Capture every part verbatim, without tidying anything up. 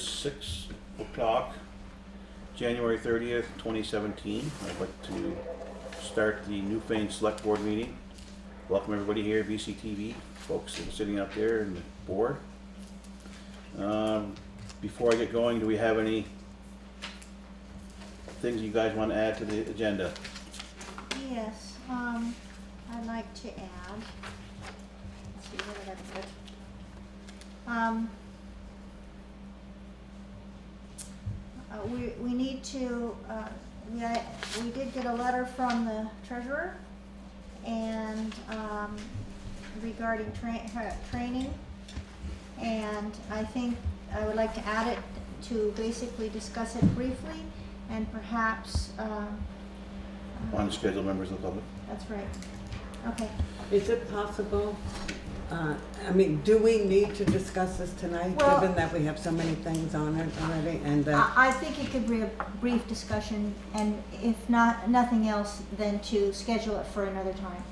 is six o'clock, January thirtieth, twenty seventeen. I'd like to start the Newfane Select Board meeting. Welcome everybody here, V C T V, folks that are sitting up there in the board. Um, before I get going, do we have any things you guys want to add to the agenda? Yes, um, I'd like to add, let's see, what did I put? Um, uh, we, we need to, uh, we, I, we did get a letter from the treasurer and um, regarding tra her training, and I think I would like to add it to basically discuss it briefly and perhaps uh, on scheduled members of the public. That's right. Okay. Is it possible? Uh, I mean, do we need to discuss this tonight, well, given that we have so many things on it already? And uh, I, I think it could be a brief discussion, and if not nothing else, then to schedule it for another time.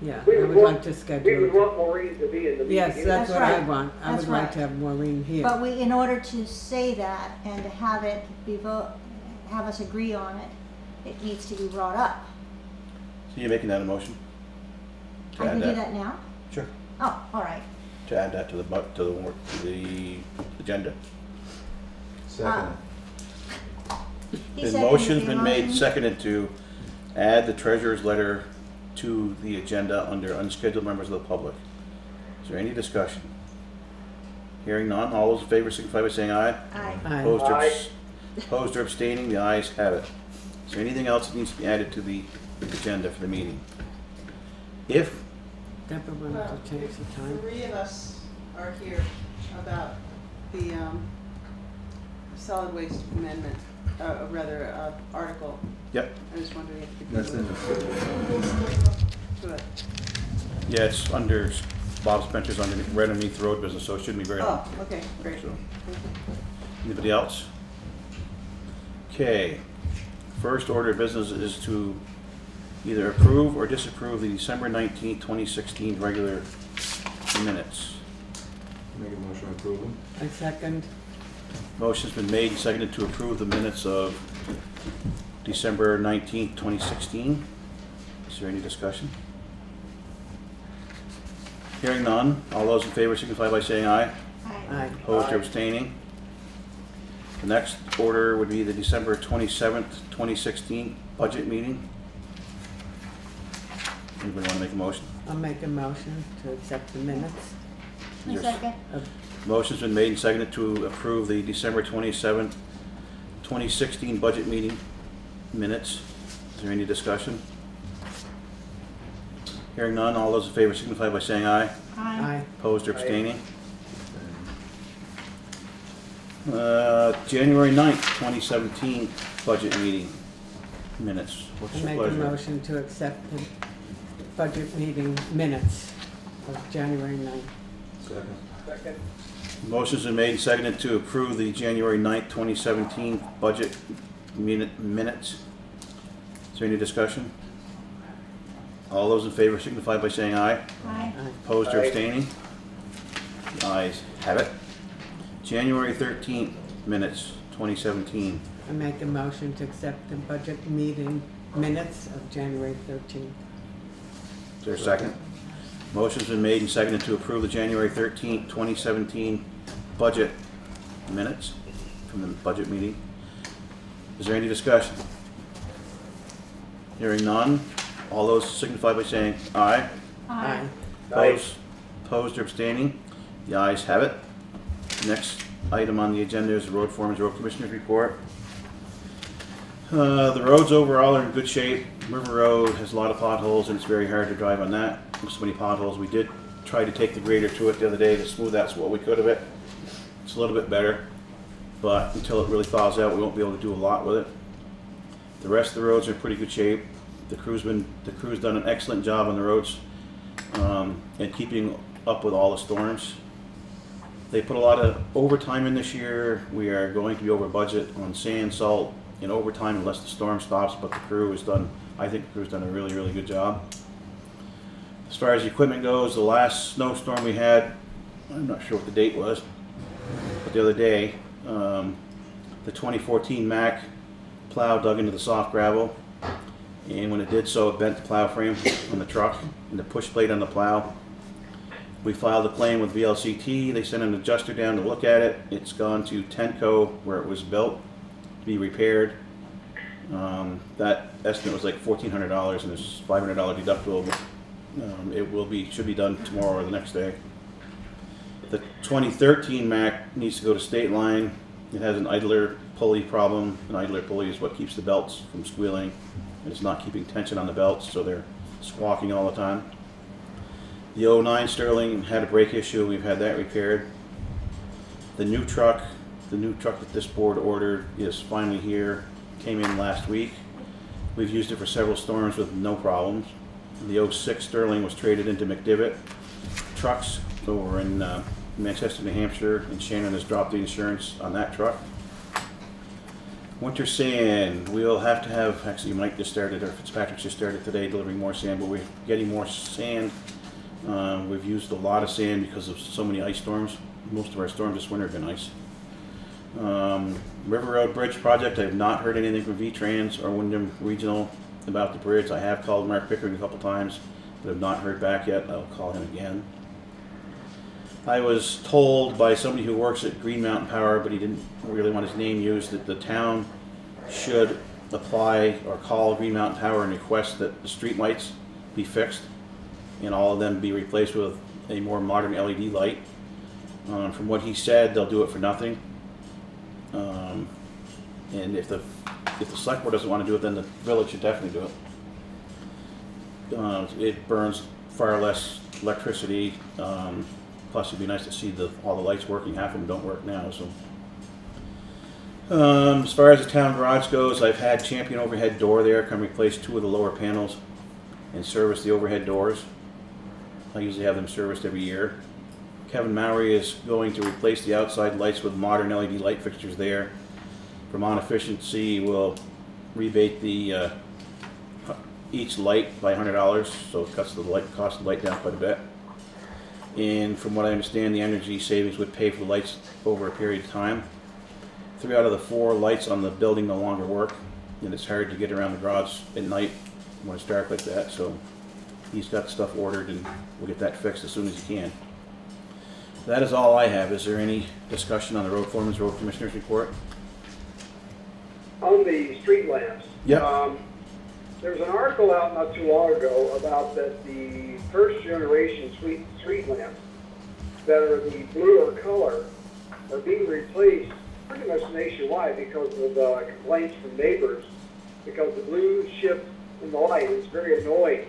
Yeah, we I would want, like to schedule. We would want Maureen to be in the meeting. Yes, that's, that's what right. I want. I that's would right. like to have Maureen here. But we, in order to say that and to have it be vote, have us agree on it, it needs to be brought up. So you're making that a motion? I can that. do that now. Sure. Oh, all right. To add that to the to the, to the agenda. Second. Uh, the motion's been made, motion. seconded to add the treasurer's letter to the agenda under unscheduled members of the public. Is there any discussion? Hearing none, all those in favor signify by saying aye. Aye. Aye. Opposed, aye. Or, opposed or abstaining, the ayes have it. Is there anything else that needs to be added to the agenda for the meeting? If Deborah wanted well, to take some time. Three of us are here about the um, solid waste amendment, uh, rather uh, article. Yep. I was wondering if you could. That's in the. Yeah, it's under Bob Spencer's under right underneath the road business, so it shouldn't be very long. Oh, okay, great. So. Anybody else? Okay. First order of business is to either approve or disapprove the December nineteenth, twenty sixteen regular minutes. Make a motion to approve them. I second. Motion's been made and seconded to approve the minutes of December nineteenth, twenty sixteen. Is there any discussion? Hearing none, all those in favor signify by saying aye. Aye. Aye. Opposed aye. or abstaining? The next order would be the December twenty-seventh, twenty sixteen budget meeting. Anybody want to make a motion? I'll make a motion to accept the minutes. A second. Motion's been made and seconded to approve the December twenty-seventh, twenty sixteen budget meeting minutes. Is there any discussion? Hearing none, all those in favor signify by saying aye. Aye. Aye. Opposed or abstaining? Uh, January ninth, twenty seventeen budget meeting minutes. What's your pleasure? I make a motion to accept the budget meeting minutes of January ninth. Second. Second. Motion's been made and seconded to approve the January ninth, twenty seventeen budget minute minutes. Is there any discussion? All those in favor signify by saying aye. Aye. Aye. Opposed aye. or abstaining? The ayes have it. January thirteenth minutes, twenty seventeen. I make a motion to accept the budget meeting minutes of January thirteenth. Is there a second? Motion's been made and seconded to approve the January thirteenth, twenty seventeen budget minutes from the budget meeting. Is there any discussion? Hearing none, all those signify by saying aye. Aye. Opposed, opposed or abstaining? The ayes have it. Next item on the agenda is the Road Foreman's Road Commissioner's Report. Uh, the roads overall are in good shape. River Road has a lot of potholes and it's very hard to drive on that. There's so many potholes. We did try to take the grader to it the other day to smooth out what we could of it. It's a little bit better, but until it really thaws out, we won't be able to do a lot with it. The rest of the roads are in pretty good shape. The crew's been, the crew's done an excellent job on the roads um, and keeping up with all the storms. They put a lot of overtime in this year. We are going to be over budget on sand, salt, and overtime unless the storm stops, but the crew has done, I think the crew's done a really, really good job. As far as the equipment goes, the last snowstorm we had, I'm not sure what the date was, but the other day, um, the twenty fourteen Mack plow dug into the soft gravel, and when it did so, it bent the plow frame on the truck and the push plate on the plow. We filed a claim with V L C T. They sent an adjuster down to look at it. It's gone to Tenco, where it was built, to be repaired. Um, that estimate was like fourteen hundred dollars, and there's five hundred dollars deductible. Um, it will be should be done tomorrow or the next day. The twenty thirteen Mack needs to go to State Line. It has an idler pulley problem. An idler pulley is what keeps the belts from squealing. It's not keeping tension on the belts, so they're squawking all the time. The oh nine Sterling had a brake issue. We've had that repaired. The new truck, the new truck that this board ordered, is finally here. Came in last week. We've used it for several storms with no problems. The oh six Sterling was traded into McDivitt Trucks over in uh, Manchester, New Hampshire, and Shannon has dropped the insurance on that truck. Winter sand, we'll have to have, actually Mike just started, or Fitzpatrick just started today delivering more sand, but we're getting more sand. Um, we've used a lot of sand because of so many ice storms. Most of our storms this winter have been ice. Um, River Road Bridge project, I've not heard anything from VTrans or Windham Regional about the bridge. I have called Mark Pickering a couple times, but have not heard back yet. I'll call him again. I was told by somebody who works at Green Mountain Power, but he didn't really want his name used, that the town should apply or call Green Mountain Power and request that the street lights be fixed and all of them be replaced with a more modern L E D light. Um, from what he said, they'll do it for nothing. Um, and if the if the select board doesn't want to do it, then the village should definitely do it. Uh, it burns far less electricity. Um, plus, it'd be nice to see the, all the lights working. Half of them don't work now. So, um, as far as the town garage goes, I've had Champion overhead door there come replace two of the lower panels and service the overhead doors. I usually have them serviced every year. Kevin Mowry is going to replace the outside lights with modern L E D light fixtures there. Vermont Efficiency will rebate the uh, each light by one hundred dollars, so it cuts the light cost of the light down quite a bit. And from what I understand, the energy savings would pay for the lights over a period of time. Three out of the four lights on the building no longer work, and it's hard to get around the garage at night when it's dark like that, so he's got stuff ordered and we'll get that fixed as soon as he can. That is all I have. Is there any discussion on the road foreman's road commissioner's report? On the street lamps, yep. um, there was an article out not too long ago about that the first generation street, street lamps that are the bluer color are being replaced pretty much nationwide because of the complaints from neighbors, because the blue shift in the light is very annoying.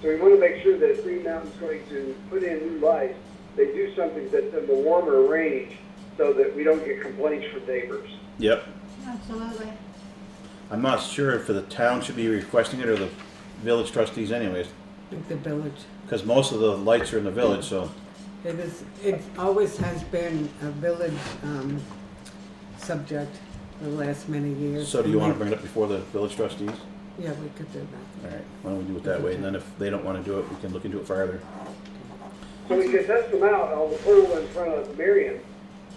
So we want to make sure that if Green Mountain's going to put in new lights, they do something that's in the warmer range so that we don't get complaints from neighbors. Yep. Absolutely. I'm not sure if the town should be requesting it or the village trustees anyways. The village. Because most of the lights are in the village, so. It is, it always has been a village um, subject for the last many years. So do you want to bring it up before the village trustees? Yeah, we could do that. All right, why don't we do it that way? And then if they don't want to do it, we can look into it farther. So we can test them out on the pool in front of Marion,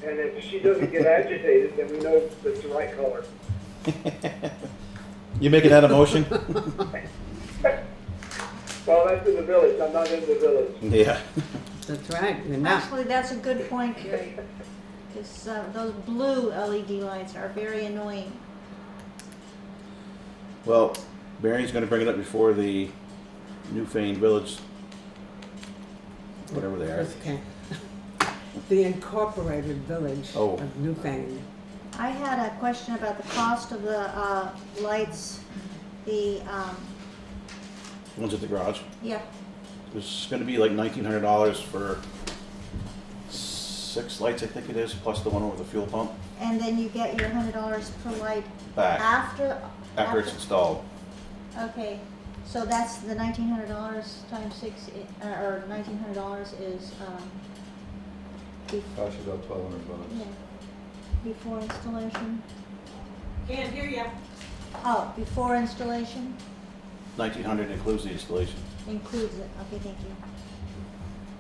and if she doesn't get agitated, then we know it's the right color. You making that a motion? Well, that's in the village. I'm not in the village. Yeah. That's right. You're not. Actually, that's a good point, Gary. Because uh, those blue L E D lights are very annoying. Well, Marion's going to bring it up before the Newfane Village, whatever they are. Okay. The incorporated village oh. of Newfane. I had a question about the cost of the uh, lights. The um, ones at the garage? Yeah. It's going to be like nineteen hundred dollars for six lights, I think it is, plus the one over the fuel pump. And then you get your one hundred dollars per light back after, after, after it's installed. Okay. So that's the nineteen hundred dollars times six, uh, or nineteen hundred dollars is um, before, about twelve hundred dollars. Yeah, before installation. Can't hear you. Oh, before installation. nineteen hundred dollars includes the installation. Includes it. Okay, thank you.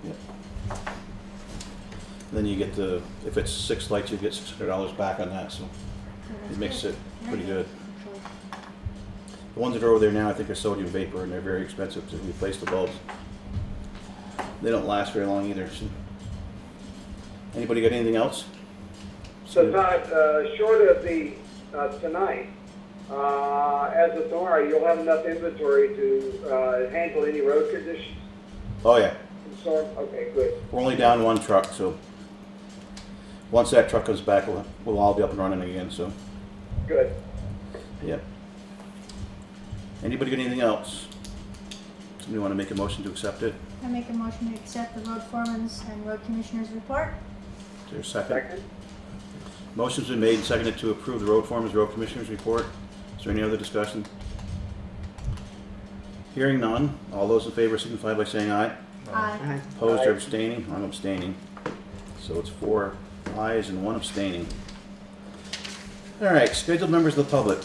Yep. Then you get the, if it's six lights, you get six hundred dollars back on that, so it makes it pretty good. The ones that are over there now, I think, are sodium vapor, and they're very expensive to replace the bulbs. They don't last very long either. So. Anybody got anything else? So, Todd, uh, short of the uh, tonight, uh, as of tomorrow, you'll have enough inventory to uh, handle any road conditions? Oh, yeah. Sorry? Okay, good. We're only down one truck, so once that truck comes back, we'll, we'll all be up and running again. So. Good. Yep. Anybody got anything else? Somebody want to make a motion to accept it? I make a motion to accept the road foreman's and road commissioner's report. Is there a second? Second. Motion's been made and seconded to approve the road foreman's road commissioner's report. Is there any other discussion? Hearing none, all those in favor signify by saying aye. Aye. Aye. Opposed aye. Or abstaining? I'm abstaining. So it's four ayes and one abstaining. All right, scheduled members of the public.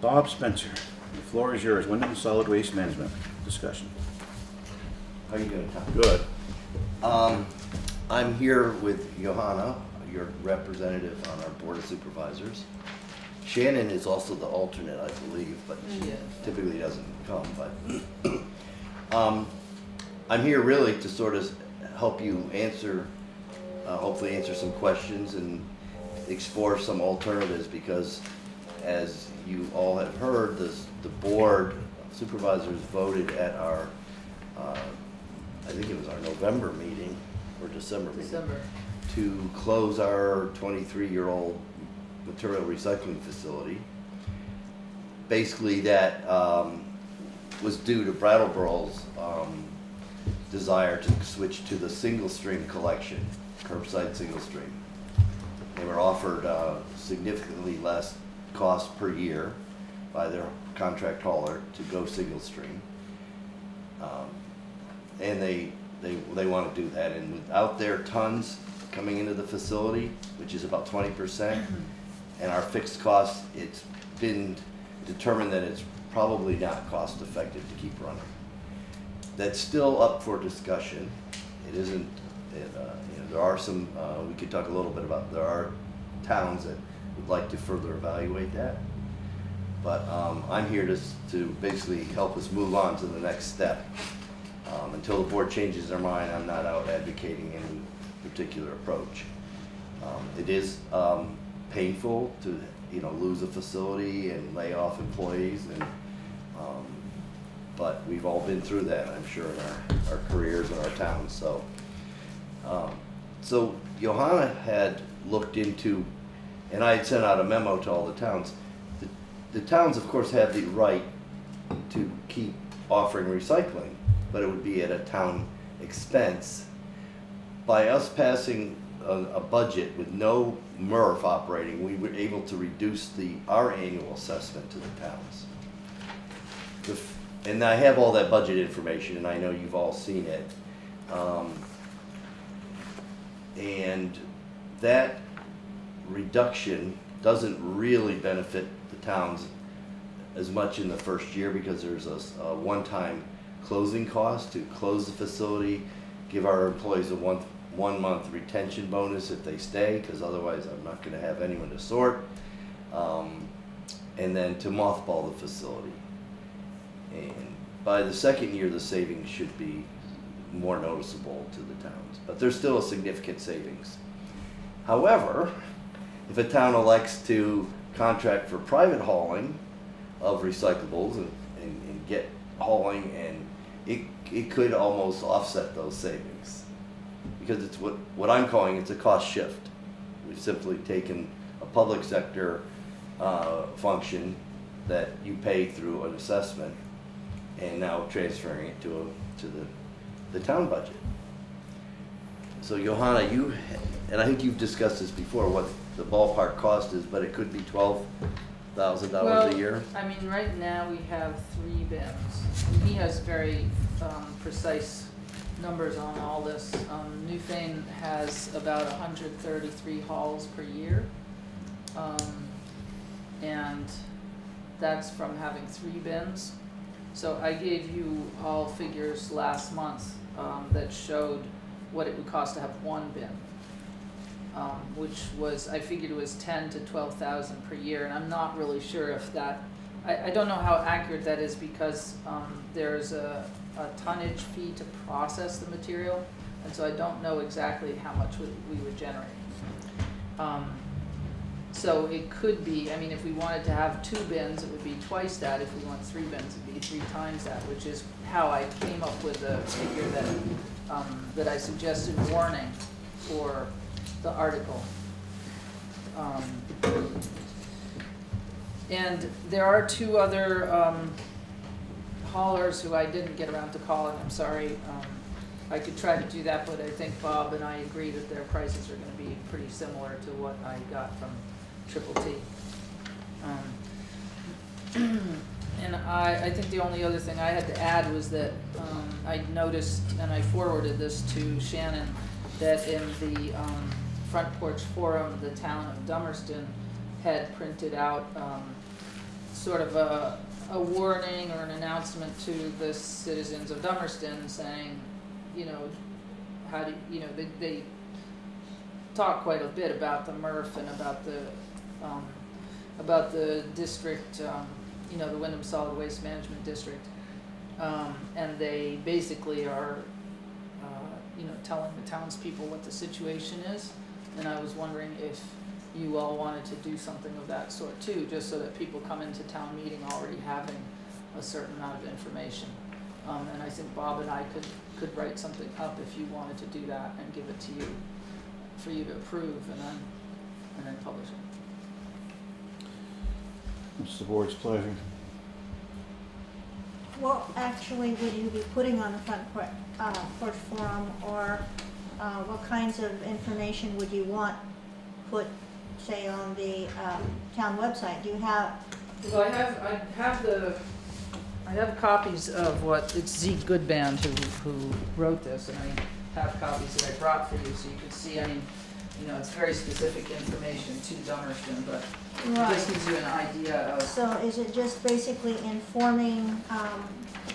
Bob Spencer. The floor is yours. Windham Solid Waste Management discussion. How are you doing, Tom? Good. Um, I'm here with Johanna, your representative on our Board of Supervisors. Shannon is also the alternate, I believe, but she yeah. typically doesn't come. But um, I'm here really to sort of help you answer, uh, hopefully answer some questions and explore some alternatives because as you all have heard, this, the board of supervisors voted at our, uh, I think it was our November meeting or December, December. meeting to close our twenty-three-year-old material recycling facility. Basically, that um, was due to Brattleboro's um, desire to switch to the single stream collection, curbside single stream. They were offered uh, significantly less cost per year by their contract hauler to go single stream, um, and they they they want to do that. And without their tons coming into the facility, which is about twenty percent, mm-hmm. and our fixed costs, it's been determined that it's probably not cost effective to keep running. That's still up for discussion. It isn't. It, uh, you know, there are some. Uh, we could talk a little bit about. There are towns that would like to further evaluate that. But um, I'm here to, to basically help us move on to the next step. Um, until the board changes their mind, I'm not out advocating any particular approach. Um, it is um, painful to you know lose a facility and lay off employees, and um, but we've all been through that, I'm sure, in our, our careers and our towns. So, um, so Johanna had looked into. And I had sent out a memo to all the towns. The, the towns, of course, have the right to keep offering recycling, but it would be at a town expense. By us passing a, a budget with no M R F operating, we were able to reduce the our annual assessment to the towns. The, and I have all that budget information, and I know you've all seen it. Um, and that reduction doesn't really benefit the towns as much in the first year because there's a, a one-time closing cost to close the facility, give our employees a one, one month retention bonus if they stay, because otherwise I'm not going to have anyone to sort, um, and then to mothball the facility. And by the second year, the savings should be more noticeable to the towns, but there's still a significant savings. However, if a town elects to contract for private hauling of recyclables and, and, and get hauling, and it, it could almost offset those savings because it's what, what I'm calling it's a cost shift. We've simply taken a public sector uh, function that you pay through an assessment and now transferring it to, a, to the, the town budget. So Johanna, you, and I think you've discussed this before, what the ballpark cost is, but it could be twelve thousand dollars well, a year? I mean, right now we have three bins. And he has very um, precise numbers on all this. Um, Newfane has about one hundred thirty-three hauls per year. Um, and that's from having three bins. So I gave you all figures last month um, that showed what it would cost to have one bin, um, which was, I figured it was ten to twelve thousand per year, and I'm not really sure if that, I, I don't know how accurate that is, because um, there's a, a tonnage fee to process the material, and so I don't know exactly how much we, we would generate. Um, so it could be, I mean, if we wanted to have two bins, it would be twice that. If we want three bins, it would be three times that, which is how I came up with the figure that um, that I suggested warning for the article. Um, and there are two other um, haulers who I didn't get around to calling, I'm sorry. Um, I could try to do that, but I think Bob and I agree that their prices are going to be pretty similar to what I got from Triple T. Um, and I, I think the only other thing I had to add was that um, I noticed, and I forwarded this to Shannon, that in the um, Front Porch Forum, the town of Dummerston had printed out um, sort of a, a warning or an announcement to the citizens of Dummerston saying, you know, how do you know they, they talk quite a bit about the M R F and about the um, about the district, um, you know, the Windham Solid Waste Management District, um, and they basically are, uh, you know, telling the townspeople what the situation is. And I was wondering if you all wanted to do something of that sort too, just so that people come into town meeting already having a certain amount of information. Um, and I think Bob and I could. could write something up if you wanted to do that and give it to you for you to approve and then and then publish it. It's the board's pleasure. Well, actually, would you be putting on the Front Porch uh, Forum, or uh, what kinds of information would you want put, say, on the uh, town website? Do you have? Well, I have I have the. I have copies of what, it's Zeke Goodband who, who wrote this, and I have copies that I brought for you so you can see. I mean, you know, it's very specific information to Dummerston, but right. It just gives you an idea of... So is it just basically informing um,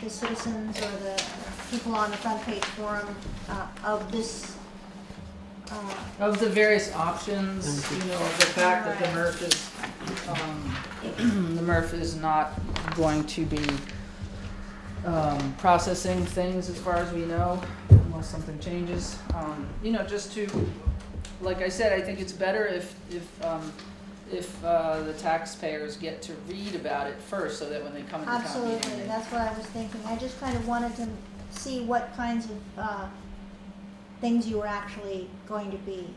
the citizens or the people on the Front Page Forum uh, of this... Uh, of the various options, you know, the fact right. that the M R F is, um, the M R F is not going to be... Um, processing things as far as we know, unless something changes. Um, you know, just to, like I said, I think it's better if if um, if uh, the taxpayers get to read about it first, so that when they come into Absolutely. town meeting, that's what I was thinking. I just kind of wanted to see what kinds of uh, things you were actually going to be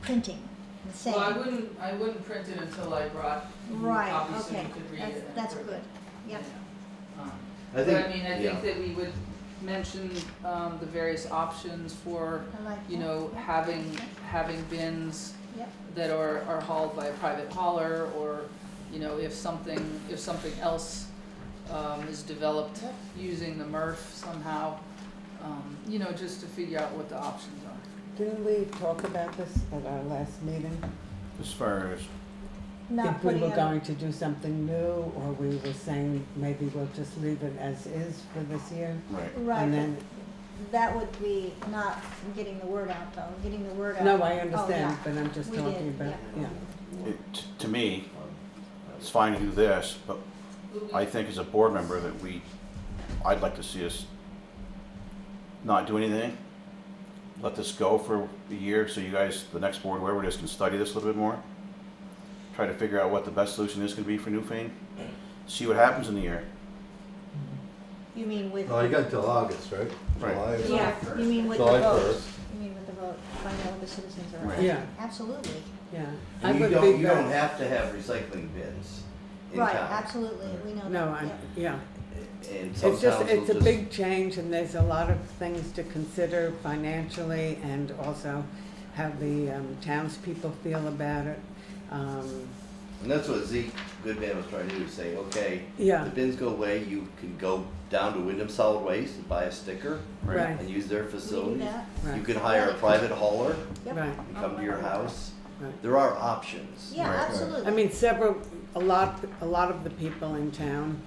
printing. And saying. Well, I wouldn't. I wouldn't print it until I brought right. copies okay. so you could read that's, it. That's good. Yep. Yeah. Um, I think, but I mean, I yeah. think that we would mention um, the various options for, like you know, yeah. having having bins yeah. that are, are hauled by a private hauler, or, you know, if something if something else um, is developed yeah. using the M R F somehow, um, you know, just to figure out what the options are. Didn't we talk about this at our last meeting? As far as. Not if we were going to do something new, or we were saying maybe we'll just leave it as is for this year. Right. Right. And then that would be not getting the word out, though. Getting the word out. No, I understand, oh, yeah. but I'm just we talking did, about yeah. yeah. It, to me, it's fine to do this, but I think as a board member that we, I'd like to see us not do anything. Let this go for a year, so you guys, the next board, whoever it is, can study this a little bit more. Try to figure out what the best solution is going to be for Newfane. See what happens in the year. You mean with? Well, you got till August, right? Right. July yeah. first. You mean with July the vote? First. You mean with the vote? Find out what the citizens are. Right. Yeah. Absolutely. Yeah. And you don't. You vote. don't have to have recycling bins. In right. Town. Absolutely. Right. We know. No. That. I, yeah. yeah. And some it's just it's a just big change, and there's a lot of things to consider financially, and also how the um, townspeople feel about it. Um, and that's what Zeke Goodman was trying to do, say, okay, yeah. the bins go away, you can go down to Windham Solid Waste and buy a sticker right. Right. and use their facility. Right. You can hire right. a private hauler yep. right. and come to your house. Right. There are options. Yeah, right. absolutely. I mean, several, a lot, a lot of the people in town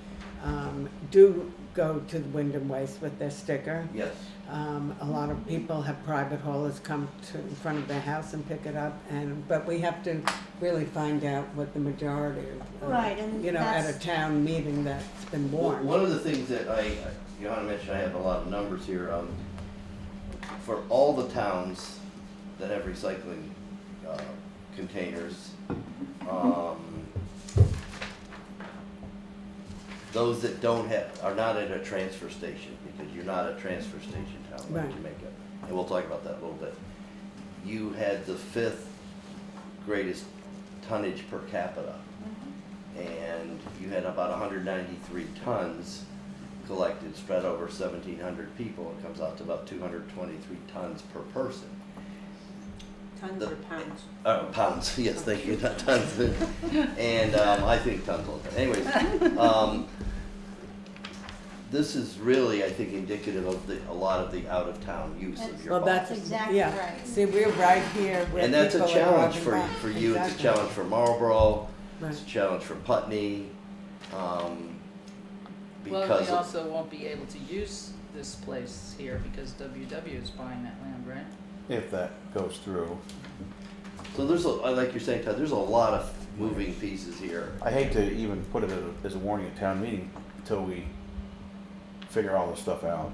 um, do go to the Windham Waste with their sticker. Yes. Um, a lot of people have private haulers come to in front of their house and pick it up, and but we have to really find out what the majority of, right, uh, and you know, at a town meeting that's been born. One of the things that I, Johanna mentioned, I have a lot of numbers here. Um, for all the towns that have recycling uh, containers, um, those that don't have are not at a transfer station, because you're not a transfer station town like right. Jamaica, and we'll talk about that a little bit. You had the fifth greatest tonnage per capita, and you had about one hundred ninety-three tons collected, spread over seventeen hundred people. It comes out to about two hundred twenty-three tons per person. Tons the, or pounds? Uh, pounds, yes, thank you, not tons. And um, I think tons all the time. Anyways, um, this is really, I think, indicative of the, a lot of the out-of-town use that's, of your well, box. That's exactly yeah. right. See, we're right here. We're and that's a challenge for, for you. Exactly. It's a challenge for Marlboro. Right. It's a challenge for Putney. Um, because well, we also won't be able to use this place here because W W is buying that land, right? If that goes through. So there's, a, like you're saying, Todd, there's a lot of moving pieces here. I hate to even put it as a warning at town meeting until we figure all this stuff out.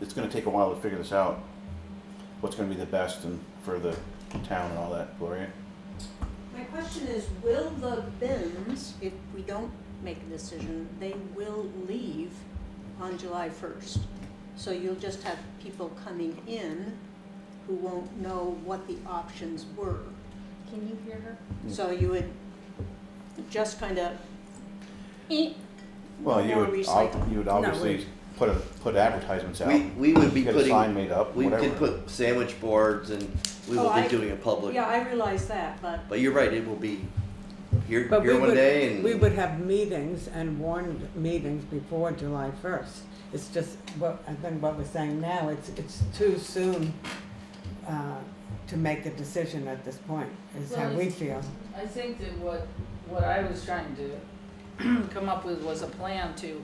It's going to take a while to figure this out. What's going to be the best and for the town and all that, Gloria? My question is, will the bins, if we don't make a decision, they will leave on July first. So you'll just have people coming in who won't know what the options were. Can you hear her? So you would just kind of eat. Well, you would, you would obviously no, put a, put advertisements out. We, we would be get putting a sign made up. We whatever. could put sandwich boards, and we oh, will be I, doing a public. Yeah, I realize that, but but you're right. It will be here, but here we one would, day, and we would have meetings and warned meetings before July first. It's just what I think what we're saying now. It's it's too soon. Uh, to make a decision at this point is well, how we feel. I think that what what I was trying to come up with was a plan to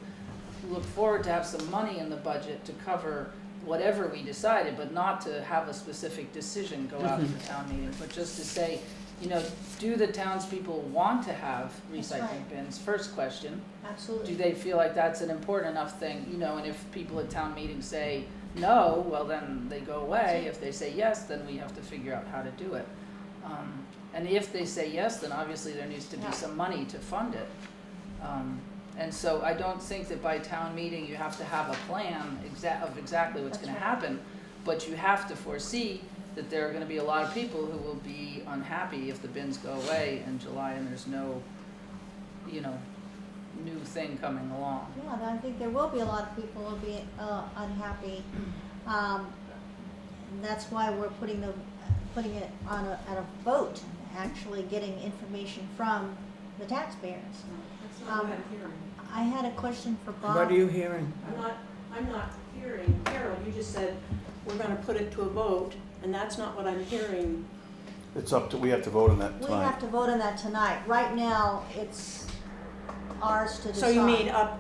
look forward to have some money in the budget to cover whatever we decided, but not to have a specific decision go out to the town meeting, but just to say, you know, do the townspeople want to have recycling right. bins? First question. Absolutely. Do they feel like that's an important enough thing? You know, and if people at town meeting say no, well then they go away. If they say yes, then we have to figure out how to do it. Um, and if they say yes, then obviously there needs to be yeah. some money to fund it. Um, and so I don't think that by town meeting you have to have a plan exa of exactly what's going right. to happen, but you have to foresee that there are going to be a lot of people who will be unhappy if the bins go away in July and there's no, you know, new thing coming along. Yeah, and I think there will be a lot of people who will be uh, unhappy. Um, that's why we're putting the putting it on a, at a vote, actually getting information from the taxpayers. That's not um, what I'm hearing. I had a question for Bob. What are you hearing? I'm not. I'm not hearing. Carol, you just said we're going to put it to a vote, and that's not what I'm hearing. It's up to. We have to vote on that. We tonight. have to vote on that tonight. Right now, it's. Ours to so you mean a,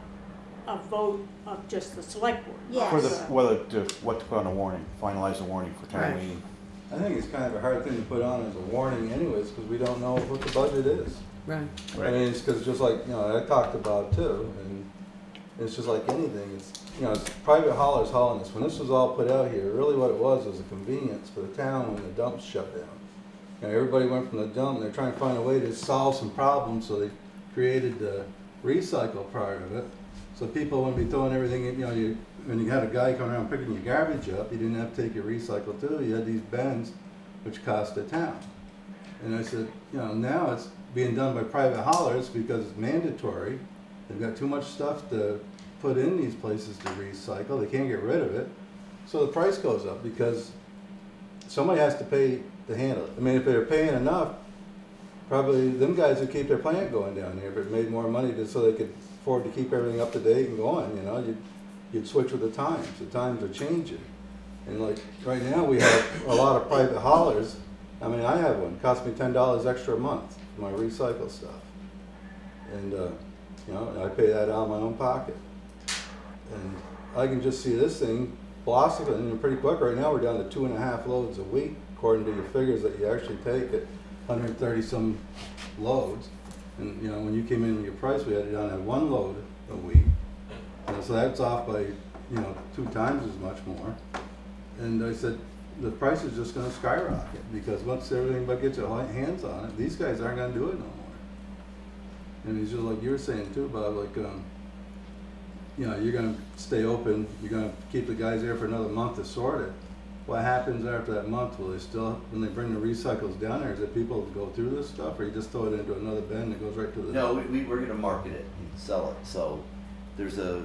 a vote of just the select board? Yes. For the, whether to, what to put on a warning, finalize the warning for town meeting. Right. I think it's kind of a hard thing to put on as a warning anyways, because we don't know what the budget is. Right. right. I mean, it's because just like, you know, I talked about too, and it's just like anything. It's, you know, it's private haulers hauling this. When this was all put out here, really what it was was a convenience for the town when the dumps shut down. You know, everybody went from the dump and they're trying to find a way to solve some problems, so they created the recycle part of it, so people wouldn't be throwing everything. You know, you when you had a guy coming around picking your garbage up, you didn't have to take your recycle too. You had these bins, which cost the town. And I said, you know, now it's being done by private haulers because it's mandatory. They've got too much stuff to put in these places to recycle. They can't get rid of it, so the price goes up because somebody has to pay to handle it. I mean, if they're paying enough. Probably them guys would keep their plant going down there if it made more money just so they could afford to keep everything up to date and going, you know. You'd, you'd switch with the times. The times are changing. And like right now we have a lot of private haulers. I mean, I have one. It cost me ten dollars extra a month for my recycle stuff. And, uh, you know, I pay that out of my own pocket. And I can just see this thing blossoming pretty quick. Right now we're down to two and a half loads a week, according to your figures that you actually take at one hundred thirty some loads. And you know, when you came in with your price, we had it down at one load a week. And so that's off by, you know, two times as much more. And I said, the price is just going to skyrocket, because once everything but gets your hands on it, these guys aren't going to do it no more. And it's just like you were saying too, Bob, like, um, you know, you're going to stay open, you're going to keep the guys there for another month to sort it. What happens after that month? Will they still, when they bring the recycles down there, is it people go through this stuff, or you just throw it into another bin that goes right to the... No, we, we, we're going to market it and sell it. So there's a, um,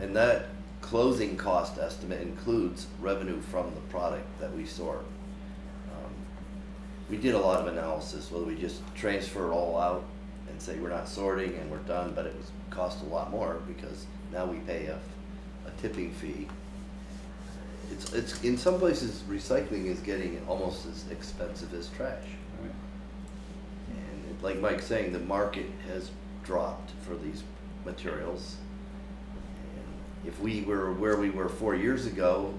and that closing cost estimate includes revenue from the product that we sort. Um, we did a lot of analysis, whether we just transfer it all out and say we're not sorting and we're done, but it was cost a lot more because now we pay a, a tipping fee. It's, it's in some places recycling is getting almost as expensive as trash. Right. And it, like Mike's saying, the market has dropped for these materials. And if we were where we were four years ago,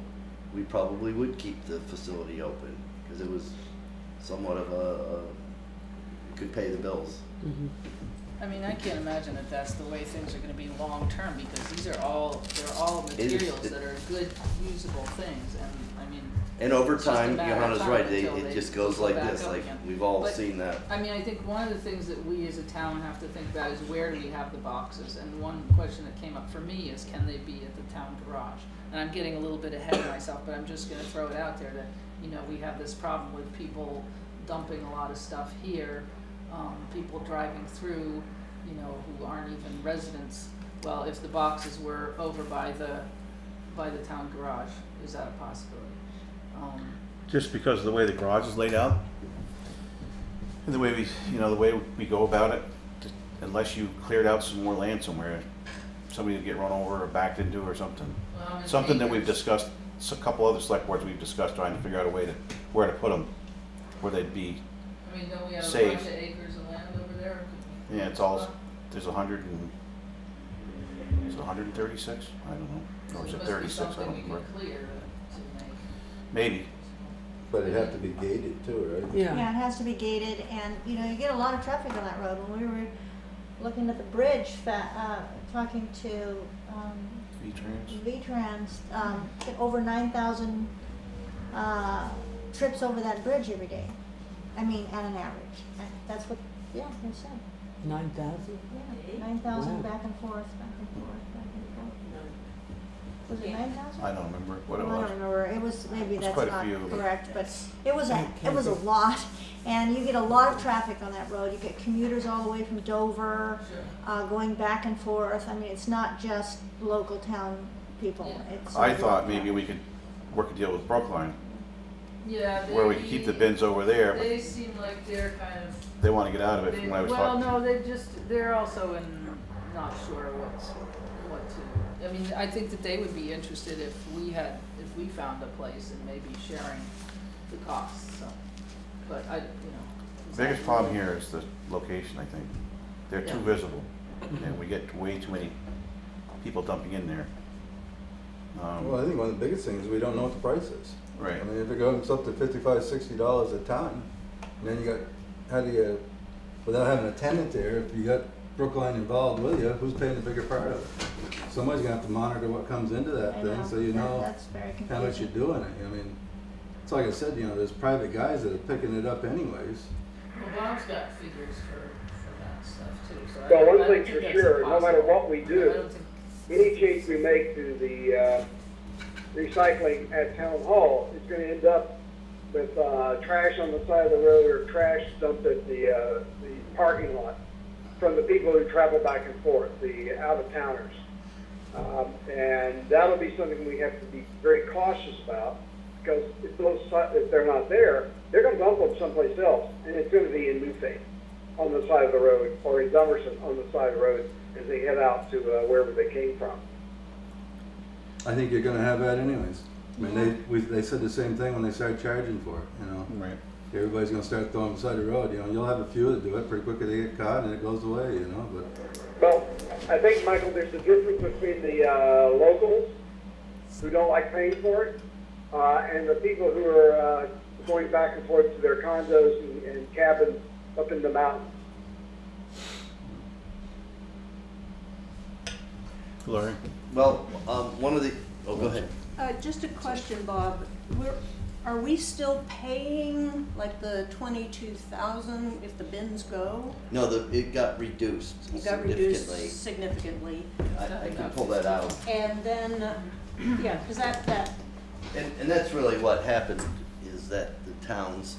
we probably would keep the facility open because it was somewhat of a, a could pay the bills. Mm-hmm. I mean, I can't imagine that that's the way things are going to be long term, because these are all they're all materials it, that are good, usable things, and I mean. And over time, Johanna's right. They, it just goes like this. Like again. We've all but, seen that. I mean, I think one of the things that we as a town have to think about is where do we have the boxes? And one question that came up for me is, can they be at the town garage? And I'm getting a little bit ahead of myself, but I'm just going to throw it out there that you know we have this problem with people dumping a lot of stuff here. Um, people driving through, you know, who aren't even residents. Well, if the boxes were over by the by the town garage, is that a possibility? Um, Just because of the way the garage is laid out, and the way we, you know, the way we go about it, to, unless you cleared out some more land somewhere, somebody would get run over or backed into or something. Well, something acres. That we've discussed. A couple other select boards we've discussed trying to figure out a way to where to put them, where they'd be. I mean, don't we have Save. a bunch of acres of land over there? Yeah, it's all, there's a hundred and, is it one hundred thirty-six? I don't know. Or is it thirty-six? I don't remember. Maybe. But it'd have to be gated too, right? Yeah. Yeah, it has to be gated, and you know, you get a lot of traffic on that road. When we were looking at the bridge, uh, talking to um, VTrans, VTrans um, over nine thousand uh, trips over that bridge every day. I mean, at an average. That's what, yeah, they said. Nine thousand? Yeah, nine thousand wow. back and forth, back and forth, back and forth. Was it nine thousand? I don't remember what it was. I don't remember. It was maybe it was that's not few, correct, but it was a it was a lot, and you get a lot of traffic on that road. You get commuters all the way from Dover, sure. uh, going back and forth. I mean, it's not just local town people. Yeah. It's I thought maybe town. we could work a deal with Brookline. Yeah, they, where we keep the bins over there. They seem like they're kind of... They want to get out of it they, from when I was well, talking. Well, no, they just, they're also in, not sure what's, what to... I mean, I think that they would be interested if we had, if we found a place and maybe sharing the costs, so. But I, you know... Biggest problem here is the location, I think. They're yeah. too visible, and we get way too many people dumping in there. Um, well, I think one of the biggest things is we don't know what the price is. Right. I mean, if it goes up to fifty-five, sixty dollars a ton, and then you got how do you, without having a tenant there, if you got Brookline involved with you, who's paying the bigger part of it? Somebody's gonna have to monitor what comes into that I thing, know. so you know yeah, how much you're doing it. I mean, it's like I said, you know, there's private guys that are picking it up anyways. Well, Bob's got figures for, for that stuff too. So, so I, one I thing for sure, no matter what we do, any change we make to the uh, recycling at town hall, it's going to end up with uh, trash on the side of the road or trash dumped at the, uh, the parking lot from the people who travel back and forth, the out-of-towners. Um, and that'll be something we have to be very cautious about, because if, those, if they're not there, they're going to dump them someplace else, and it's going to be in Newfane on the side of the road, or in Dummerston on the side of the road as they head out to uh, wherever they came from. I think you're going to have that anyways. I mean, they we, they said the same thing when they started charging for it. You know, right? Everybody's going to start throwing them side of the road. You know, you'll have a few that do it pretty quickly. They get caught and it goes away. You know, but well, I think Michael, there's a difference between the uh, locals who don't like paying for it, uh, and the people who are uh, going back and forth to their condos and, and cabins up in the mountains. Gloria. Well, um, one of the, oh, go ahead. Uh, just a question, Bob. We're, are we still paying like the twenty-two thousand dollars if the bins go? No, the, it got reduced it significantly. It got reduced significantly. I, I can pull that out. And then, uh, yeah, because that, that. And, and that's really what happened, is that the towns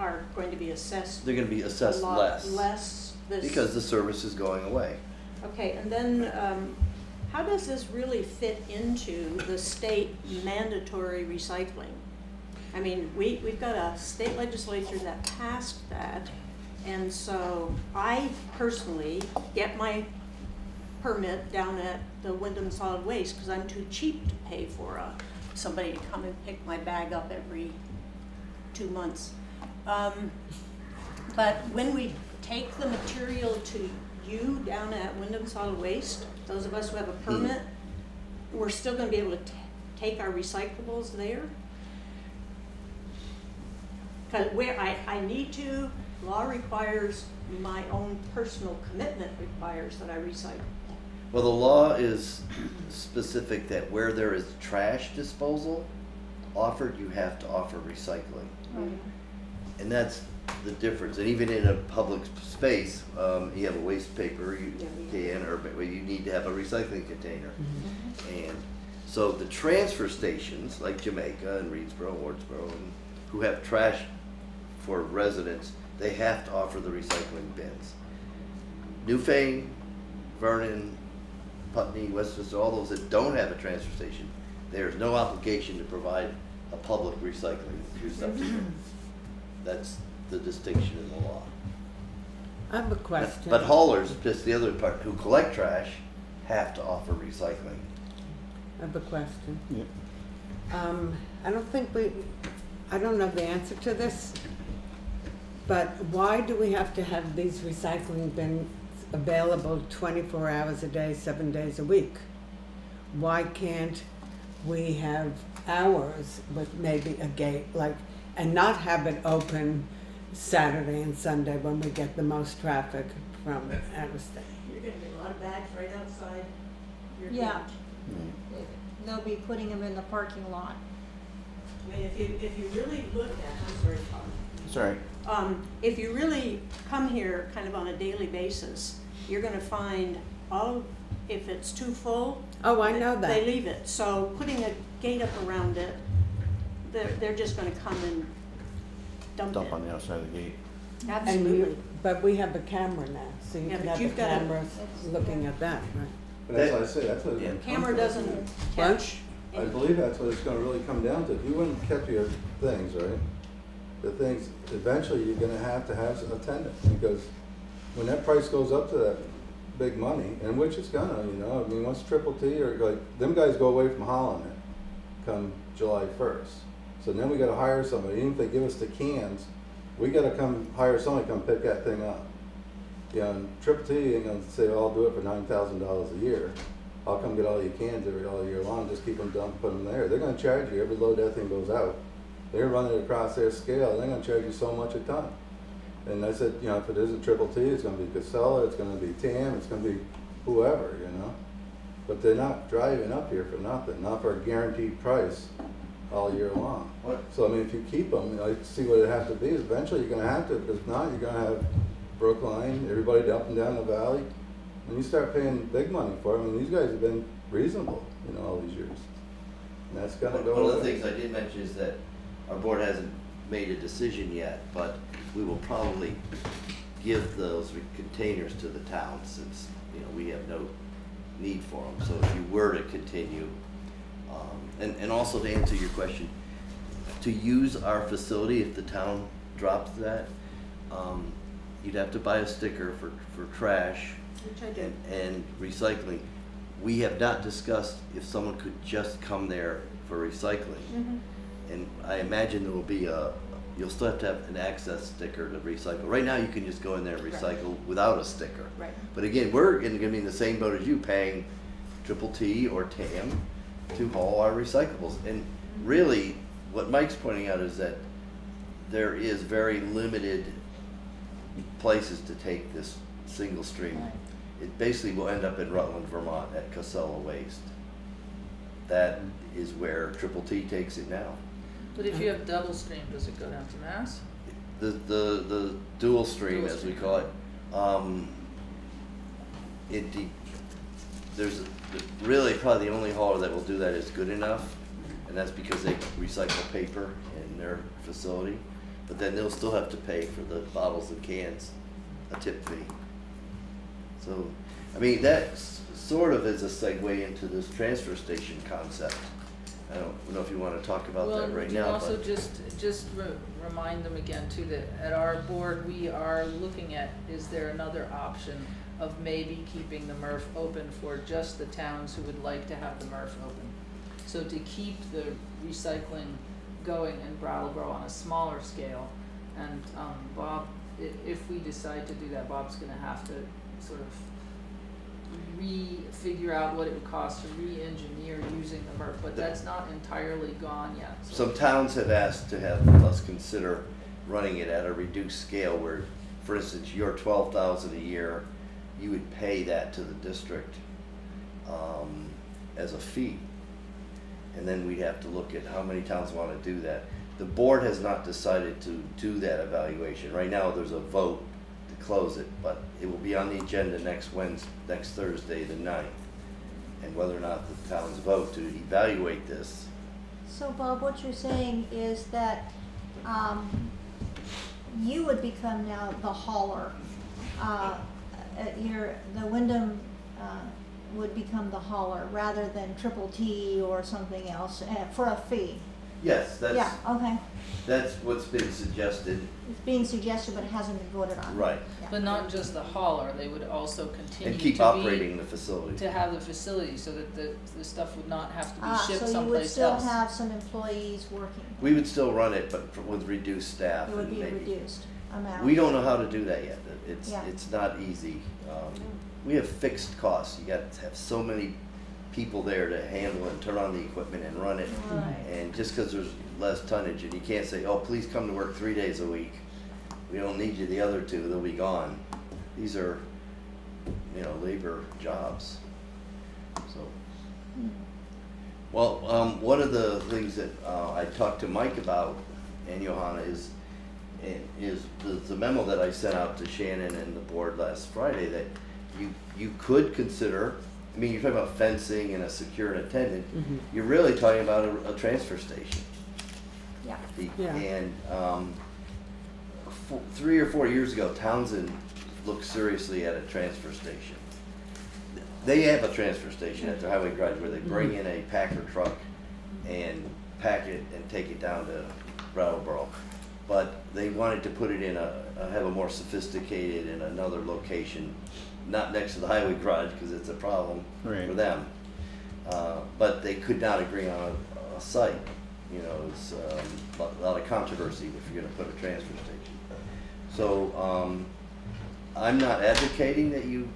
are going to be assessed. They're going to be assessed a lot less. Less. This because the service is going away. Okay, and then um, how does this really fit into the state mandatory recycling? I mean, we, we've got a state legislature that passed that, and so I personally get my permit down at the Windham Solid Waste because I'm too cheap to pay for a, somebody to come and pick my bag up every two months. Um, but when we take the material to you down at Windham Solid Waste, those of us who have a permit, mm. we're still going to be able to t take our recyclables there? Because where I, I need to, law requires, my own personal commitment requires that I recycle. Well, the law is specific that where there is trash disposal offered, you have to offer recycling. Mm. And that's the difference. And even in a public space, um, you have a waste paper you yeah, can, or you need to have a recycling container. Mm-hmm. And so the transfer stations, like Jamaica and Reedsboro, Wardsboro, and who have trash for residents, they have to offer the recycling bins. Newfane, Vernon, Putney, Westminster, all those that don't have a transfer station, there's no obligation to provide a public recycling substitute. That's the distinction in the law. I have a question. But haulers, just the other part, who collect trash, have to offer recycling. I have a question. Yeah. Um, I don't think we, I don't know the answer to this, but why do we have to have these recycling bins available twenty-four hours a day, seven days a week? Why can't we have hours with maybe a gate, like, and not have it open Saturday and Sunday when we get the most traffic from out of state? You're going to get a lot of bags right outside your yeah. gate. They'll be putting them in the parking lot. I mean, if you, if you really look at, I'm sorry, sorry. Um, if you really come here kind of on a daily basis, you're going to find all, if it's too full, oh, I know that. They leave it. So putting a gate up around it, they're, they're just going to come and dump, dump it. on the outside of the gate. Absolutely. And you, but we have a camera now, so you yeah, can have the camera looking at that, right? But that's what I say. That's what yeah, the camera doesn't catch. I believe that's what it's going to really come down to. If you wouldn't have kept your things, right? The things, eventually you're going to have to have some attendance, because when that price goes up to that big money, and which it's going to, you know, I mean, once Triple T or like, them guys go away from hauling it come July first. So then we got to hire somebody. Even if they give us the cans, we got to come hire somebody to come pick that thing up. You know, and Triple T ain't going to say, oh, I'll do it for nine thousand dollars a year. I'll come get all your cans every all year long, just keep them dumped, put them there. They're going to charge you every load that thing goes out. They're running across their scale, and they're going to charge you so much a ton. And I said, you know, if it isn't Triple T, it's going to be Casella, it's going to be T A M, it's going to be whoever, you know. But they're not driving up here for nothing, not for a guaranteed price all year long. What? So, I mean, if you keep them, you know, you see what it has to be. Eventually, you're going to have to. If not, you're going to have Brookline, everybody up and down the valley. When you start paying big money for them, I mean, these guys have been reasonable, you know, all these years. And that's going to go away. One of the things I did mention is that our board hasn't made a decision yet, but we will probably give those containers to the towns, since, you know, we have no need for them. So if you were to continue, um, and, and also to answer your question, to use our facility, if the town drops that, um, you'd have to buy a sticker for, for trash and, and recycling. We have not discussed if someone could just come there for recycling. Mm-hmm. And I imagine there will be a, you'll still have to have an access sticker to recycle. Right now you can just go in there and recycle right. without a sticker. Right. But again, we're going to be in the same boat as you, paying Triple T or T A M to haul our recyclables. And really, what Mike's pointing out is that there is very limited places to take this single stream. It basically will end up in Rutland, Vermont at Casella Waste. That is where Triple T takes it now. But if you have double stream, does it go down to Mass? The, the, the dual stream, dual as stream. we call it, um, it de there's a, really probably the only hauler that will do that is Good Enough, and that's because they recycle paper in their facility, but then they'll still have to pay for the bottles and cans, a tip fee. So, I mean, that sort of is a segue into this transfer station concept. I don't know if you want to talk about well, that right now. Well, also just just re remind them again too that at our board we are looking at is there another option of maybe keeping the M R F open for just the towns who would like to have the M R F open. So to keep the recycling going in Brattleboro on a smaller scale, and um, Bob, if we decide to do that, Bob's going to have to sort of re-figure out what it would cost to re-engineer using the M R F, but that's not entirely gone yet. So some towns have asked to have us consider running it at a reduced scale where, for instance, your twelve thousand dollars a year, you would pay that to the district um, as a fee. And then we'd have to look at how many towns want to do that. The board has not decided to do that evaluation. Right now there's a vote to close it, but it will be on the agenda next Wednesday, next Thursday the ninth, and whether or not the towns vote to evaluate this. So Bob, what you're saying is that um, you would become now the hauler. Uh, your, the Windham uh, would become the hauler rather than Triple T or something else uh, for a fee. Yes, that's, yeah, okay. That's what's been suggested. It's being suggested, but it hasn't been voted on. Right. Yeah. But not just the hauler, they would also continue and keep to operating be, the facility. To have the facility so that the, the stuff would not have to be ah, shipped so someplace else. So you would still else. have some employees working. We would still run it, but with reduced staff. It would be maybe. reduced amount. We don't know how to do that yet. It's, yeah. it's not easy. Um, yeah. We have fixed costs. You got to have so many people there to handle it and turn on the equipment and run it. Right. And just because there's less tonnage and you can't say, oh, please come to work three days a week. We don't need you the other two, they'll be gone. These are, you know, labor jobs. So, mm-hmm. well, um, one of the things that uh, I talked to Mike about and Johanna is, is the, the memo that I sent out to Shannon and the board last Friday that you, you could consider. I mean, you're talking about fencing and a secure and attendant. Mm-hmm. You're really talking about a, a transfer station. Yeah. The, yeah. And um, four, three or four years ago, Townsend looked seriously at a transfer station. They have a transfer station at their highway garage where they bring mm-hmm. in a packer truck and pack it and take it down to Brattleboro. But they wanted to put it in a, a have a more sophisticated in another location. Not next to the highway garage because it's a problem right. for them. Uh, but they could not agree on a, a site. You know, it's um, a lot of controversy if you're going to put a transfer station. So um, I'm not advocating that you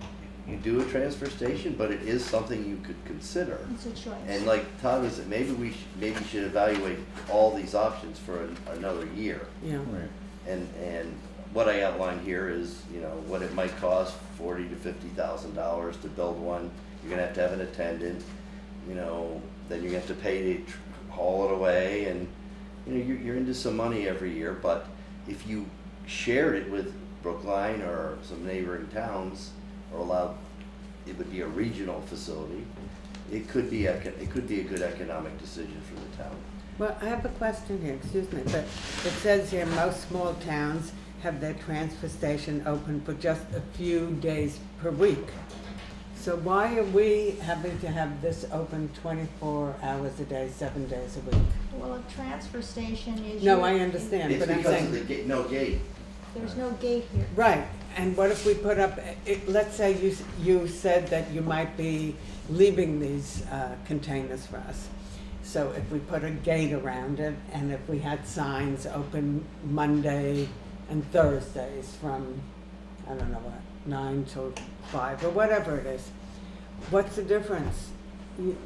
you do a transfer station, but it is something you could consider. It's a choice. And like Todd said, maybe we sh maybe should evaluate all these options for an another year. Yeah. Right. And and. What I outlined here is, you know, what it might cost, forty to fifty thousand dollars to build one. You're gonna have to have an attendant, you know. Then you have to pay to haul it away, and you know, you're, you're into some money every year. But if you shared it with Brookline or some neighboring towns, or allowed, it would be a regional facility. It could be it could be a good economic decision for the town. Well, I have a question here. Excuse me, but it says here most small towns have their transfer station open for just a few days per week. So why are we having to have this open twenty-four hours a day, seven days a week? Well, a transfer station is... No, I understand, but I'm saying... It's because of the no gate. There's no gate here. Right, and what if we put up, it, let's say you, you said that you might be leaving these uh, containers for us. So if we put a gate around it, and if we had signs open Monday, and Thursdays from, I don't know what, nine till five or whatever it is. What's the difference?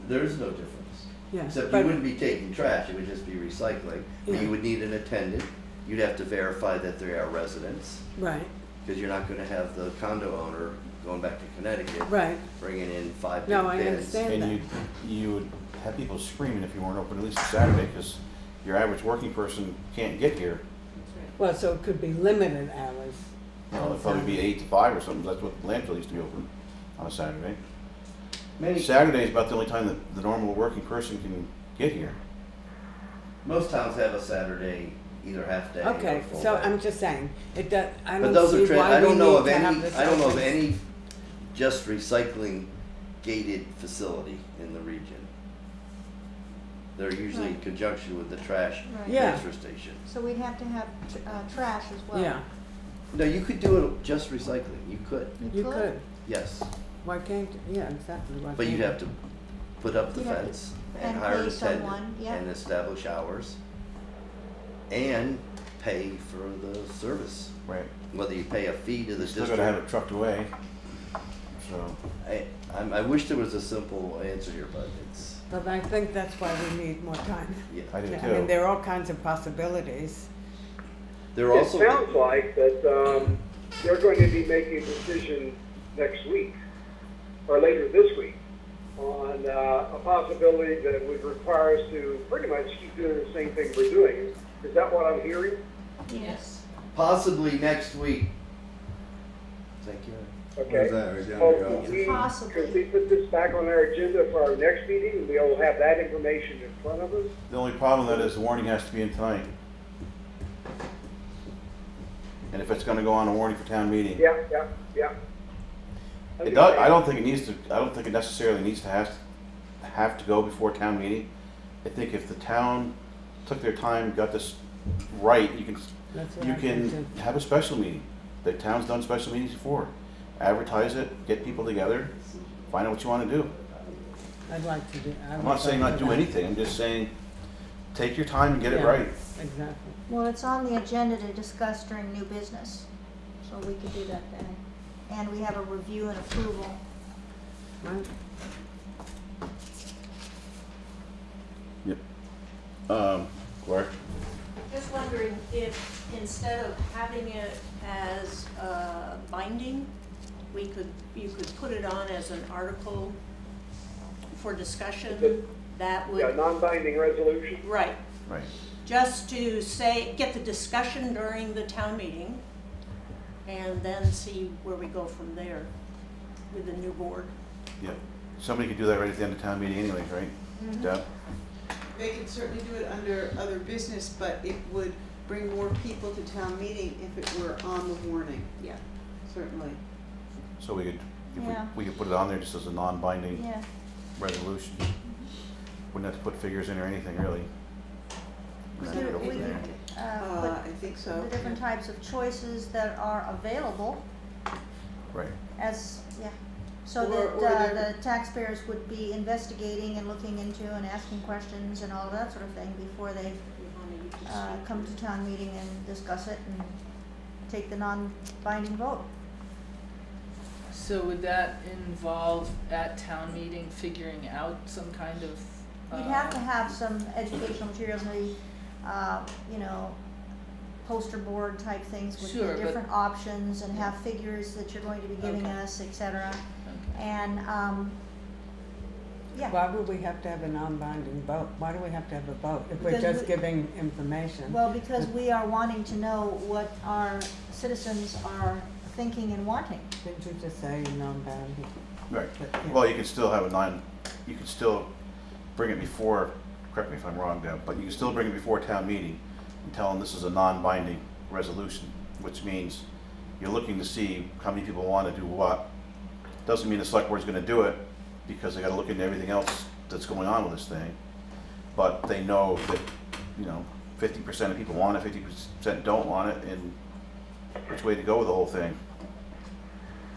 There's no difference. Yeah, except you wouldn't be taking trash, it would just be recycling. Yeah. You would need an attendant. You'd have to verify that they are residents. Right. Because you're not going to have the condo owner going back to Connecticut. Right. Bringing in five big no, I bins. Understand and that. You, you would have people screaming if you weren't open at least on Saturday, because your average working person can't get here. Well, so it could be limited hours. Well, it'd probably be eight to five or something. That's what the landfill used to be open on a Saturday. Maybe. Saturday is about the only time that the normal working person can get here. Most towns have a Saturday, either half day. Okay, or full so day. I'm just saying it does. I but don't those see are why I don't know of any. I don't know of any just recycling gated facility in the region. They're usually right. in conjunction with the trash right. transfer yeah. station. So we'd have to have uh, trash as well. Yeah. No, you could do it just recycling. You could. You, you could. could. Yes. Why can't, yeah, exactly. Why but you'd have to put up the you'd fence and, and hire an attendant yep. and establish hours and pay for the service. Right. Whether you pay a fee to the Still district. Still going to have it trucked away. So. I, I'm, I wish there was a simple answer here, but it's. But I think that's why we need more time. Yeah, I do yeah, too. I mean, there are all kinds of possibilities. There are also. It sounds like that um, they're going to be making a decision next week, or later this week, on uh, a possibility that would require us to pretty much keep doing the same thing we're doing. Is that what I'm hearing? Yes. Possibly next week. Thank you. Okay. So we Possibly. Put this back on our agenda for our next meeting. We'll have that information in front of us. The only problem that is the warning has to be in tonight. And if it's going to go on a warning for town meeting. Yeah, yeah, yeah. It does, I don't think it needs to. I don't think it necessarily needs to have to, have to go before town meeting. I think if the town took their time, got this right, you can you can have a special meeting. The town's done special meetings before. Advertise it, get people together, find out what you want to do. I'd like to do. I I'm not saying not do anything. I'm just saying take your time and get yeah, it right. Exactly. Well, it's on the agenda to discuss during new business, so we could do that then. And we have a review and approval. Right. Yep. Um, Gloria? Just wondering if instead of having it as uh, binding, we could you could put it on as an article for discussion. That would yeah, non-binding resolution. Right. Right. Just to say, get the discussion during the town meeting. And then see where we go from there with the new board. Yeah, somebody could do that right at the end of town meeting anyway, right? Mm-hmm. Deb? They could certainly do it under other business, but it would bring more people to town meeting if it were on the warning. Yeah, certainly. So we could, if yeah. we, we could put it on there just as a non-binding yeah. resolution. Mm-hmm. Wouldn't have to put figures in or anything, really. So so we could, uh, uh, I think so. The different yeah. types of choices that are available. Right. As yeah, so or, that or uh, the taxpayers would be investigating and looking into and asking questions and all that sort of thing before they uh, come to town meeting and discuss it and take the non-binding vote. So would that involve at town meeting figuring out some kind of? Uh, We'd have to have some educational materials. Maybe Uh, you know, poster board type things with sure, different options and yeah. have figures that you're going to be giving okay. us, et cetera. Okay. And um, yeah. Why would we have to have a non-binding vote? Why do we have to have a vote if because we're just we, giving information? Well, because we are wanting to know what our citizens are thinking and wanting. Didn't you just say non-binding? Right. But, yeah. Well, you can still have a non. You can still bring it before. Correct me if I'm wrong, Deb, but you can still bring it before a town meeting and tell them this is a non-binding resolution, which means you're looking to see how many people want to do what. Doesn't mean the select board's going to do it because they got to look into everything else that's going on with this thing. But they know that you know fifty percent of people want it, fifty percent don't want it, and which way to go with the whole thing.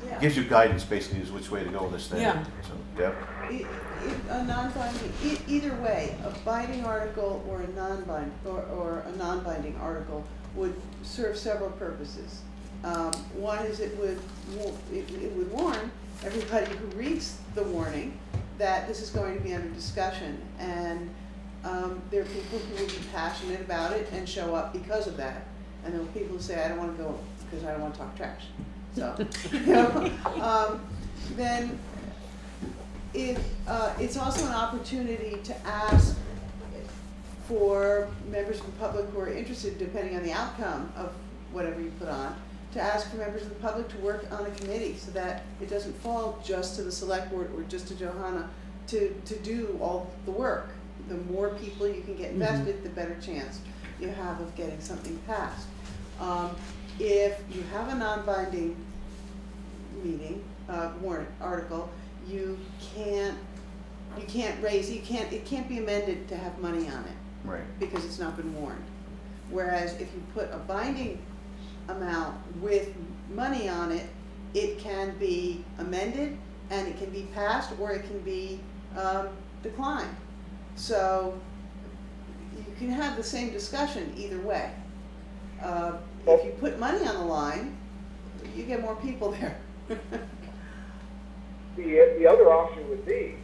Yeah. It gives you guidance, basically, is which way to go with this thing. Yeah. So, Deb? It, it, a non-binding, e either way, a binding article or a non-binding or, or a non-binding article would serve several purposes. Um, one is it would it, it would warn everybody who reads the warning that this is going to be under discussion, and um, there are people who will be passionate about it and show up because of that, and there are people who say, I don't want to go because I don't want to talk trash. So, you know, um, then it, uh, it's also an opportunity to ask for members of the public who are interested, depending on the outcome of whatever you put on, to ask for members of the public to work on a committee so that it doesn't fall just to the select board or just to Johanna to, to do all the work. The more people you can get invested, mm-hmm. the better chance you have of getting something passed. Um, if you have a non-binding meeting, uh, warrant article, you can't, you can't raise, you can't, it can't be amended to have money on it. Right. Because it's not been warned. Whereas if you put a binding amount with money on it, it can be amended and it can be passed or it can be um, declined. So you can have the same discussion either way. Uh, if you put money on the line, you get more people there. the, the other option would be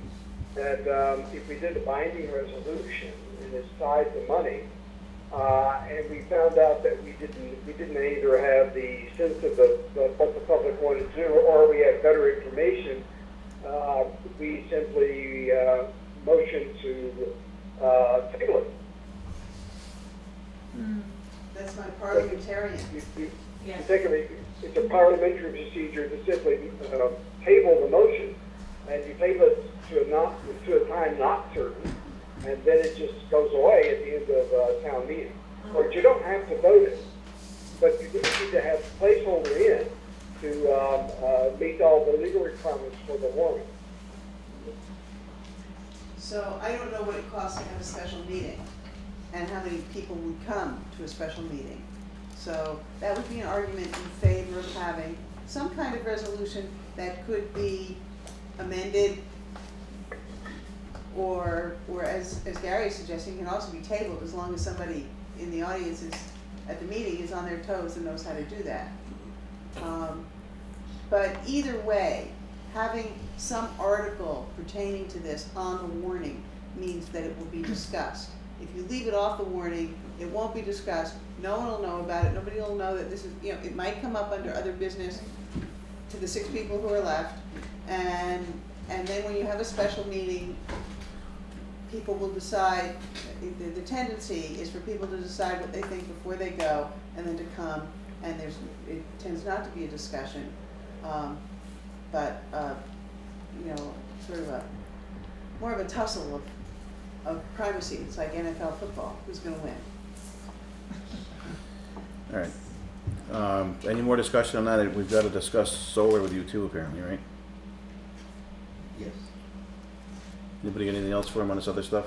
that um, if we did a binding resolution and it's tied to money, Uh, and we found out that we didn't we didn't either have the sense of the, the, what the public wanted to do, or we had better information. Uh, we simply uh, motioned to uh, table it. Mm. That's my parliamentarian. You, you, yes. you think of it, it's a parliamentary procedure to simply uh, table the motion, and you table it to a not to a time not certain. And then it just goes away at the end of uh, town meeting. Or you don't have to vote it, but you do need to have placeholder in to um, uh, meet all the legal requirements for the warrant. So I don't know what it costs to have a special meeting and how many people would come to a special meeting. So that would be an argument in favor of having some kind of resolution that could be amended, or, or as, as Gary is suggesting, can also be tabled as long as somebody in the audience is at the meeting is on their toes and knows how to do that. Um, but either way, having some article pertaining to this on the warning means that it will be discussed. If you leave it off the warning, it won't be discussed. No one will know about it. Nobody will know that this is, you know, it might come up under other business to the six people who are left. And, and then when you have a special meeting, people will decide, the, the tendency is for people to decide what they think before they go and then to come, and there's, it tends not to be a discussion, um, but, uh, you know, sort of a, more of a tussle of, of primacy. It's like N F L football, who's going to win? All right. Um, any more discussion on that? We've got to discuss solar with you too, apparently, right? Yes. Anybody got anything else for him on this other stuff?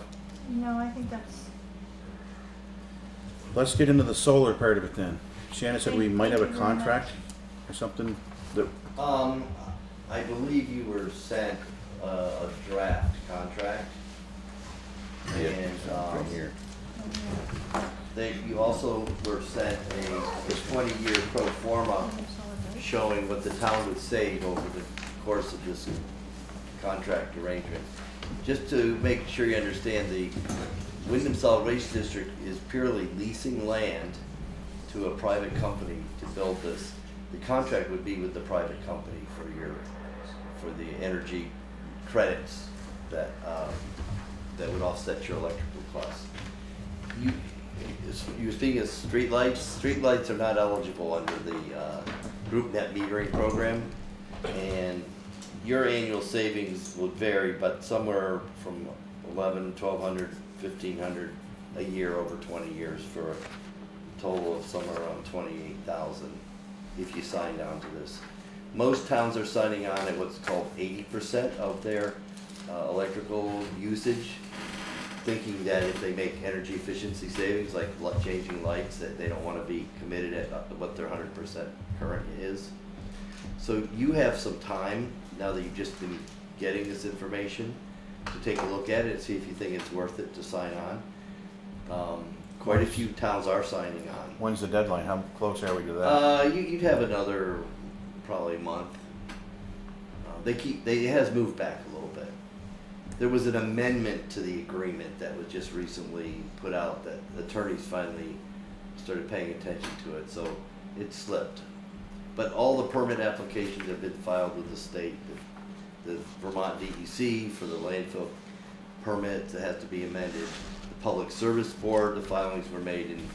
No, I think that's... Let's get into the solar part of it then. Shannon said we might have a contract or something that... Um, I believe you were sent a, a draft contract. Yeah, and, um, right here. They, you also were sent a, a twenty-year pro forma showing what the town would save over the course of this contract arrangement. Just to make sure you understand, the Windham Solid Waste District is purely leasing land to a private company to build this. The contract would be with the private company for your, for the energy credits that um, that would offset your electrical costs. You, you're speaking of streetlights. Streetlights are not eligible under the uh, group net metering program, and your annual savings will vary, but somewhere from eleven, twelve hundred, fifteen hundred a year over twenty years for a total of somewhere around twenty-eight thousand if you sign on to this. Most towns are signing on at what's called eighty percent of their uh, electrical usage, thinking that if they make energy efficiency savings, like changing lights, that they don't want to be committed at what their one hundred percent current is. So you have some time, now that you've just been getting this information, to take a look at it and see if you think it's worth it to sign on. Um, quite a few towns are signing on. When's the deadline? How close are we to that? Uh, you, you'd have another probably month. Uh, they keep. They, it has moved back a little bit. there was an amendment to the agreement that was just recently put out that attorneys finally started paying attention to it, so it slipped. But all the permit applications have been filed with the state, the, the Vermont D E C for the landfill permit that has to be amended, the Public Service Board, the filings were made in,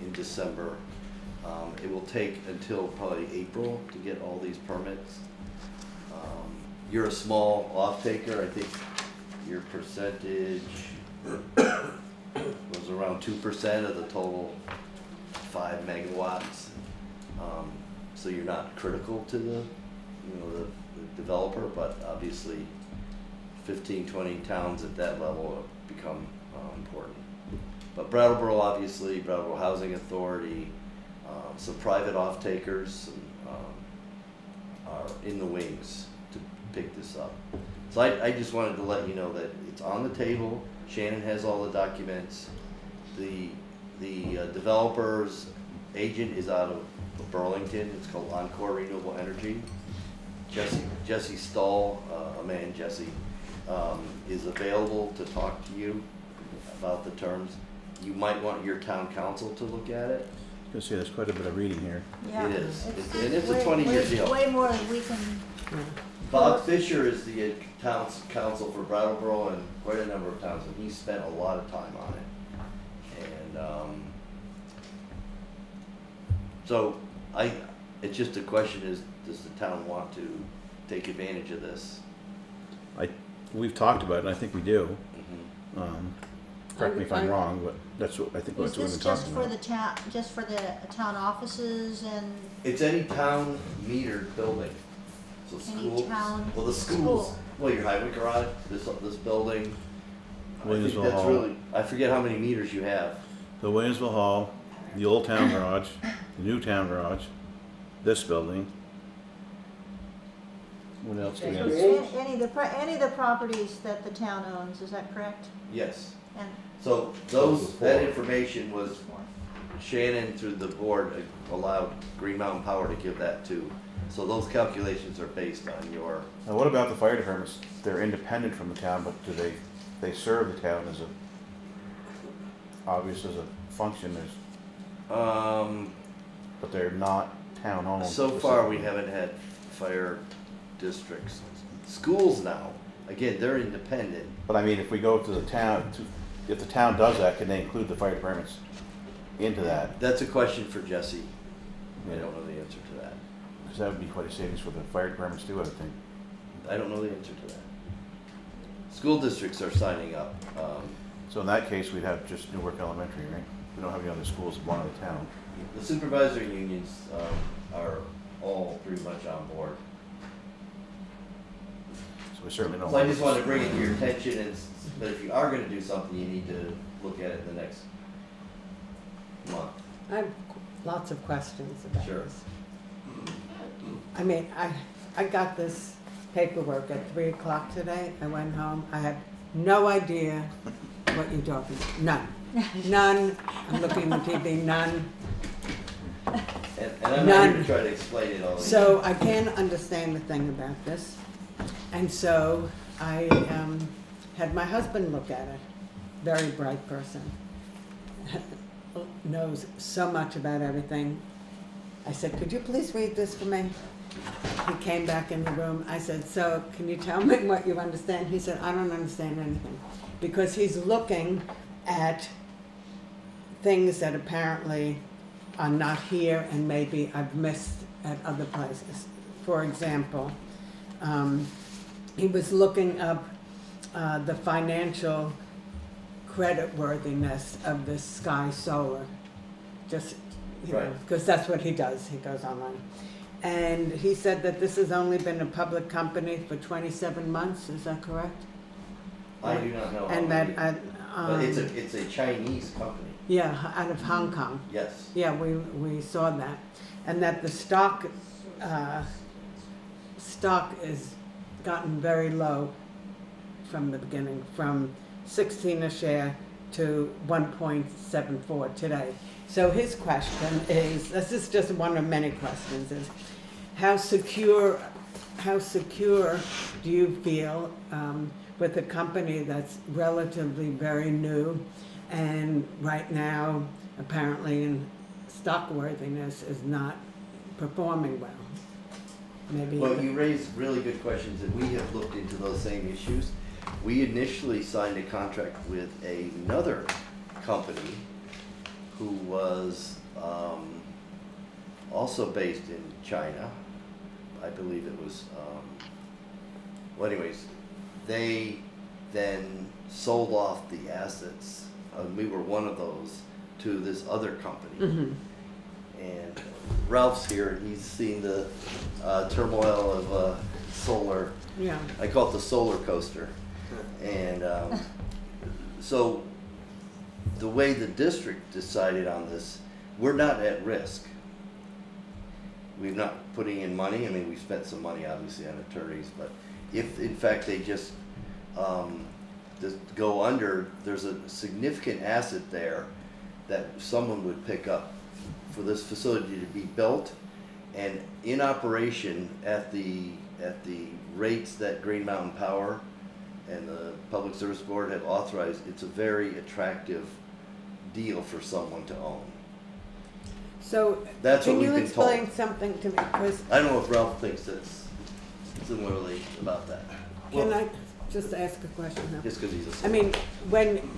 in December. Um, it will take until probably April to get all these permits. Um, you're a small off-taker. I think your percentage was around two percent of the total five megawatts. Um, so you're not critical to the, you know, the, the developer, but obviously fifteen, twenty towns at that level become uh, important. But Brattleboro, obviously, Brattleboro Housing Authority, Um, some private off-takers um, are in the wings to pick this up. So I, I just wanted to let you know that it's on the table. Shannon has all the documents. The, the uh, developer's agent is out of Burlington. It's called Encore Renewable Energy. Jesse, Jesse Stohl, uh, a man, Jesse, um, is available to talk to you about the terms. You might want your town council to look at it. I was going to say, there's quite a bit of reading here. Yeah. It is. It's, it's, and it's a twenty-year deal. Way more than we can... Bob Fisher is the town council for Brattleboro and quite a number of towns, and he spent a lot of time on it. And um, so I, it's just a question is, does the town want to take advantage of this? I, we've talked about it, and I think we do. Mm-hmm. um, Correct me if I'm wrong, but that's what I think what we're talking just for about. The town, just for the town offices and. It's any town metered building, so schools. Any town. Well, the schools. School. Well, your highway garage, this this building. Williamsville Hall. Really, I forget how many meters you have. The Williamsville Hall, the old town garage, the new town garage, this building. What else? Any, any of the any of the properties that the town owns, is that correct? Yes. And so those that information was Shannon through the board allowed Green Mountain Power to give that to. So those calculations are based on your. Now what about the fire departments? They're independent from the town, but do they they serve the town as a obvious as a function? As, um, but they're not town owned. So far we haven't had fire districts. Schools now, again, they're independent. But I mean, if we go to the town to. If the town does that, can they include the fire departments into that? That's a question for Jesse. Yeah. I don't know the answer to that. Because that would be quite a savings for the fire departments too, I think. I don't know the answer to that. School districts are signing up. Um, so in that case, we'd have just Newark Elementary, right? We don't have any other schools in one of the town. The supervisory unions um, are all pretty much on board. So we certainly don't. So I just want to bring it to your attention and. But if you are going to do something, you need to look at it in the next month. I have lots of questions about sure. this. I mean, I, I got this paperwork at three o'clock today. I went home. I have no idea what you're talking about. None. None. I'm looking at the T V. None. And, and I'm None. not even trying to explain it all. So either. I can't understand the thing about this. And so I am... Um, had my husband look at it, very bright person, knows so much about everything. I said, could you please read this for me? He came back in the room. I said, so can you tell me what you understand? He said, I don't understand anything. Because he's looking at things that apparently are not here and maybe I've missed at other places. For example, um, he was looking up Uh, the financial creditworthiness of the Sky Solar, just you right. know, because that's what he does. He goes online, and he said that this has only been a public company for twenty-seven months. Is that correct? I yeah. do not know. And that, I, um, but it's a it's a Chinese company. Yeah, out of Hong Kong. Yes. Yeah, we we saw that, and that the stock uh, stock is gotten very low. From the beginning, from sixteen a share to one point seven four today. So his question is, this is just one of many questions, is how secure, how secure do you feel um, with a company that's relatively very new, and right now apparently in stockworthiness is not performing well. Maybe well, you raised really good questions, and we have looked into those same issues. We initially signed a contract with another company who was um, also based in China. I believe it was, um, well anyways, they then sold off the assets, and we were one of those, to this other company. Mm-hmm. And Ralph's here, and he's seen the uh, turmoil of uh, solar. Yeah. I call it the solar coaster. And um, so the way the district decided on this, we're not at risk. We're not putting in money. I mean, we spent some money, obviously, on attorneys, but if, in fact, they just um, go under, there's a significant asset there that someone would pick up for this facility to be built and in operation at the, at the rates that Green Mountain Power and the Public Service Board have authorized. It's a very attractive deal for someone to own. So that's what we've been told. Can you explain something to me? Because I don't know if Ralph thinks that's similarly about that. Can I just ask a question now? Just because he's a student. I mean, when,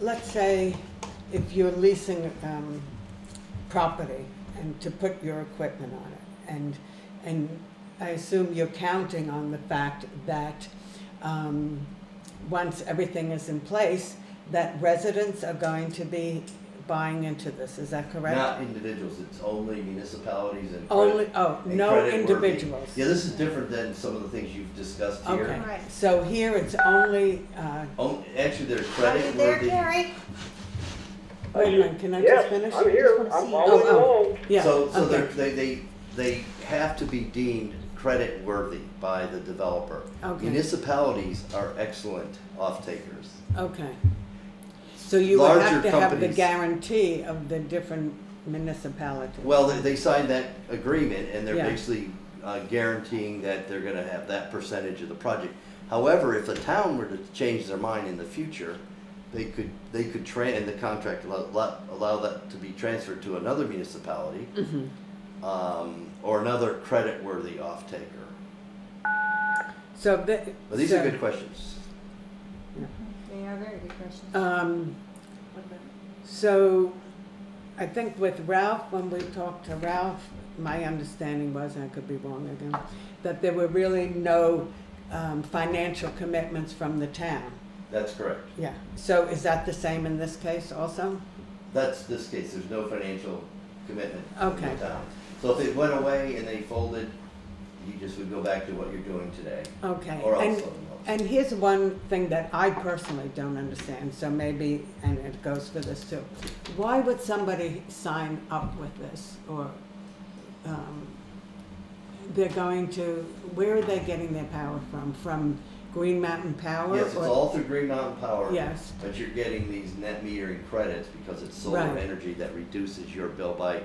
let's say if you're leasing um, property and to put your equipment on it, and, and I assume you're counting on the fact that um, once everything is in place, that residents are going to be buying into this, is that correct? Not individuals, it's only municipalities and credit, only oh and no individuals. Yeah, this is different than some of the things you've discussed here. Okay, right. So here it's only uh only, actually there's credit. Are you there, Gary? Wait a minute, can I yes, just finish? I'm here. I'm always alone. Yeah. So so okay. they they they have to be deemed credit worthy by the developer. Okay. Municipalities are excellent off takers. Okay. So you would have to have the guarantee of the different municipalities. Well, they, they signed that agreement, and they're yeah. basically uh, guaranteeing that they're going to have that percentage of the project. However, if a town were to change their mind in the future, they could they could tra and the contract allow, allow that to be transferred to another municipality, mm-hmm. um, or another credit-worthy off-taker. So the, well, these so, are good questions. Yeah. They are very good questions. Um, so I think with Ralph, when we talked to Ralph, my understanding was, and I could be wrong again, that there were really no um, financial commitments from the town. That's correct. Yeah. So is that the same in this case also? That's this case. There's no financial commitment okay. from the town. So if it went away and they folded, you just would go back to what you're doing today. Okay. Or else. And here's one thing that I personally don't understand, so maybe, and it goes for this too. Why would somebody sign up with this? Or um, they're going to, where are they getting their power from? From Green Mountain Power? Yes, it's or, all through Green Mountain Power. Yes. But you're getting these net metering credits because it's solar right. energy that reduces your bill by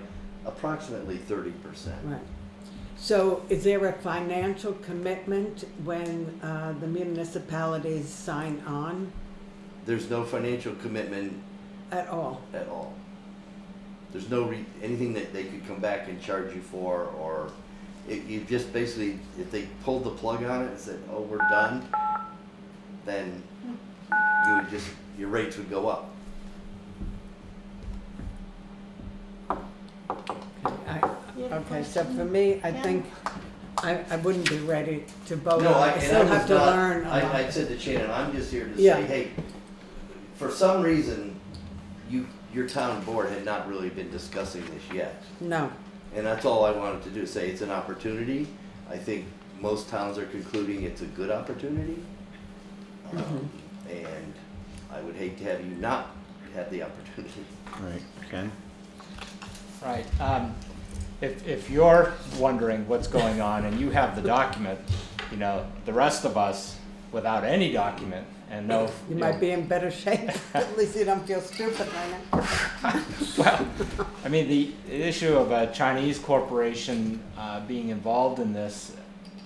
approximately thirty percent. Right. So is there a financial commitment when uh, the municipalities sign on? There's no financial commitment. At all? At all. There's no re anything that they could come back and charge you for, or it, you just basically, if they pulled the plug on it and said, oh, we're done, then you would just, your rates would go up. Okay, so for me, I yeah. think I, I wouldn't be ready to vote. No, I, I still and I have to not, learn. I, I said to Shannon, I'm just here to yeah. say, hey, for some reason, you your town board had not really been discussing this yet. No. And that's all I wanted to do, say it's an opportunity. I think most towns are concluding it's a good opportunity. Um, mm-hmm. And I would hate to have you not have the opportunity. Right, okay. Right. Um, If, if you're wondering what's going on and you have the document, you know, the rest of us without any document and no... You, you might know, be in better shape. At least you don't feel stupid right now. Well, I mean, the issue of a Chinese corporation uh, being involved in this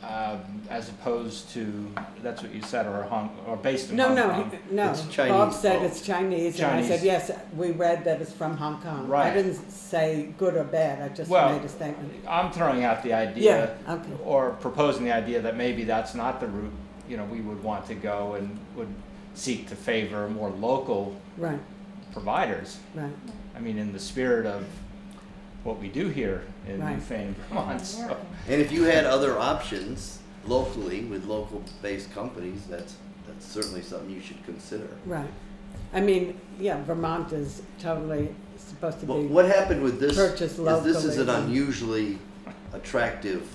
um, as opposed to, that's what you said, or Hong, or based in no, Hong no, Kong. No, no, no. Bob said oh, it's Chinese, Chinese, and I said, yes, we read that it's from Hong Kong. Right. I didn't say good or bad, I just well, made a statement. I'm throwing out the idea, yeah, okay. or proposing the idea that maybe that's not the route, you know, we would want to go and would seek to favor more local right. providers. Right. I mean, in the spirit of what we do here in right. Newfane, Vermont. So. And if you had other options locally with local-based companies, that's that's certainly something you should consider. Right. I mean, yeah, Vermont is totally supposed to well, be. What happened with this? Purchased locally. Is this is an unusually attractive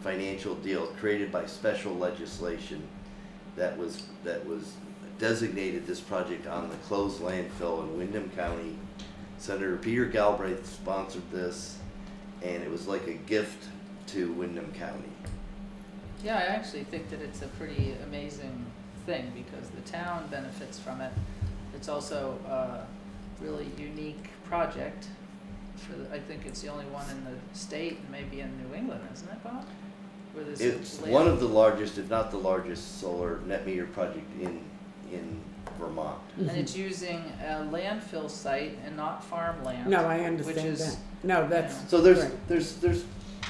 financial deal created by special legislation that was that was designated this project on the closed landfill in Windham County. Senator Peter Galbraith sponsored this, and it was like a gift to Windham County. Yeah, I actually think that it's a pretty amazing thing because the town benefits from it. It's also a really unique project. For the, I think it's the only one in the state and maybe in New England, isn't it, Bob? It's one of the largest, if not the largest, solar net meter project in in. Vermont. Mm-hmm. And it's using a landfill site and not farmland. No, I understand which is, that. No, that's you know. So there's right. there's there's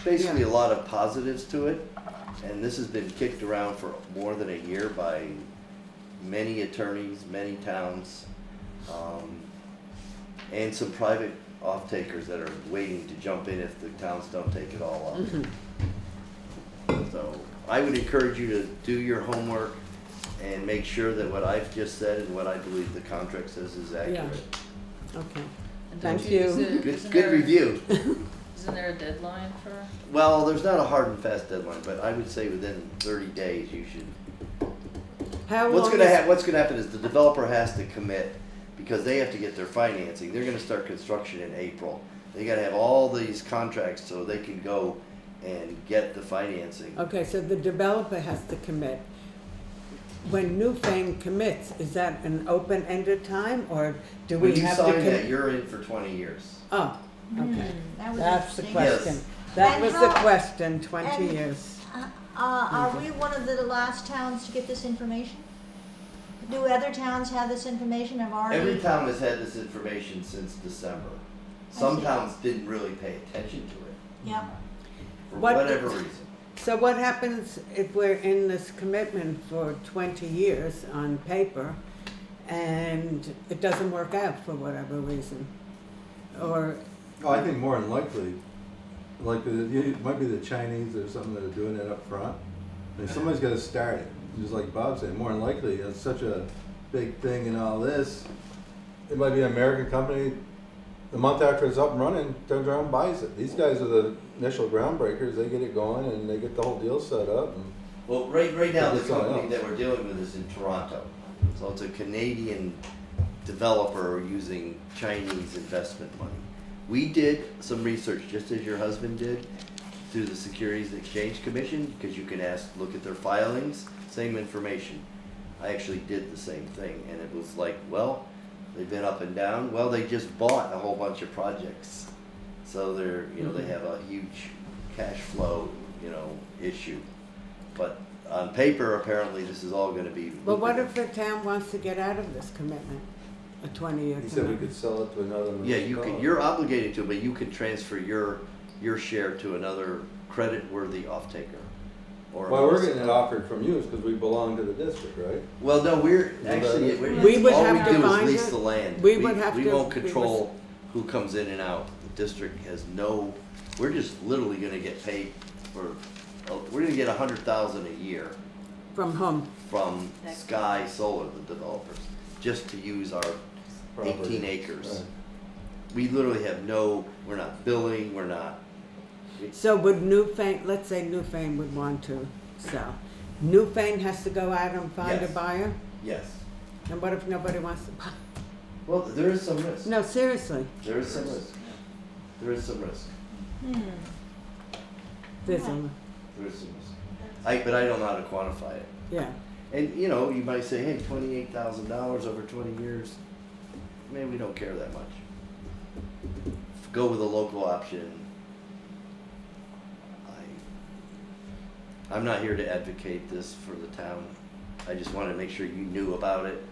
basically yeah. a lot of positives to it, and this has been kicked around for more than a year by many attorneys, many towns, um, and some private off-takers that are waiting to jump in if the towns don't take it all up. Mm-hmm. So I would encourage you to do your homework and make sure that what I've just said and what I believe the contract says is accurate. Yeah. Okay. And thank you. It, good good review. Isn't there a deadline for? Well, there's not a hard and fast deadline, but I would say within thirty days you should. How what's going to What's going to happen is the developer has to commit because they have to get their financing. They're going to start construction in April. They got to have all these contracts so they can go and get the financing. Okay, so the developer has to commit. When Newfane commits, is that an open-ended time, or do we have to? When you sign that, you're in for twenty years. Oh, okay. Mm, that That's the question. Yes. That and was how, the question. twenty years. Uh, uh, are we one of the last towns to get this information? Do other towns have this information? I've already. Every town has had this information since December. Some towns didn't really pay attention to it. Yeah. For what whatever did, reason. So what happens if we're in this commitment for twenty years on paper and it doesn't work out for whatever reason? Or oh, I think more than likely, like the, it might be the Chinese or something that are doing it up front. I mean, somebody's got to start it. Just like Bob said, more than likely, it's such a big thing and all this. It might be an American company. The month after it's up and running, turns around and buys it. These guys are the initial groundbreakers. They get it going and they get the whole deal set up. And well, right right now the company that we're dealing with is in Toronto. So it's a Canadian developer using Chinese investment money. We did some research, just as your husband did, through the Securities and Exchange Commission, because you can ask, look at their filings, same information. I actually did the same thing, and it was like, well, they've been up and down. Well, they just bought a whole bunch of projects, so they're you know they have a huge cash flow you know issue. But on paper, apparently, this is all going to be. But what if the town wants to get out of this commitment, a twenty-year? He said we could sell it to another. Yeah, you can. You're obligated to, but you can transfer your your share to another credit-worthy off-taker. Well, we're getting it offered from you is because we belong to the district, right? Well, no, we're actually we're, we would all have we to do is lease it. the land. We, we would have we to. We won't control we who comes in and out. The district has no. We're just literally going to get paid for. We're going to get a hundred thousand a year from whom? From That's Sky Solar, the developers, just to use our property. eighteen acres. Right. We literally have no. We're not billing. We're not. So would Newfane, let's say Newfane would want to sell. Newfane has to go out and find yes. a buyer? Yes. And what if nobody wants to buy? Well, there is some risk. No, seriously. There is some risk. There is some risk. Hmm. There's some risk. There is some risk. I, but I don't know how to quantify it. Yeah. And, you know, you might say, hey, twenty-eight thousand dollars over twenty years. Man, we don't care that much. Go with a local option. I'm not here to advocate this for the town. I just wanted to make sure you knew about it.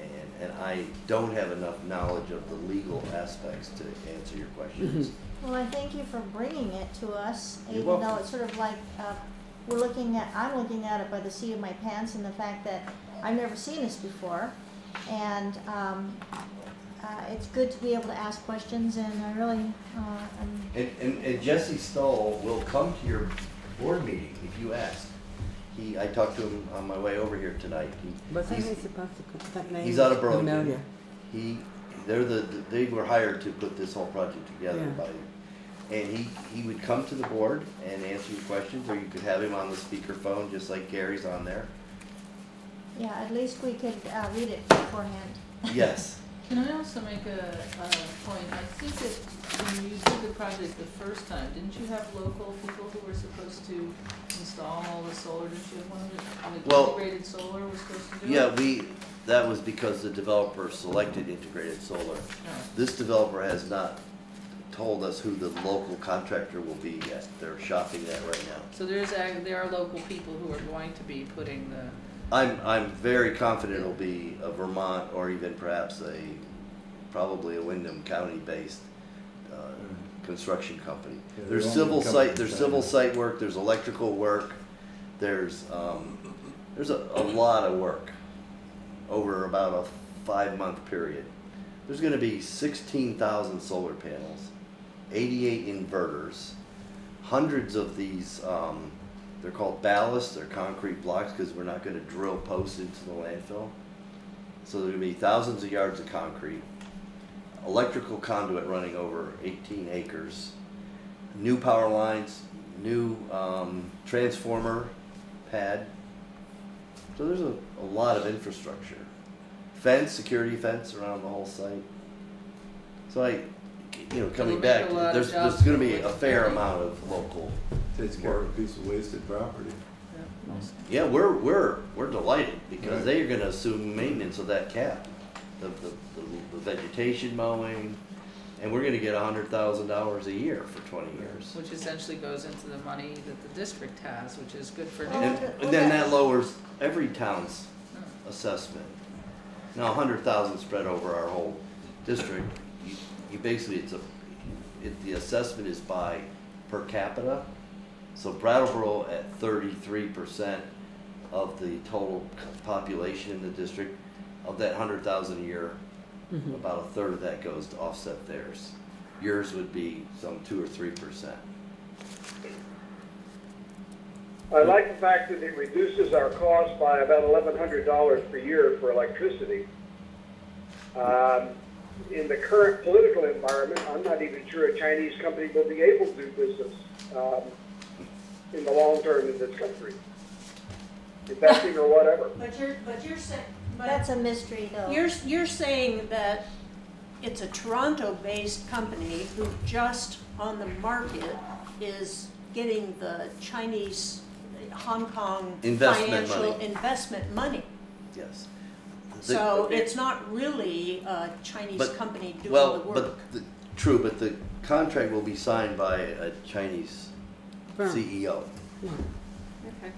And, and I don't have enough knowledge of the legal aspects to answer your questions. Well, I thank you for bringing it to us, even though it's sort of like uh, we're looking at, I'm looking at it by the seat of my pants, and the fact that I've never seen this before. And um, uh, it's good to be able to ask questions, and I really... Uh, and, and, and Jesse Stohl will come to your board meeting if you ask. He, I talked to him on my way over here tonight. He, What's he's, he's, about to that name he's out of Burlington. He, they're the, they were hired to put this whole project together yeah. by him. And he, he would come to the board and answer your questions, or you could have him on the speakerphone, just like Gary's on there. Yeah, at least we could uh, read it beforehand. Yes. Can I also make a, a point? I think that when you did the project the first time, didn't you have local people who were supposed to install all the solar? Didn't you have one of the, well, Integrated Solar was supposed to do yeah, it? Yeah, we, that was because the developer selected Integrated Solar. Oh. This developer has not told us who the local contractor will be yet. They're shopping that right now. So there's a, there are local people who are going to be putting the... I'm, I'm very confident it'll be a Vermont or even perhaps a, probably a Windham County-based uh, construction company. Yeah, there's civil site, there's civil site work, there's electrical work, there's, um, there's a, a lot of work over about a five-month period. There's going to be sixteen thousand solar panels, eighty-eight inverters, hundreds of these, um, they're called ballasts, they're concrete blocks because we're not going to drill posts into the landfill. So there's going to be thousands of yards of concrete, electrical conduit running over eighteen acres, new power lines, new um, transformer pad. So there's a, a lot of infrastructure. Fence, security fence around the whole site. So I, you know, coming back, there's, there's going to be a fair amount of local. Takes care of a piece of wasted property. Yeah, we're we're we're delighted because right. they are going to assume maintenance of that cap, the the, the, the vegetation mowing, and we're going to get a hundred thousand dollars a year for twenty years, which essentially goes into the money that the district has, which is good for. And, and then that lowers every town's assessment. Now, a hundred thousand spread over our whole district. You, you basically it's a it, the assessment is by per capita. So Brattleboro at thirty-three percent of the total population in the district, of that one hundred thousand a year, mm-hmm. about a third of that goes to offset theirs. Yours would be some two or three percent. I like the fact that it reduces our cost by about eleven hundred dollars per year for electricity. Um, in the current political environment, I'm not even sure a Chinese company will be able to do business Um, in the long term in this country, investing or whatever. But you're, but you're saying that's a mystery, though. You're you're saying that it's a Toronto-based company who just on the market is getting the Chinese, Hong Kong investment financial money. investment money. Yes. The, so it, it's not really a Chinese but, company doing well, the work. But the, true, but the contract will be signed by a Chinese C E O. Yeah. Okay.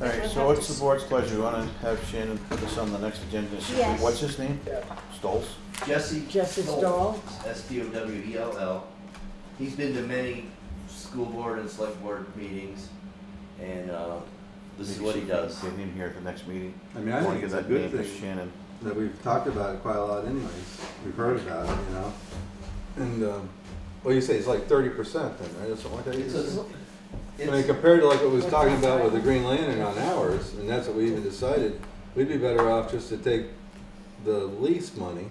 All right, so what's the board's pleasure? You want to have Shannon put this on the next agenda? Yes. What's his name? Yeah. Stohl? Jesse Jesse Stohl. S T O W E L L. He's been to many school board and select board meetings, and uh, this Maybe is what he does. Get him here at the next meeting. I mean, I, I think it's a good thing Shannon. that we've talked about it quite a lot anyways. We've heard about it, you know. And... Um, Well, you say it's like thirty percent, then, right? Something like that. It's a, it's I mean, compared to like what we was talking about with the Green Lantern on ours, and that's what we even decided. We'd be better off just to take the lease money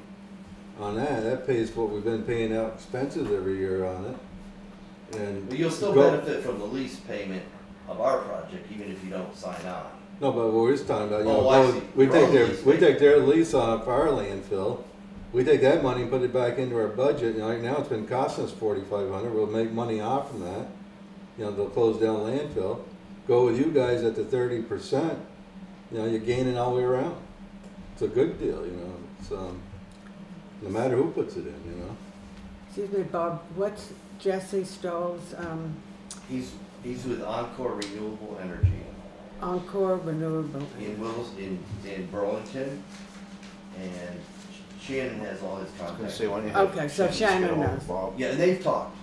on that. That pays what we've been paying out expenses every year on it. And but you'll still go, benefit from the lease payment of our project, even if you don't sign on. No, but what we're just talking about, you oh, know, I see. we take their we take their lease off our landfill. We take that money and put it back into our budget. You know, right now it's been costing us forty-five hundred dollars. We'll make money off from that. You know, they'll close down landfill. Go with you guys at the thirty percent. You know, you're gaining all the way around. It's a good deal, you know. It's, um, no matter who puts it in, you know. Excuse me, Bob, what's Jesse Stohl's? Um, He's He's with Encore Renewable Energy. Encore Renewable Energy. In Wills, in, in Burlington, and Shannon has all his contacts. Say, okay, so Shannon knows. Bob. Yeah, and they've talked.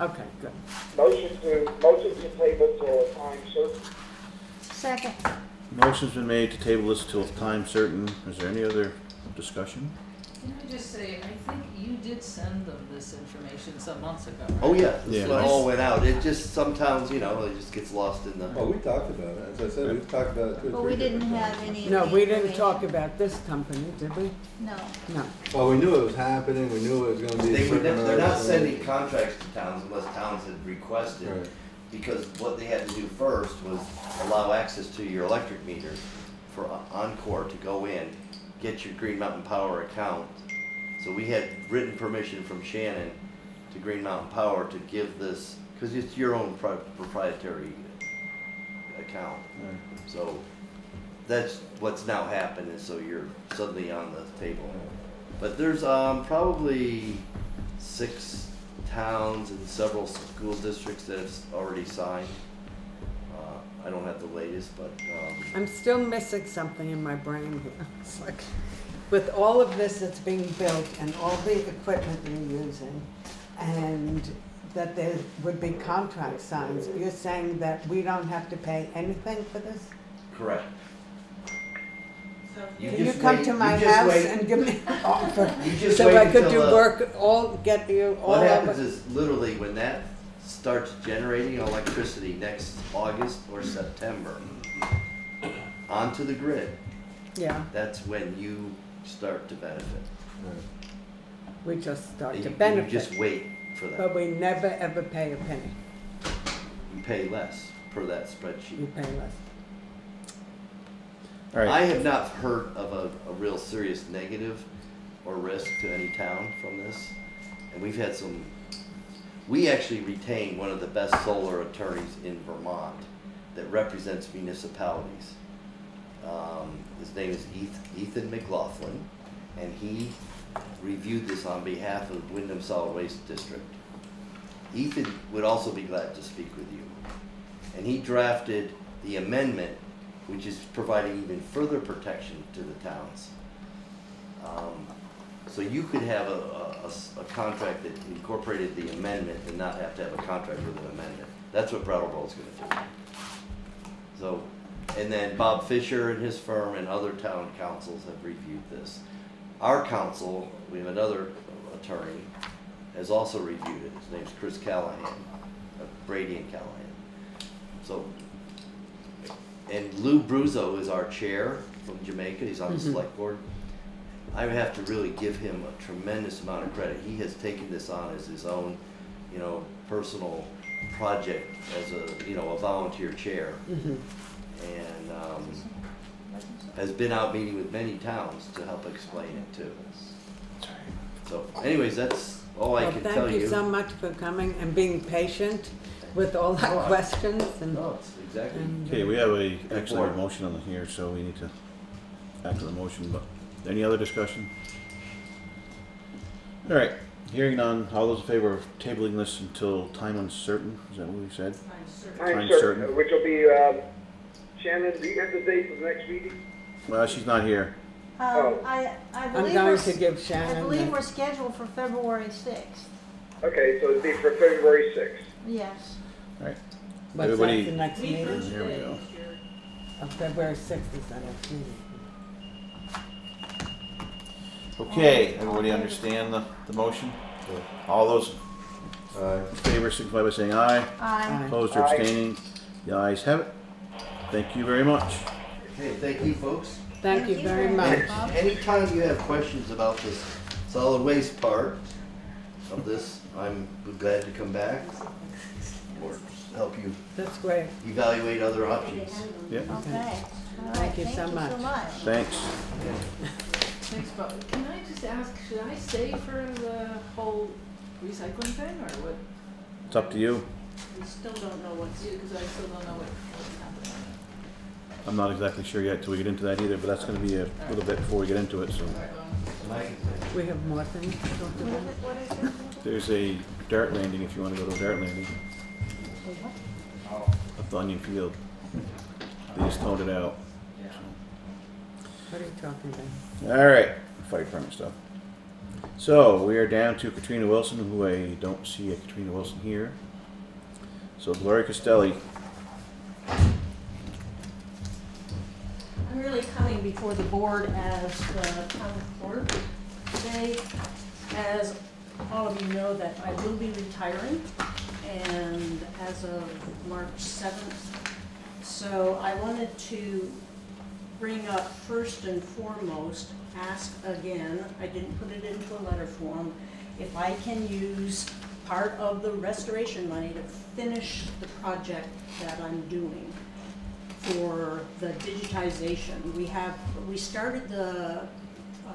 Okay, good. Motion to, motion to table till time certain. Second. Motion's been made to table this till time certain. Is there any other discussion? Can I just say, I think you did send them this information some months ago. Right? Oh, yeah. This yeah. all went out. It just sometimes, you know, it just gets lost in the... Well, we talked about it. As I said, we've talked about it two or But we didn't have any... No, we didn't talk about this company, did we? No. No. Well, we knew it was happening. We knew it was going to be... They were, they're not sending contracts to towns unless towns had requested, right. Because what they had to do first was allow access to your electric meter for Encore to go in. Get your Green Mountain Power account. So we had written permission from Shannon to Green Mountain Power to give this, because it's your own pro proprietary account. Right. So that's what's now happened, is so you're suddenly on the table. But there's um, probably six towns and several school districts that have already signed. I don't have the latest, but... Um, I'm still missing something in my brain here. It's like, with all of this that's being built and all the equipment they're using, and that there would be contract signs, you're saying that we don't have to pay anything for this? Correct. You Can you come wait, to my house wait. and give me an offer so I could do work, all get you all... What happens is literally when that... starts generating electricity next August or September onto the grid. Yeah. That's when you start to benefit. Right. We just start and to you, benefit. You just wait for that. But we never ever pay a penny. You pay less per that spreadsheet. You pay less. All right. I have not heard of a, a real serious negative or risk to any town from this. And we've had some... We actually retain one of the best solar attorneys in Vermont that represents municipalities. Um, his name is Ethan McLaughlin, and he reviewed this on behalf of Windham Solid Waste District. Ethan would also be glad to speak with you. And he drafted the amendment, which is providing even further protection to the towns. Um, So you could have a, a, a contract that incorporated the amendment and not have to have a contract with an amendment. That's what Brattleboro is going to do. So, and then Bob Fisher and his firm and other town councils have reviewed this. Our council, we have another attorney, has also reviewed it. His name's Chris Callahan, Brady and Callahan. So, and Lou Bruzzo is our chair from Jamaica. He's on mm-hmm. the select board. I would have to really give him a tremendous amount of credit. He has taken this on as his own, you know, personal project as a, you know, a volunteer chair, mm-hmm. and um, has been out meeting with many towns to help explain it too. So, anyways, that's all well, I can tell you. Thank you so much for coming and being patient with all our oh, questions. And, no, exactly. And, okay, we have a excellent motion on here, so we need to after the motion, but. Any other discussion? All right. Hearing none, all those in favor of tabling this until time uncertain? Is that what we said? Time certain. Time, time certain, certain. Which will be, um, Shannon, do you have the date for the next meeting? Well, she's not here. Um, oh. I, I believe I'm going to give Shannon. I believe we're scheduled for February sixth. Okay, so it'll be for February sixth. Yes. All right. What's Everybody, the next meeting? Here we go. Of February sixth is the next meeting. Okay, everybody understand the, the motion? Good. All those uh, in favor signify by saying aye. Aye. Opposed or abstaining? The ayes have it. Thank you very much. Okay, thank you, folks. Thank, thank you, you very, very much. much. Anytime you have questions about this solid waste part of this, I'm glad to come back or help you. That's great. Evaluate other options. Yeah. Okay. okay. All right. Thank you thank so, you much. so much. Thanks. Okay. Thanks, Bob. Can I just ask, should I stay for the whole recycling thing, or what? It's up to you. We still don't know what to do, because I still don't know what, what's happening. I'm not exactly sure yet until we get into that either, but that's going to be a right. little bit before we get into it. So we have more things to talk about. What is it? There's a dart landing if you want to go to a dart landing. of the onion field. They just toned it out. What are you talking about? All right, fire department stuff. So we are down to Katrina Wilson, who I don't see a Katrina Wilson here. So Gloria Costelli. I'm really coming before the board as the town clerk today. As all of you know, that I will be retiring, and as of March seventh. So I wanted to bring up first and foremost, ask again, I didn't put it into a letter form, if I can use part of the restoration money to finish the project that I'm doing for the digitization. We have, we started the uh,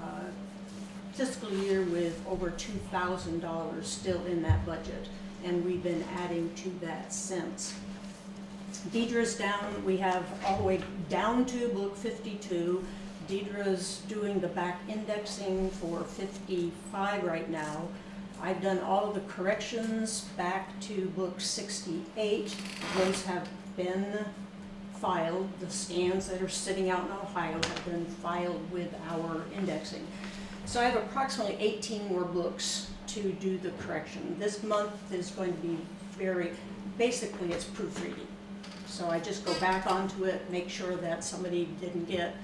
fiscal year with over two thousand dollars still in that budget, and we've been adding to that since. Deidre's down, we have all the way down to book fifty-two. Deidre's doing the back indexing for fifty-five right now. I've done all of the corrections back to book sixty-eight. Those have been filed. The scans that are sitting out in Ohio have been filed with our indexing. So I have approximately eighteen more books to do the correction. This month is going to be very, basically it's proofreading. So I just go back onto it, make sure that somebody didn't get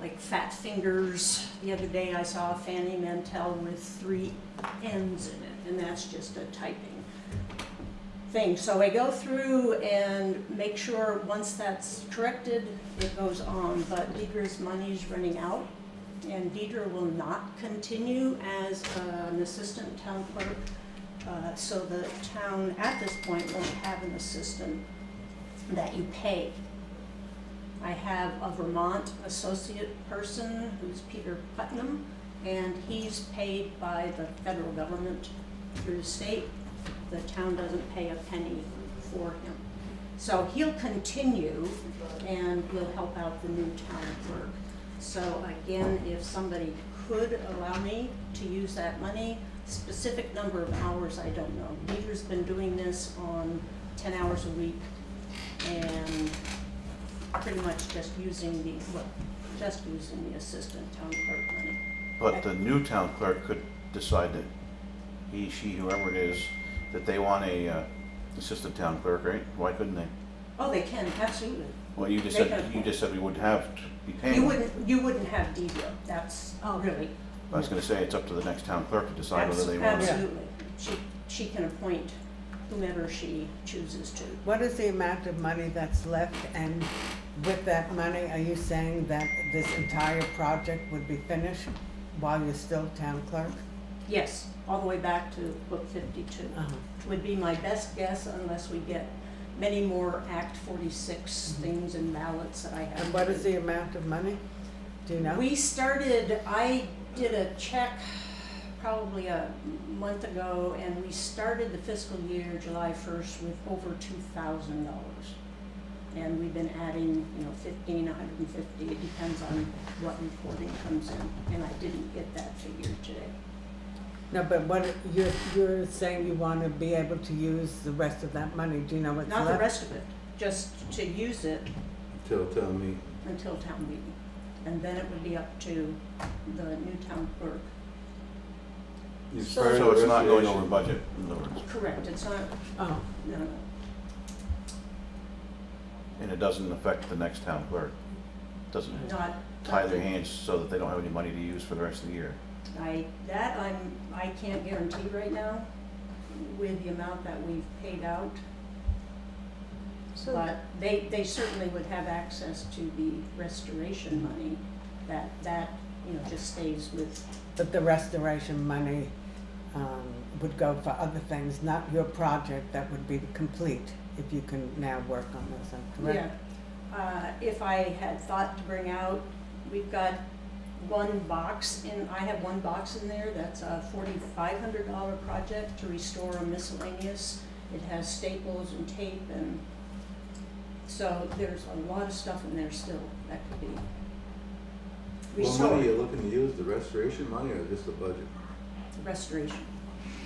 like fat fingers. The other day I saw a Fanny Mantel with three N's in it, and that's just a typing thing. So I go through and make sure once that's corrected, it goes on. But Deidre's money's running out, and Deidre will not continue as uh, an assistant town clerk. Uh, so the town at this point won't have an assistant that you pay. I have a Vermont associate person who's Peter Putnam, and he's paid by the federal government through the state. The town doesn't pay a penny for him. So he'll continue and will help out the new town clerk. So again, if somebody could allow me to use that money, specific number of hours, I don't know. Peter's been doing this on ten hours a week and pretty much just using the well, just using the assistant town clerk money. But okay. The new town clerk could decide that he, she, whoever it is, that they want a uh, assistant town clerk, right? Why couldn't they? Oh, they can absolutely. Well, you just they said you pay. just said we would have to be paying. You wouldn't. You wouldn't have Deidre. That's oh really. I was going to say it's up to the next town clerk to decide Abs whether they want. Absolutely, she she can appoint whomever she chooses to. What is the amount of money that's left, and with that money, are you saying that this entire project would be finished while you're still town clerk? Yes, all the way back to book fifty-two. Uh-huh. Would be my best guess, unless we get many more Act forty-six mm-hmm. things and ballots that I have. And what is the amount of money? Do you know? We started, I did a check probably a month ago, and we started the fiscal year July first with over two thousand dollars. And we've been adding, you know, fifteen, a hundred fifty, it depends on what reporting comes in, and I didn't get that figure today. No, but what, you're, you're saying you want to be able to use the rest of that money, do you know what's left? Not the rest of it, just to use it. Until town meeting. Until town meeting. And then it would be up to the new town clerk. So, so it's not going over budget. Correct. It's not. Oh. No, no. And it doesn't affect the next town clerk. It doesn't not, tie not their hands so that they don't have any money to use for the rest of the year. I that I'm I can't guarantee right now with the amount that we've paid out. So but they they certainly would have access to the restoration money that that you know just stays with. But the restoration money um, would go for other things, not your project that would be complete if you can now work on this, correct? Yeah. Uh, if I had thought to bring out, we've got one box, in, I have one box in there that's a forty-five hundred dollar project to restore a miscellaneous. It has staples and tape, and so there's a lot of stuff in there still that could be. We well, money you're looking to use, the restoration money or just the budget? Restoration.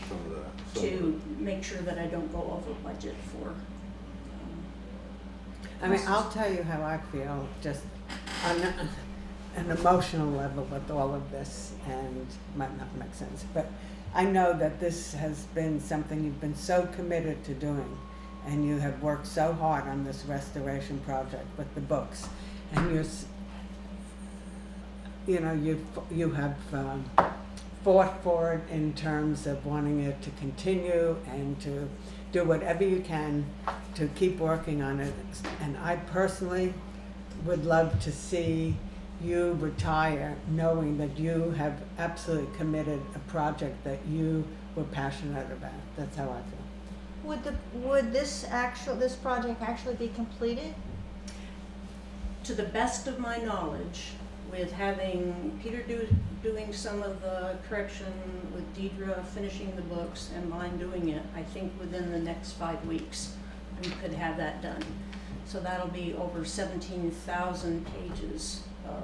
Some of that. Some to of make sure that I don't go over budget for um, I mean, I'll tell you how I feel, just on a, an emotional level with all of this, and might not make sense, but I know that this has been something you've been so committed to doing, and you have worked so hard on this restoration project with the books, and you're, you know, you you have um, fought for it in terms of wanting it to continue and to do whatever you can to keep working on it. And I personally would love to see you retire knowing that you have absolutely committed a project that you were passionate about. That's how I feel. Would the would this actual this project actually be completed? To the best of my knowledge, with having Peter do, doing some of the correction, with Deidre finishing the books and mine doing it, I think within the next five weeks we could have that done. So that'll be over seventeen thousand pages of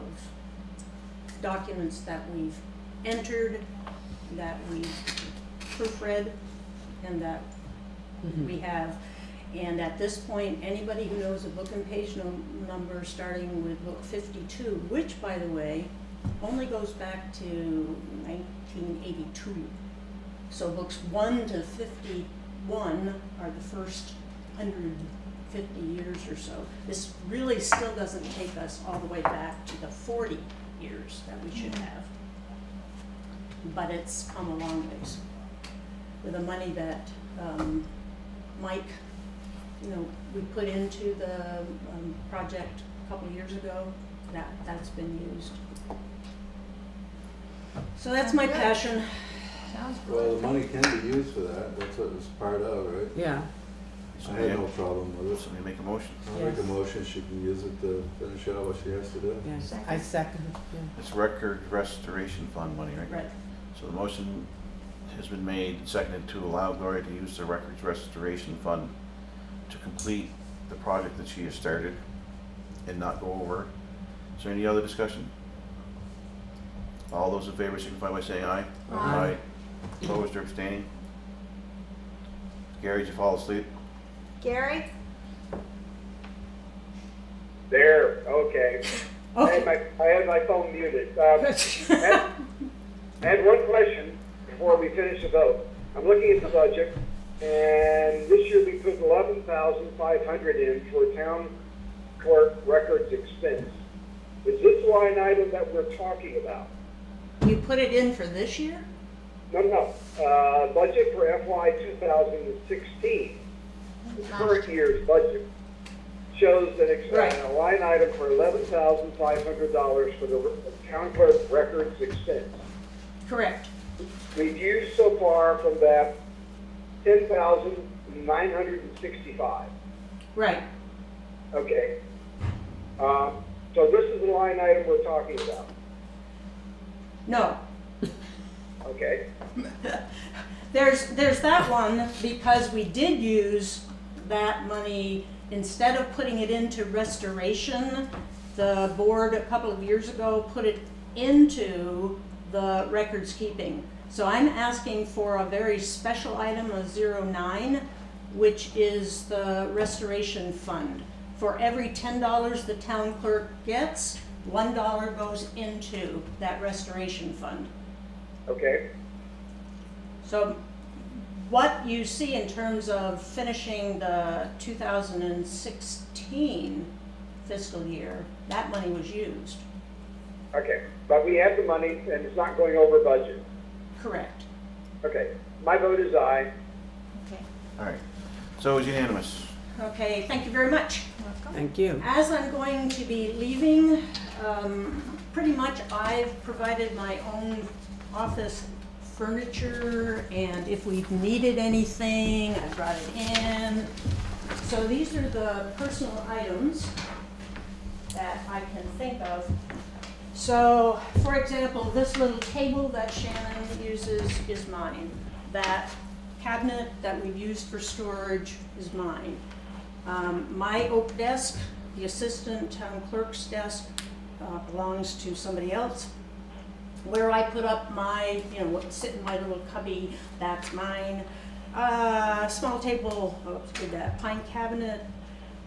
documents that we've entered, that we've proofread, and that mm-hmm. we have. And at this point, anybody who knows a book and page no number, starting with book fifty-two, which, by the way, only goes back to nineteen eighty-two. So books one to fifty-one are the first one hundred fifty years or so. This really still doesn't take us all the way back to the forty years that we should have. But it's come a long ways. With the money that um, Mike, you know, we put into the um, project a couple of years ago, that, that's been used. So that's my passion. Sounds good. Well, the money can be used for that. That's what it's part of, right? Yeah. So I had no problem with it. So we make a motion. I'll yes. make a motion. She can use it to finish out what she has to do. Yes, second. I second it. Yeah. It's record restoration fund money, right? Right. So the motion has been made and seconded to allow Gloria to use the records restoration fund to complete the project that she has started and not go over. Is there any other discussion? All those in favor signify by saying aye. Aye. Aye. Opposed or abstaining? Gary, did you fall asleep? Gary? There, okay. okay. I, had my, I had my phone muted. Um, I, had, I had one question before we finish the vote. I'm looking at the budget, and this year we put eleven thousand five hundred dollars in for town clerk records expense. Is this line item that we're talking about? You put it in for this year? No, no. Uh, budget for F Y two thousand sixteen. The current year's budget shows an expense, right. a line item for eleven thousand five hundred dollars for the town clerk records expense. Correct. We've used so far from that ten thousand nine hundred sixty-five. Right. Okay. Uh, so this is the line item we're talking about. No. Okay. There's there's that one, because we did use that money. Instead of putting it into restoration, the board a couple of years ago put it into the records keeping. So I'm asking for a very special item of zero nine, which is the restoration fund. For every ten dollars the town clerk gets, one dollar goes into that restoration fund. Okay. So what you see in terms of finishing the two thousand sixteen fiscal year, that money was used. Okay, but we have the money and it's not going over budget. Correct. Okay, my vote is aye. Okay. All right, so it's unanimous. Okay, thank you very much. Welcome. Thank you. As I'm going to be leaving, um, pretty much I've provided my own office furniture, and if we've needed anything, I brought it in. So these are the personal items that I can think of. So, for example, this little table that Shannon uses is mine. That cabinet that we've used for storage is mine. Um, my oak desk, the assistant town clerk's desk, uh, belongs to somebody else. Where I put up my, you know, what sit in my little cubby, that's mine. Uh, small table, oh, let's do that, pine cabinet.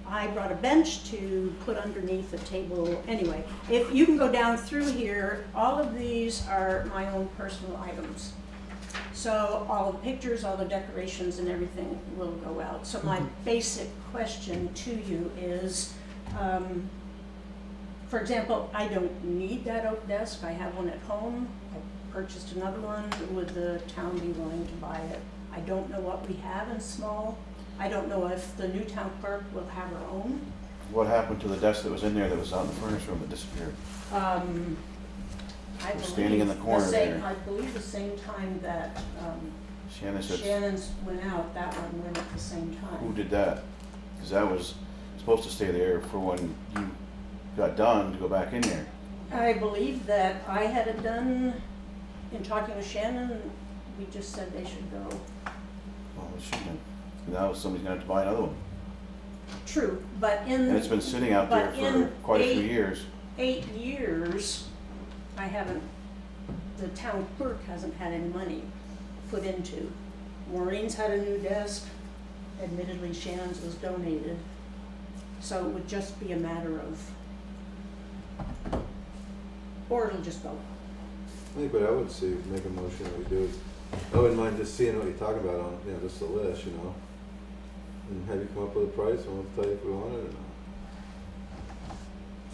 I brought a bench to put underneath a table. Anyway, if you can go down through here, all of these are my own personal items. So all the pictures, all the decorations and everything will go out. So my basic question to you is, um, for example, I don't need that oak desk. I have one at home. I purchased another one. Would the town be willing to buy it? I don't know what we have in small. I don't know if the new town clerk will have her own. What happened to the desk that was in there that was out in the furnace room that disappeared? Um, I was standing in the corner the same, there. I believe the same time that um, Shannon Shannon's went out, that one went at the same time. Who did that? Because that was supposed to stay there for when you got done to go back in there. I believe that I had it done. In talking with Shannon, we just said they should go. Well, they shouldn't. Now somebody's going to have to buy another one. True, but in... And it's been sitting out there for quite eight, a few years. Eight years, I haven't... The town clerk hasn't had any money put into. Maureen's had a new desk. Admittedly, Shannon's was donated. So it would just be a matter of... Or it'll just go. I think what I would see, make a motion that we do. I wouldn't mind just seeing what you're talking about on, you know, just a list, you know. And have you come up with a price, and we'll tell you if we want it or not.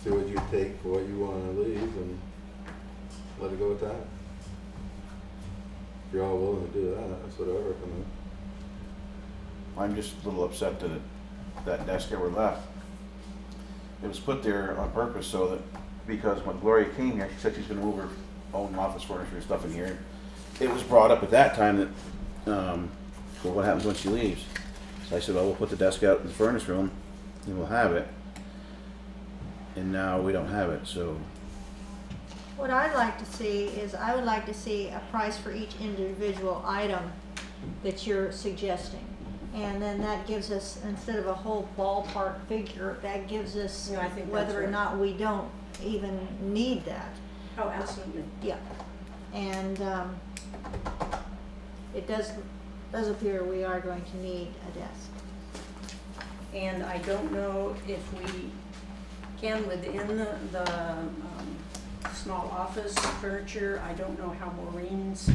See what you take for what you want to leave, and let it go with that. If you're all willing to do that, that's what I recommend. I'm just a little upset that it, that desk ever left. It was put there on purpose so that, because when Gloria came here, she said she's going to move her own office furniture and stuff in here. It was brought up at that time that, um, well, what happens when she leaves? So I said, well, we'll put the desk out in the furnace room and we'll have it. And now we don't have it, so. What I'd like to see is, I would like to see a price for each individual item that you're suggesting. And then that gives us, instead of a whole ballpark figure, that gives us yeah, I think whether right. or not we don't even need that. Oh, absolutely. Yeah. And, um, it does, does appear we are going to need a desk. And I don't know if we can, within the, the um, small office furniture, I don't know how Maureen's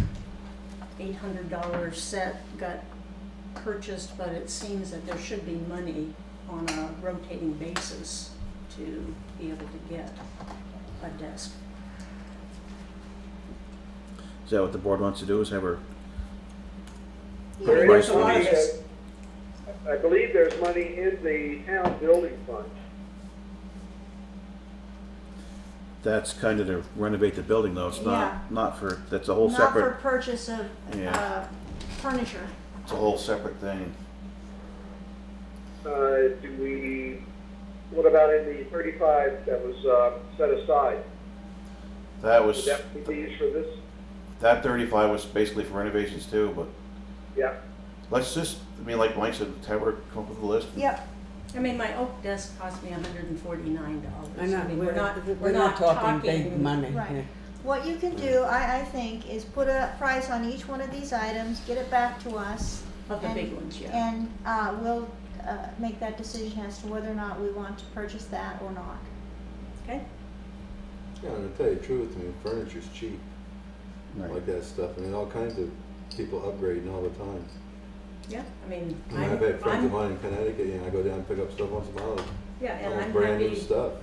eight hundred dollar set got purchased, but it seems that there should be money on a rotating basis to be able to get a desk. Is that what the board wants to do, is have her put a price on this? I believe there's money in the town building fund. That's kind of to renovate the building, though. It's yeah. not, not for, that's a whole not separate. Not for purchase of yeah. uh, furniture. It's a whole separate thing. Uh, do we, what about in the thirty-five that was uh, set aside? That was. Would that be used for this? That thirty-five was basically for renovations too, but yeah. Let's just, I mean, like Mike said, have her come up with a list. Yep. I mean, my oak desk cost me one hundred forty-nine dollars. I know. I mean, we're, we're not. We're, we're not, not talking, talking big money. Right. Yeah. What you can do, I, I think, is put a price on each one of these items. Get it back to us. Of the and, big ones, yeah. And uh, we'll uh, make that decision as to whether or not we want to purchase that or not. Okay. Yeah, and to tell you the truth, I mean, furniture's cheap. Right. Like that stuff. I mean, all kinds of people upgrading all the time. Yeah, I mean, I have a friends I'm, of mine in Connecticut, and I go down and pick up stuff once a while. Yeah, and all I'm brand happy, new stuff.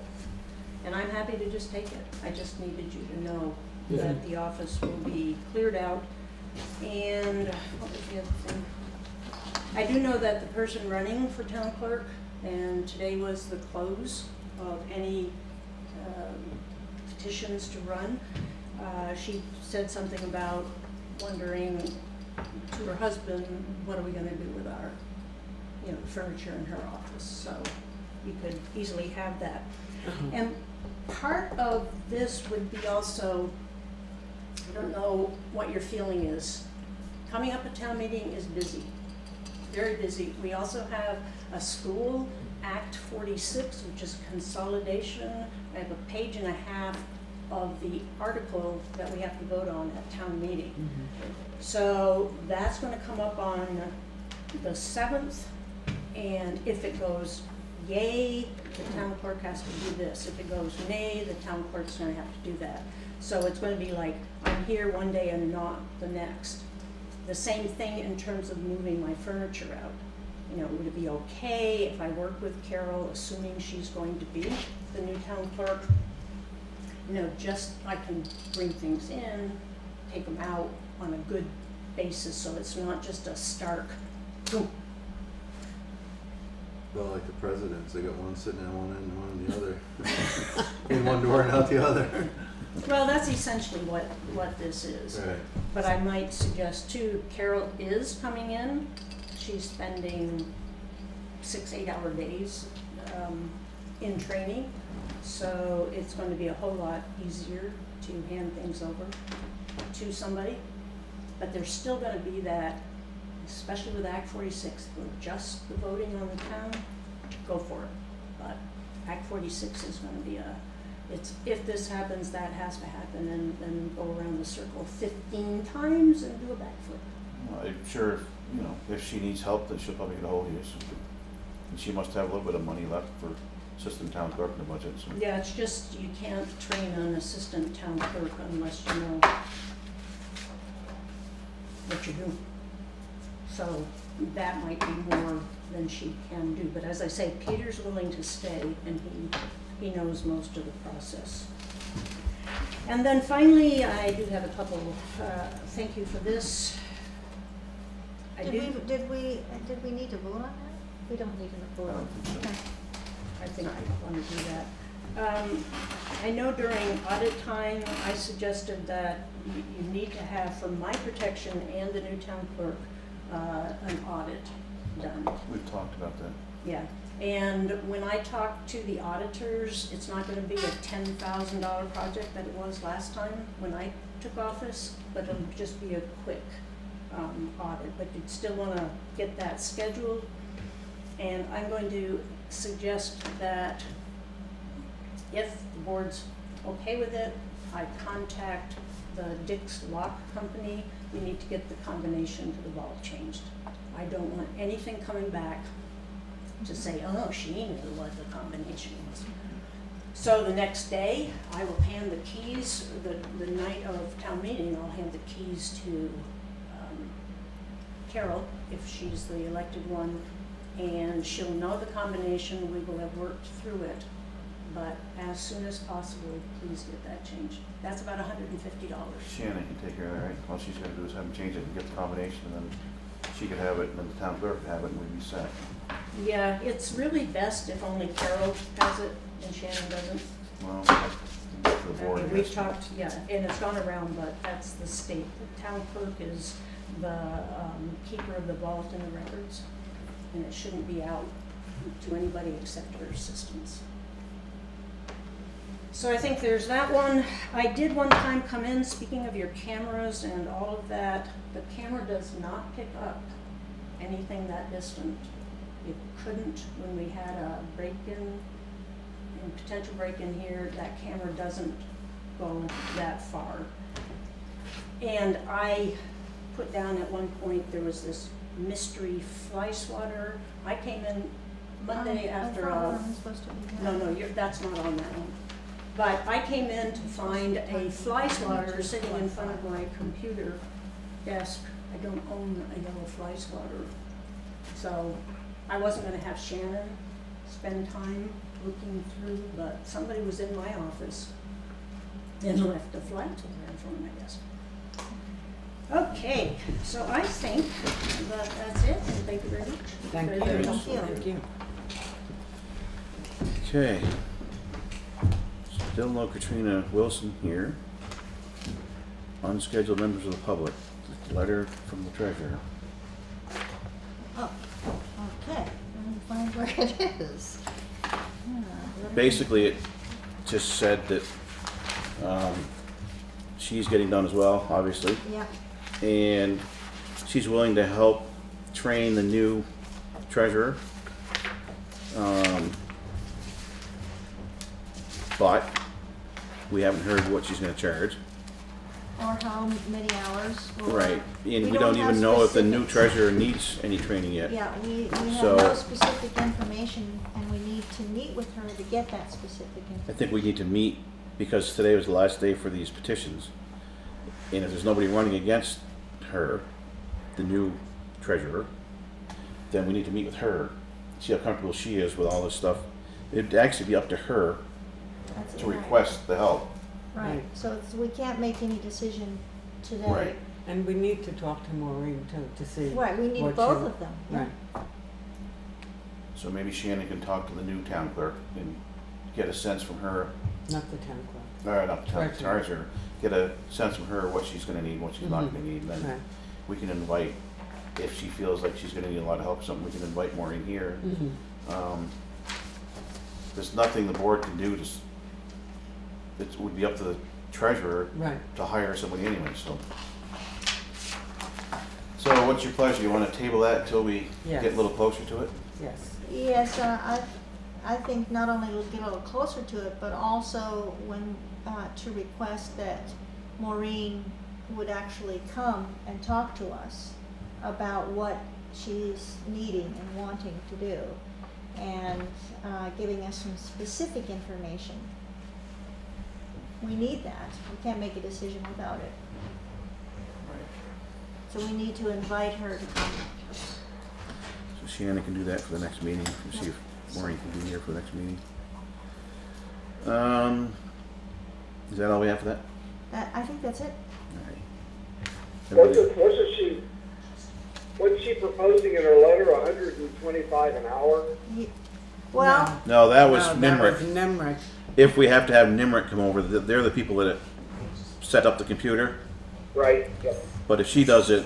And I'm happy to just take it. I just needed you to know yeah. that the office will be cleared out. And what was the other thing? I do know that the person running for town clerk, and today was the close of any um, petitions to run. Uh, she said something about wondering to her husband, what are we going to do with our, you know, furniture in her office? So you could easily have that. Mm-hmm. And part of this would be also, I don't know what your feeling is. Coming up at town meeting is busy, very busy. We also have a school, Act forty-six, which is consolidation. I have a page and a half of the article that we have to vote on at town meeting. Mm-hmm. So that's going to come up on the seventh, and if it goes yay, the town clerk has to do this. If it goes nay, the town clerk's going to have to do that. So it's going to be like, I'm here one day and not the next. The same thing in terms of moving my furniture out. You know, would it be okay if I work with Carol, assuming she's going to be the new town clerk? You know, just I can bring things in, take them out on a good basis, so it's not just a stark boom. Well, like the presidents, they got one sitting in one end and one in the other. In one door and out the other. Well, that's essentially what, what this is. Right. But I might suggest, too, Carol is coming in. She's spending six, eight-hour days um, in training. So it's going to be a whole lot easier to hand things over to somebody. But there's still going to be that, especially with Act forty-six, just the voting on the town, go for it. But Act forty-six is going to be a, it's if this happens, that has to happen, and then go around the circle fifteen times and do a backflip. Well, I'm sure, if, you know, if she needs help, then she'll probably get a hold of you. So, and she must have a little bit of money left for assistant town clerk in the budget. So. Yeah, it's just you can't train an assistant town clerk unless you know what you're doing. So that might be more than she can do. But as I say, Peter's willing to stay, and he, he knows most of the process. And then finally, I do have a couple, uh, thank you for this. I did, do, we, did, we, uh, did we need to vote on that? We don't need to vote on that. Okay. I think I want to do that. Um, I know during audit time, I suggested that you, you need to have, for my protection and the new town clerk, Uh, an audit done. We've talked about that. Yeah, and when I talk to the auditors, it's not going to be a ten thousand dollar project that it was last time when I took office, but it'll just be a quick um, audit. But you'd still want to get that scheduled. And I'm going to suggest that if the board's okay with it, I contact the Dick's Lock Company. We need to get the combination to the vault changed. I don't want anything coming back to say, oh, she knew what the combination was. So the next day, I will hand the keys, the, the night of town meeting, I'll hand the keys to um, Carol, if she's the elected one, and she'll know the combination. We will have worked through it. But as soon as possible, please get that changed. That's about one hundred fifty dollars. Shannon can take care of that, right? All she's got to do is have them change it and get the combination, and then she could have it, and then the town clerk could have it, and we'd be set. Yeah, it's really best if only Carol has it and Shannon doesn't. Well, that's for the board. I mean, we've talked, yeah, and it's gone around, but that's the state. The town clerk is the um, keeper of the vault and the records, and it shouldn't be out to anybody except her assistants. So I think there's that one. I did one time come in, speaking of your cameras and all of that, the camera does not pick up anything that distant. It couldn't when we had a break-in, and potential break-in here, that camera doesn't go that far. And I put down at one point, there was this mystery fly swatter. I came in Monday um, after a, supposed to be no, no, you're, that's not on that one. But I came in to find a fly swatter sitting in front of my computer desk. I don't own a yellow fly swatter. So I wasn't going to have Shannon spend time looking through, but somebody was in my office and left a fly swatter in front of my desk. Okay, so I think that that's it. Thank you very much. Thank you. Thank you. Thank you. Okay. Still no Katrina Wilson here. Unscheduled members of the public. Letter from the treasurer. Oh, okay. Let me find where it is. Basically, it just said that um, she's getting done as well, obviously. Yeah. And she's willing to help train the new treasurer. Um, but we haven't heard what she's going to charge. Or how many hours. Right, and we, we don't, don't even know if the new treasurer needs any training yet. Yeah, we, we have so, no specific information. information, and we need to meet with her to get that specific information. I think we need to meet, because today was the last day for these petitions, and if there's nobody running against her, the new treasurer, then we need to meet with her, see how comfortable she is with all this stuff. It'd actually be up to her That's to right. request the help. Right, right. So it's, we can't make any decision today. Right. And we need to talk to Maureen to, to see. Right, we need both she, of them. Right. So maybe Shannon can talk to the new town clerk and get a sense from her. Not the town clerk. All right, not the town treasurer. Get a sense from her what she's going to need, what she's mm-hmm. not going to need. Then right. we can invite, if she feels like she's going to need a lot of help, something we can invite Maureen here. Mm-hmm. um, there's nothing the board can do. To, it would be up to the treasurer right. to hire somebody anyway. So. So what's your pleasure? You want to table that until we yes. get a little closer to it? Yes. Yes, uh, I, I think not only we'll get a little closer to it, but also when uh, to request that Maureen would actually come and talk to us about what she's needing and wanting to do, and uh, giving us some specific information. We need that. We can't make a decision without it. So we need to invite her to come. So Shannon can do that for the next meeting. We'll see if Maureen can be here for the next meeting. Um, is that all we have for that? Uh, I think that's it. All right. Wasn't was she, was she proposing in her letter one hundred twenty-five an hour? Yeah. Well. No, no, that was no, NIMRIC. NIMRIC. If we have to have NIMRIC come over, they're the people that set up the computer. Right. Yep. But if she does it,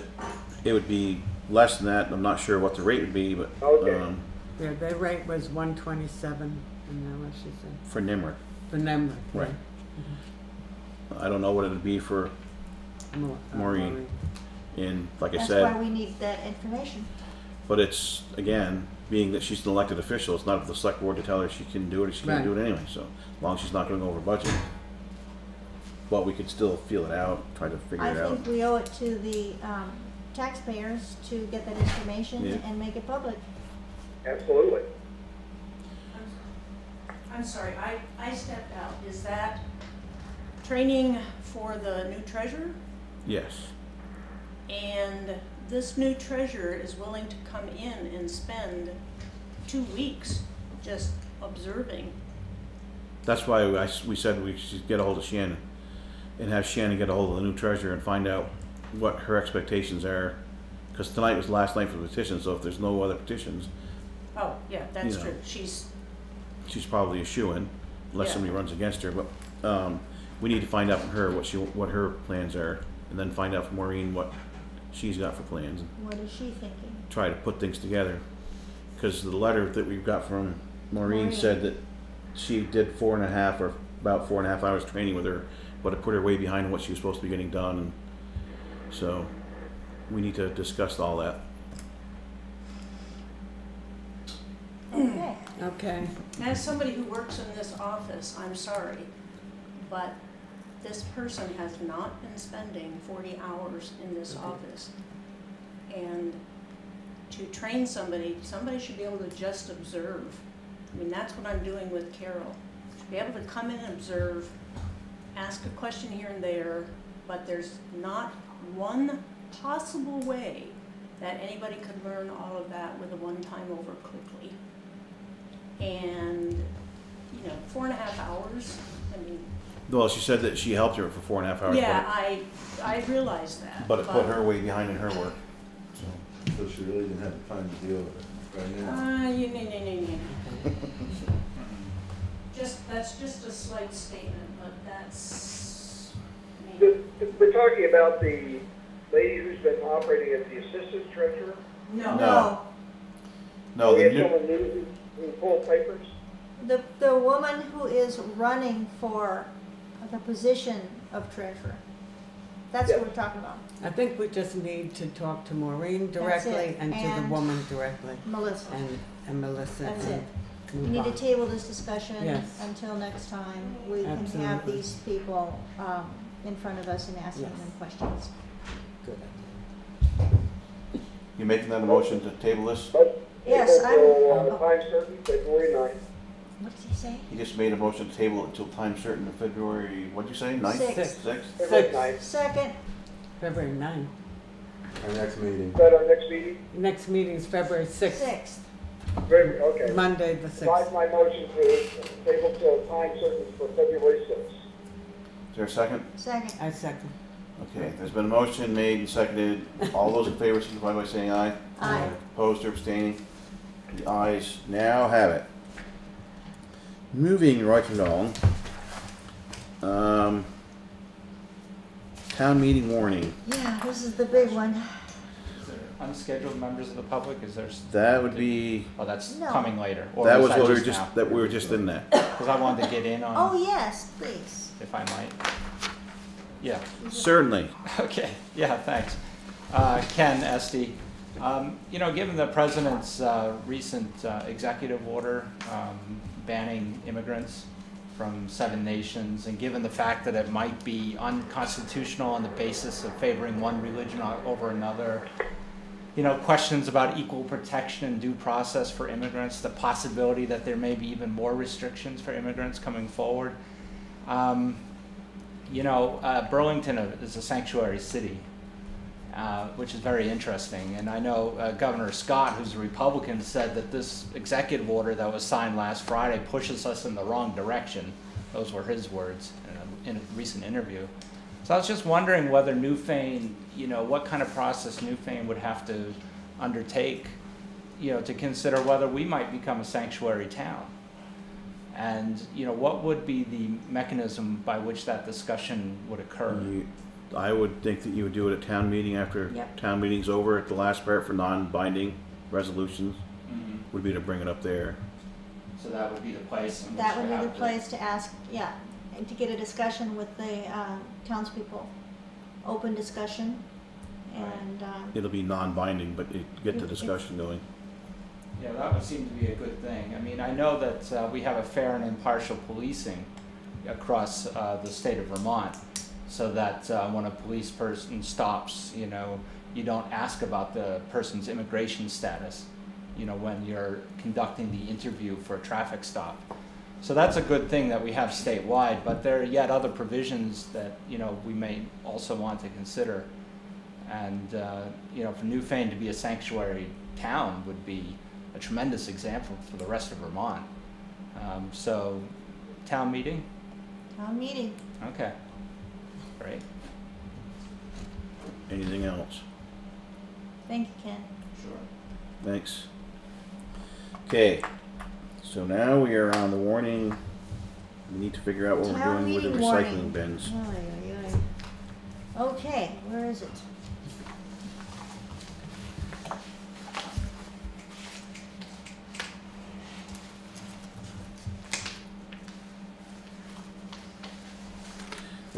it would be less than that. I'm not sure what the rate would be, but okay. um, yeah, their rate was one twenty-seven, and what she said for NIMRIC. For NIMRIC, right? Mm-hmm. I don't know what it would be for Maureen. Maureen. And like That's I said, why we need that information. But it's again, being that she's an elected official, it's not up to the select board to tell her she can do it or she can't right. do it anyway. So as long as she's not going over budget. But we could still feel it out, try to figure I it out. I think we owe it to the um, taxpayers to get that information yeah. and make it public. Absolutely. I'm sorry, I, I stepped out. Is that training for the new treasurer? Yes. And this new treasurer is willing to come in and spend two weeks just observing. That's why I, we said we should get a hold of Shannon. And have Shannon get a hold of the new treasurer and find out what her expectations are, because tonight was the last night for the petition. So if there's no other petitions, oh yeah, that's you know, true. She's she's probably a shoo-in unless yeah. somebody runs against her. But um, we need to find out from her what she what her plans are, and then find out from Maureen what she's got for plans. What is she thinking? Try to put things together, because the letter that we've got from Maureen, Maureen said that she did four and a half or about four and a half hours training with her. But it put her way behind what she was supposed to be getting done, and so we need to discuss all that. Okay. Okay. As somebody who works in this office, I'm sorry, but this person has not been spending forty hours in this office, and to train somebody, somebody should be able to just observe. I mean, that's what I'm doing with Carol. Should be able to come in and observe. Ask a question here and there, but there's not one possible way that anybody could learn all of that with a one-time over quickly. And, you know, four and a half hours, I mean... Well, she said that she helped her for four and a half hours. Yeah, I, I realized that. But it but put her way behind in her work. So, so she really didn't have the time to deal with it right now. Uh, you, no, no, no, no. Just, that's just a slight statement, but that's... The, we're talking about the lady who's been operating as the assistant treasurer? No. No. No, the woman new, who pulled papers? The, the woman who is running for the position of treasurer. That's yep. what we're talking about. I think we just need to talk to Maureen directly and, and to the woman directly. Melissa. And, and Melissa. That's and, it. We need to table this discussion yes. until next time. We Absolutely. Can have these people um, in front of us and asking yes. them questions. Good. You making that a motion to table this? Yes, I'm. Until uh, time certain, February ninth. What did he say? He just made a motion to table it until time certain of February, what'd you say, ninth? Sixth. Sixth. February ninth. Second. February ninth. Our next meeting. Is that our next meeting? Next meeting's February sixth. sixth. February, okay. Monday the sixth. Five, my motion to table till time certain for February sixth. Is there a second? Second. I second. Okay, there's been a motion made and seconded. All those in favor signify by saying aye. Aye. Opposed or abstaining? The ayes now have it. Moving right along, um, town meeting warning. Yeah, this is the big one. Is there unscheduled members of the public? Is there? That would be. Oh, that's no. Coming later. Or that was what we were just. Now? That we were just in that. Because I wanted to get in on. Oh yes, please. If I might. Yeah. Certainly. Okay. Yeah. Thanks, uh, Ken Esty. Um, you know, given the president's uh, recent uh, executive order. Um, banning immigrants from seven nations, and given the fact that it might be unconstitutional on the basis of favoring one religion over another, you know, questions about equal protection and due process for immigrants, the possibility that there may be even more restrictions for immigrants coming forward. Um, you know, uh, Burlington is a sanctuary city, Uh, which is very interesting. And I know uh, Governor Scott, who's a Republican, said that this executive order that was signed last Friday pushes us in the wrong direction. Those were his words in a, in a recent interview. So I was just wondering whether Newfane, you know, what kind of process Newfane would have to undertake, you know, to consider whether we might become a sanctuary town. And, you know, what would be the mechanism by which that discussion would occur? You I would think that you would do it at town meeting after yep. town meeting's over. At the last part for non-binding resolutions, mm-hmm. would be to bring it up there. So that would be the place. That would be the place to ask, yeah, and to get a discussion with the uh, townspeople, open discussion, and right. um, it'll be non-binding, but it get the discussion going. Yeah, that would seem to be a good thing. I mean, I know that uh, we have a fair and impartial policing across uh, the state of Vermont. So that uh, when a police person stops, you know, you don't ask about the person's immigration status, you know, when you're conducting the interview for a traffic stop. So that's a good thing that we have statewide, but there are yet other provisions that, you know, we may also want to consider. And, uh, you know, for Newfane to be a sanctuary town would be a tremendous example for the rest of Vermont. Um, so, town meeting? Town meeting. Okay. Right. Anything else? Thank you, Ken. Sure. Thanks. Okay. So now we are on the warning. We need to figure out what we're doing with the recycling bins. Oh, yeah, yeah. Okay. Where is it?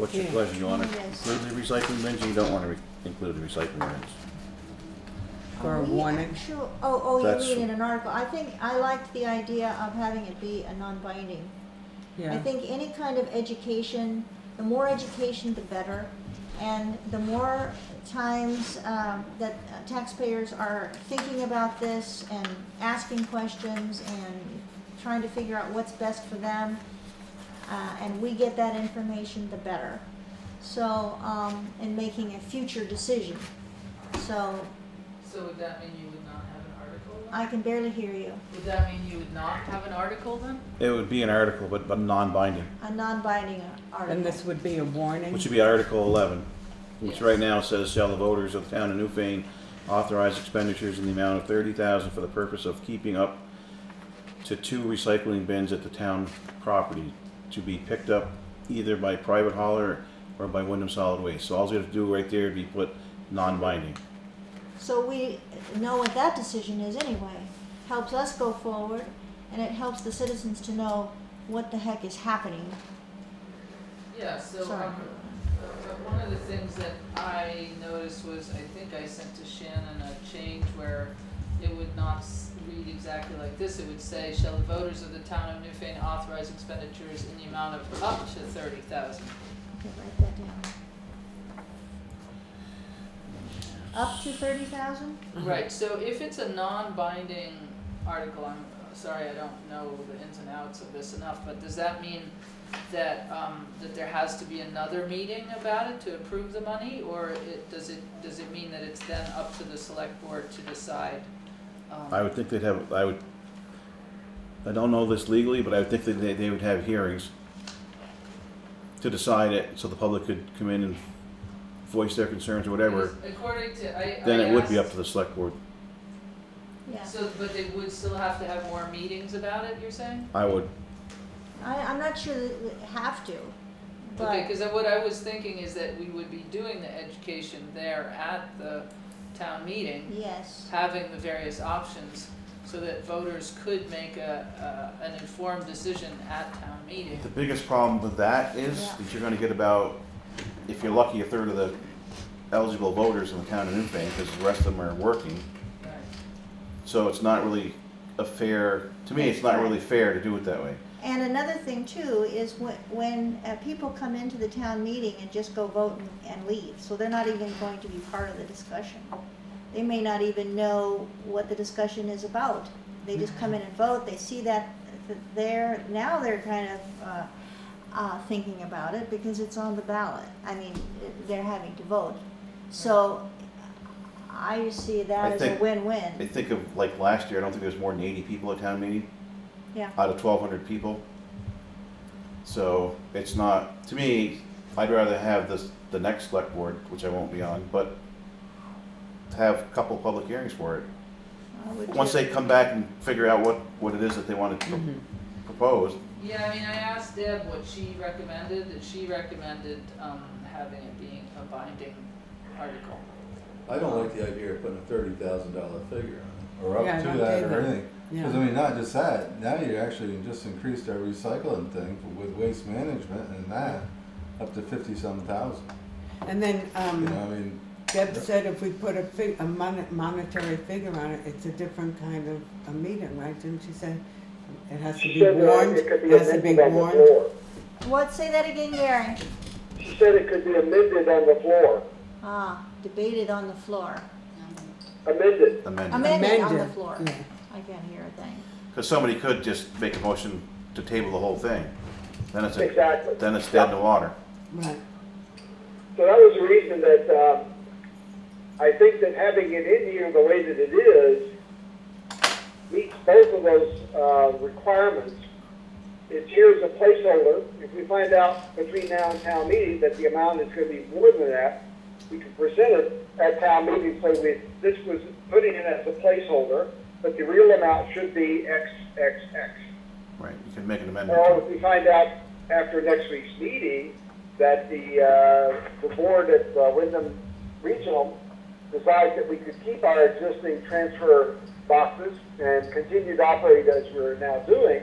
What's your pleasure? You want to yes. include the recycling bins, or you don't want to re include the recycling bins? For a warning? Actual, oh, oh you're reading an article. I think I liked the idea of having it be a non-binding. Yeah. I think any kind of education, the more education, the better. And the more times um, that taxpayers are thinking about this and asking questions and trying to figure out what's best for them, Uh, and we get that information, the better. So, um, in making a future decision. So. So would that mean you would not have an article then? I can barely hear you. Would that mean you would not have an article then? It would be an article, but, but non-binding. A non-binding article. And this would be a warning? Which would be Article eleven, which yes. right now says, shall the voters of the town of Newfane authorize expenditures in the amount of thirty thousand dollars for the purpose of keeping up to two recycling bins at the town property, to be picked up either by private hauler or by Windham Solid Waste. So all we have to do right there would be put non-binding. So we know what that decision is anyway. Helps us go forward, and it helps the citizens to know what the heck is happening. Yeah, so um, one of the things that I noticed was, I think I sent to Shannon a change where it would not read exactly like this. It would say, shall the voters of the town of Newfane authorize expenditures in the amount of up to thirty thousand dollars? Okay, write that down. Up to thirty thousand dollars? Right, so if it's a non-binding article, I'm sorry I don't know the ins and outs of this enough, but does that mean that um, that there has to be another meeting about it to approve the money, or it, does it does it mean that it's then up to the select board to decide? Um, I would think they'd have. I would. I don't know this legally, but I would think that they, they would have hearings to decide it, so the public could come in and voice their concerns or whatever. According to, I, then I it would be up to the select board. Yeah. So, but they would still have to have more meetings about it. You're saying? I would. I, I'm not sure that we have to. But okay, because what I was thinking is that we would be doing the education there at the town meeting. Yes. Having the various options so that voters could make a, a an informed decision at town meeting. The biggest problem with that is yeah. that you're going to get about, if you're lucky, a third of the eligible voters in the town of Newfane, because the rest of them are working. Right. So it's not really a fair, to me, it's not really fair to do it that way. And another thing, too, is when, when uh, people come into the town meeting and just go vote and, and leave, so they're not even going to be part of the discussion. They may not even know what the discussion is about. They just come in and vote. They see that they're, now they're kind of uh, uh, thinking about it because it's on the ballot. I mean, they're having to vote. So I see that I as think, a win-win. I think of, like, last year, I don't think there was more than eighty people at town meeting. Yeah. Out of twelve hundred people. So it's not, to me, I'd rather have this, the next select board, which I won't be on, but have a couple public hearings for it. Once they come back and figure out what, what it is that they want to mm-hmm. propose. Yeah, I mean, I asked Deb what she recommended, and she recommended um, having it being a binding article. I don't like the idea of putting a thirty thousand dollar figure on it, or up yeah, to that, or anything. Because, yeah. I mean, not just that, now you actually just increased our recycling thing with waste management and that up to fifty-some thousand. And then um, you know, I mean, Deb yeah. said if we put a, fig a mon monetary figure on it, it's a different kind of a meeting, right? Didn't she say? It has to be warned. It has to be warned. What? Say that again, Gary. She said it could be amended on the floor. Ah, debated on the floor. Amended. Amended, amended. amended on the floor. Yeah. I can't hear a thing. Because somebody could just make a motion to table the whole thing. Then it's a, exactly. Then it's dead in the water. Right. So that was the reason that uh, I think that having it in here the way that it is meets both of those uh, requirements. It's here as a placeholder. If we find out between now and town meeting that the amount is going to be more than that, we can present it at town meeting. So we, this was putting it as a placeholder. But the real amount should be X, X, X. Right, you can make an amendment. Or if we find out after next week's meeting that the, uh, the board at uh, Windham Regional decides that we could keep our existing transfer boxes and continue to operate as we're now doing,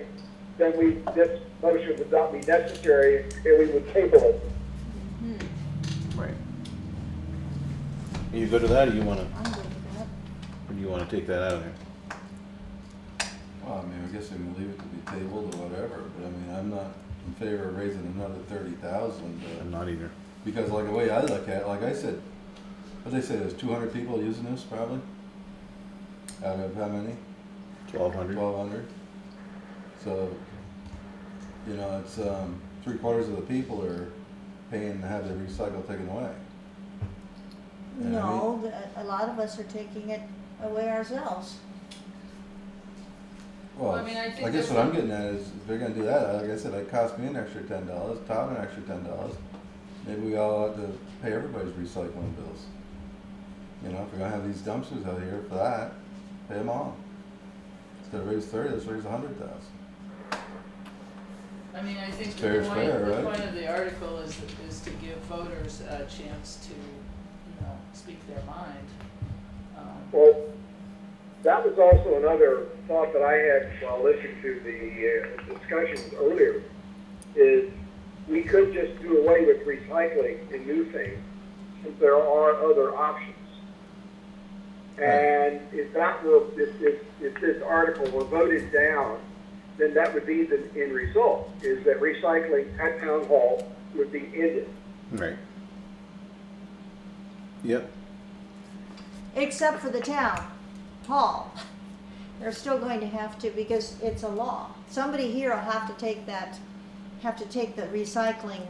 then we, this motion would not be necessary and we would table it. Mm-hmm. Right. Are you good with that, or you want to, or do you want to take that out of there? Well, I mean, I guess we can leave it to be tabled or whatever, but I mean, I'm not in favor of raising another thirty thousand. I'm not either. Because like the way I look at it, like I said, what did they say, there's two hundred people using this probably? Out of how many? twelve hundred. twelve hundred. So, you know, it's um, three quarters of the people are paying to have their recycle taken away. And no, I mean, a lot of us are taking it away ourselves. Well, well, I mean, I, think I guess what I'm getting at is if they're going to do that, like I said, it cost me an extra ten dollars, Tom an extra ten dollars. Maybe we all ought to pay everybody's recycling bills. You know, if we're going to have these dumpsters out here for that, pay them all. Instead of raise thirty, let's raise one hundred thousand. I mean, I think the, point, fair, the right? point of the article is, is to give voters a chance to, you know, speak their mind. Um, well, that was also another thought that I had while listening to the uh, discussions earlier, is we could just do away with recycling in Newfane since there are other options. And if that were, if, if, if this article were voted down, then that would be the end result, is that recycling at Town Hall would be ended. Right. Yep. Except for the Town Hall. They're still going to have to, because it's a law. Somebody here will have to take that, have to take the recycling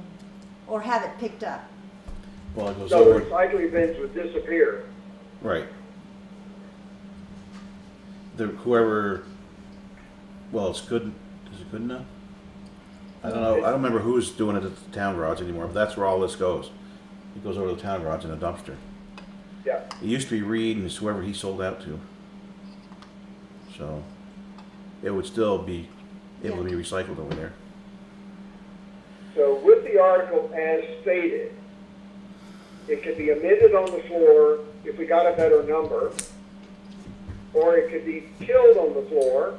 or have it picked up. Well, it goes so over. Recycling bins would disappear. Right. The whoever, well, it's good. Is it good enough? I don't know. I don't remember who's doing it at the town garage anymore, but that's where all this goes. It goes over to the town garage in a dumpster. Yeah. It used to be Reed, and it's whoever he sold out to. So it would still be able yeah. to be recycled over there. So with the article as stated, it could be amended on the floor if we got a better number, or it could be killed on the floor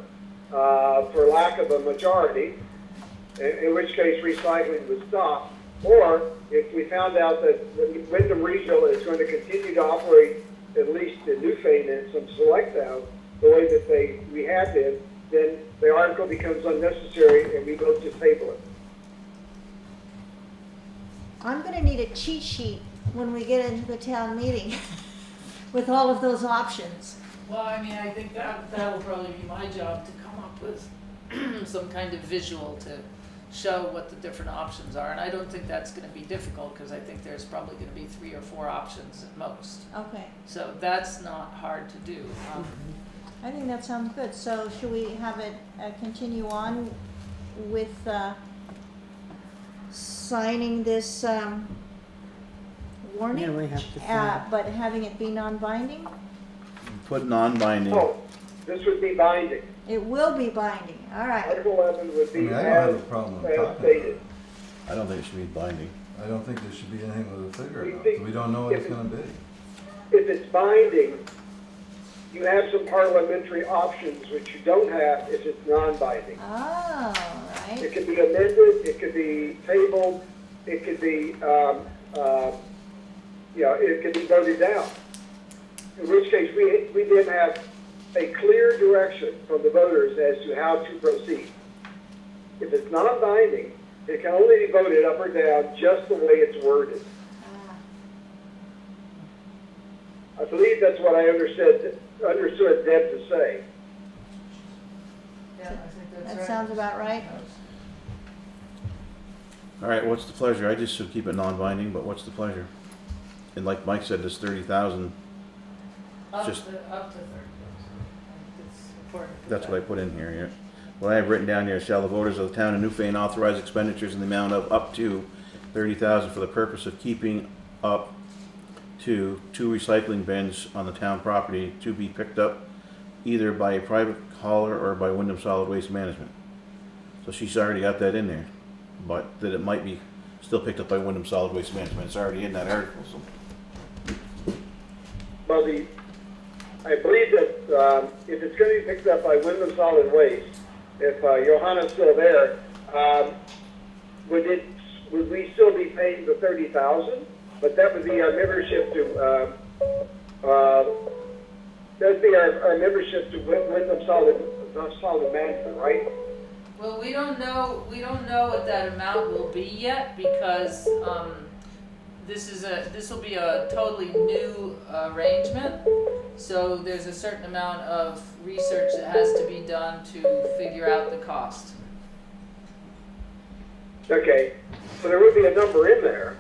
uh, for lack of a majority, in, in which case recycling would stop, or if we found out that Windham Regional is going to continue to operate at least in Newfane and some select towns the way that they we have been, then the article becomes unnecessary and we vote to table it. I'm going to need a cheat sheet when we get into the town meeting with all of those options. Well, I mean, I think that that will probably be my job to come up with some kind of visual to show what the different options are, and I don't think that's going to be difficult because I think there's probably going to be three or four options at most. Okay. So that's not hard to do. Um, I think that sounds good. So should we have it uh, continue on with uh, signing this um, warning, yeah, we have to uh, but having it be non-binding? Put non-binding. Oh, this would be binding. It will be binding. All right. Article eleven would be. I mean, I don't have a problem with talking. I don't think it should be binding. I don't think there should be anything with a figure. We, think, we don't know what it's it, going to be. If it's binding, you have some parliamentary options which you don't have if it's non-binding. Oh, right. It could be amended. It could be tabled. It could be, um, uh, you know, it could be voted down. In which case, we we didn't have a clear direction from the voters as to how to proceed. If it's non-binding, it can only be voted up or down just the way it's worded. I believe that's what I understood, understood Deb to say. Yeah, I think that's right. That sounds about right. All right, what's the pleasure? I just should keep it non-binding, but what's the pleasure? And like Mike said, this thirty thousand. Just up to thirty. That's what I put in here. Yeah. Well, I have written down here, shall the voters of the town of Newfane authorize expenditures in the amount of up to thirty thousand dollars for the purpose of keeping up to two recycling bins on the town property to be picked up either by a private hauler or by Windham Solid Waste Management. So she's already got that in there, but that it might be still picked up by Windham Solid Waste Management. It's already in that article. So. Well, the I believe that um, if it's going to be picked up by Windham Solid Waste, if uh, Johanna's still there, um, would it would we still be paying the thirty thousand? But that would be our membership to uh, uh, that would be our, our membership to Windham Solid Solid Management, right? Well, we don't know we don't know what that amount will be yet because um, this is a this will be a totally new arrangement. So there's a certain amount of research that has to be done to figure out the cost. Okay, so there would be a number in there.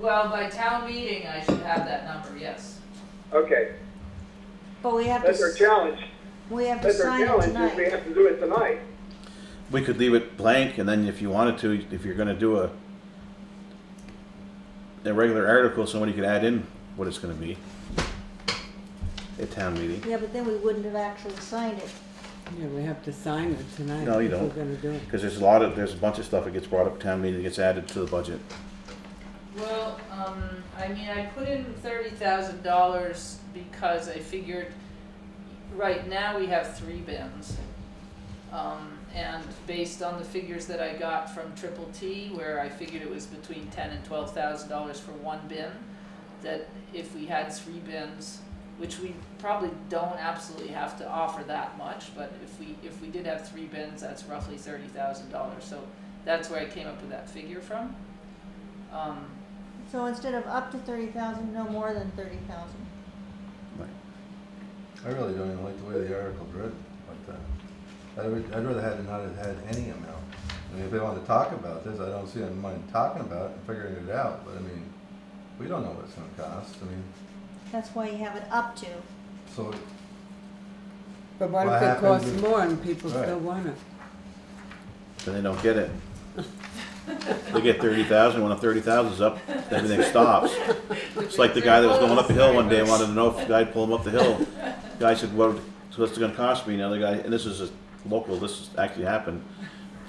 Well, by town meeting, I should have that number, yes. Okay. But we have That's to. That's our challenge. We have That's to sign it tonight. We have to do it tonight. We could leave it blank, and then if you wanted to, if you're going to do a a regular article, somebody could add in what it's going to be. At town meeting. Yeah, but then we wouldn't have actually signed it. Yeah, we have to sign it tonight. No, you don't. Because there's a lot of there's a bunch of stuff that gets brought up at town meeting that gets added to the budget. Well, um, I mean, I put in thirty thousand dollars because I figured right now we have three bins, um, and based on the figures that I got from Triple T, where I figured it was between ten and twelve thousand dollars for one bin, that if we had three bins. Which we probably don't absolutely have to offer that much, but if we if we did have three bins, that's roughly thirty thousand dollars. So that's where I came up with that figure from. Um, so instead of up to thirty thousand, no more than thirty thousand. Right. I really don't even like the way the article's written like that. I would, I'd rather have not have had any amount. I mean, if they want to talk about this, I don't see any mind talking about it and figuring it out. But I mean, we don't know what it's going to cost. I mean, that's why you have it up to. So. But what, what if it costs if, more and people right. still want it? Then they don't get it. They get thirty thousand. When the thirty thousand's up, everything stops. It's like the guy that was going up a hill one day and wanted to know if the guy pulled him up the hill. The guy said, "What? So what's it going to cost me?" And the other guy, and this is a local. This actually happened.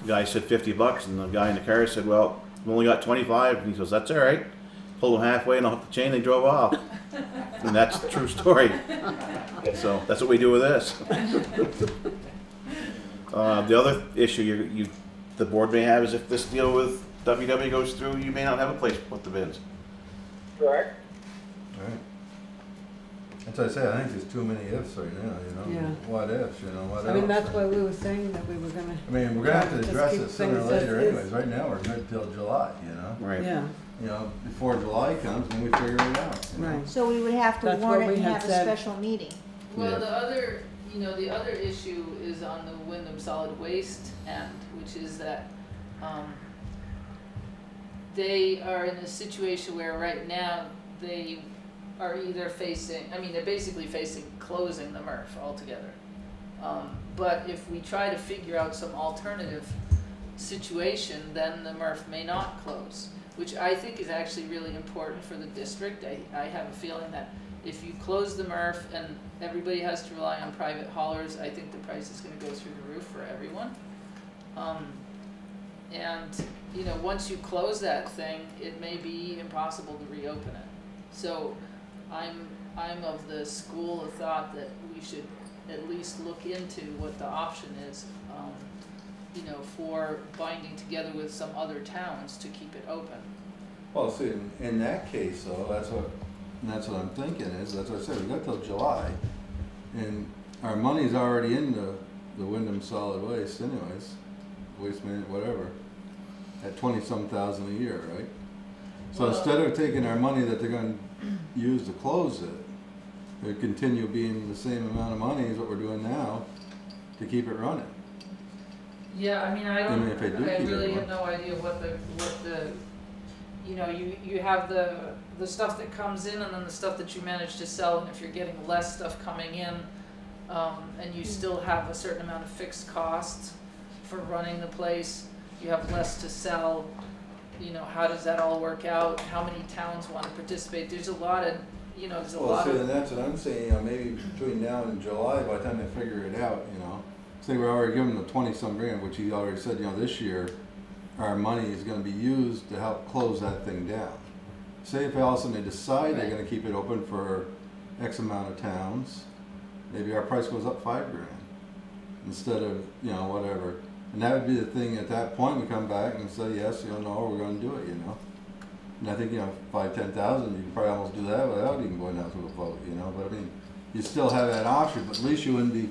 The guy said fifty bucks, and the guy in the car said, "Well, we only got twenty-five." And he goes, "That's all right." Pulled him halfway, and off the chain, they drove off. And that's the true story. So that's what we do with this. Uh, the other issue you, you, the board may have is if this deal with W W goes through, you may not have a place to put the bins. Correct. All right. As I say, I think there's too many ifs right now, you know. Yeah. What ifs, you know, what I else? mean, that's why we were saying that we were going to... I mean, we're going to have to address it sooner or later anyways. Right now, we're good till July, you know. Right. Yeah. You know, before July comes, then we figure it out. Right. Know? So we would have to that's warn it and have, have a special meeting. Well, yeah. the other, you know, the other issue is on the Windham Solid Waste end, which is that um, they are in a situation where right now they... are either facing, I mean, they're basically facing closing the M R F altogether. Um, but if we try to figure out some alternative situation, then the M R F may not close, which I think is actually really important for the district. I, I have a feeling that if you close the M R F and everybody has to rely on private haulers, I think the price is going to go through the roof for everyone. Um, and, you know, once you close that thing, it may be impossible to reopen it. So, I'm, I'm of the school of thought that we should at least look into what the option is, um, you know, for binding together with some other towns to keep it open. Well, see, in, in that case, though, that's what, that's what I'm thinking is, that's what I said, we got till July, and our money's already in the, the Windham Solid Waste anyways, waste management, whatever, at twenty-some thousand a year, right? So well, instead of taking our money that they're going to use to close it, it would continue being the same amount of money as what we're doing now to keep it running. Yeah, I mean, I don't. I, mean, if I, do I really have no idea what the what the you know you you have the the stuff that comes in and then the stuff that you manage to sell, and if you're getting less stuff coming in, um, and you still have a certain amount of fixed costs for running the place, you have less to sell. You know, how does that all work out? How many towns want to participate? There's a lot of, you know, there's a well, lot so of... Well, that's what I'm saying, you know, maybe between now and July, by the time they figure it out, you know, say we're already giving them the twenty-some grand, which he already said, you know, this year, our money is going to be used to help close that thing down. Say if all of a sudden they decide right. they're going to keep it open for X amount of towns, maybe our price goes up five grand instead of, you know, whatever. And that would be the thing, at that point we come back and say, yes, you know, no, we're going to do it, you know. And I think, you know, five, ten thousand, you can probably almost do that without even going out to a vote, you know. But I mean, you still have that option, but at least you wouldn't be,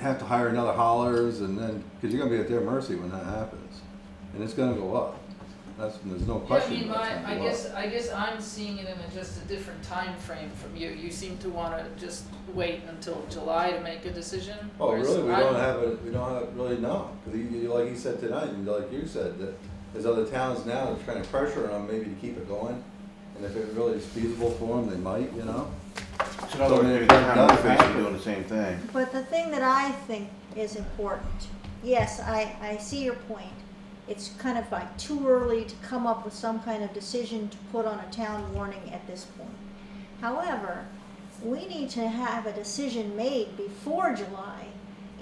have to hire another haulers and then, because you're going to be at their mercy when that happens. And it's going to go up. That's, there's no question. Yeah, I mean, my, I guess, I guess I'm seeing it in a, just a different time frame from you. You seem to want to just wait until July to make a decision. Oh, really? We I'm, don't have a, we don't have really know. Like he said tonight, and like you said, that there's other towns now that are trying to pressure on maybe to keep it going, and if it really is feasible for them, they might, you know. So in other words, they're doing the same thing. But the thing that I think is important, yes, I, I see your point. It's kind of like too early to come up with some kind of decision to put on a town warning at this point. However, we need to have a decision made before July.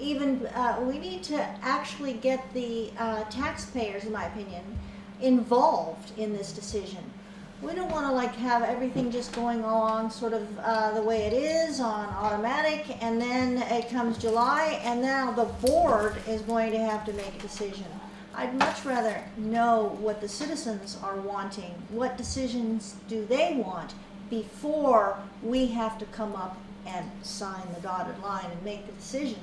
Even uh, we need to actually get the uh, taxpayers, in my opinion, involved in this decision. We don't want to like have everything just going along sort of uh, the way it is on automatic, and then it comes July, and now the board is going to have to make a decision. I'd much rather know what the citizens are wanting, what decisions do they want, before we have to come up and sign the dotted line and make the decision.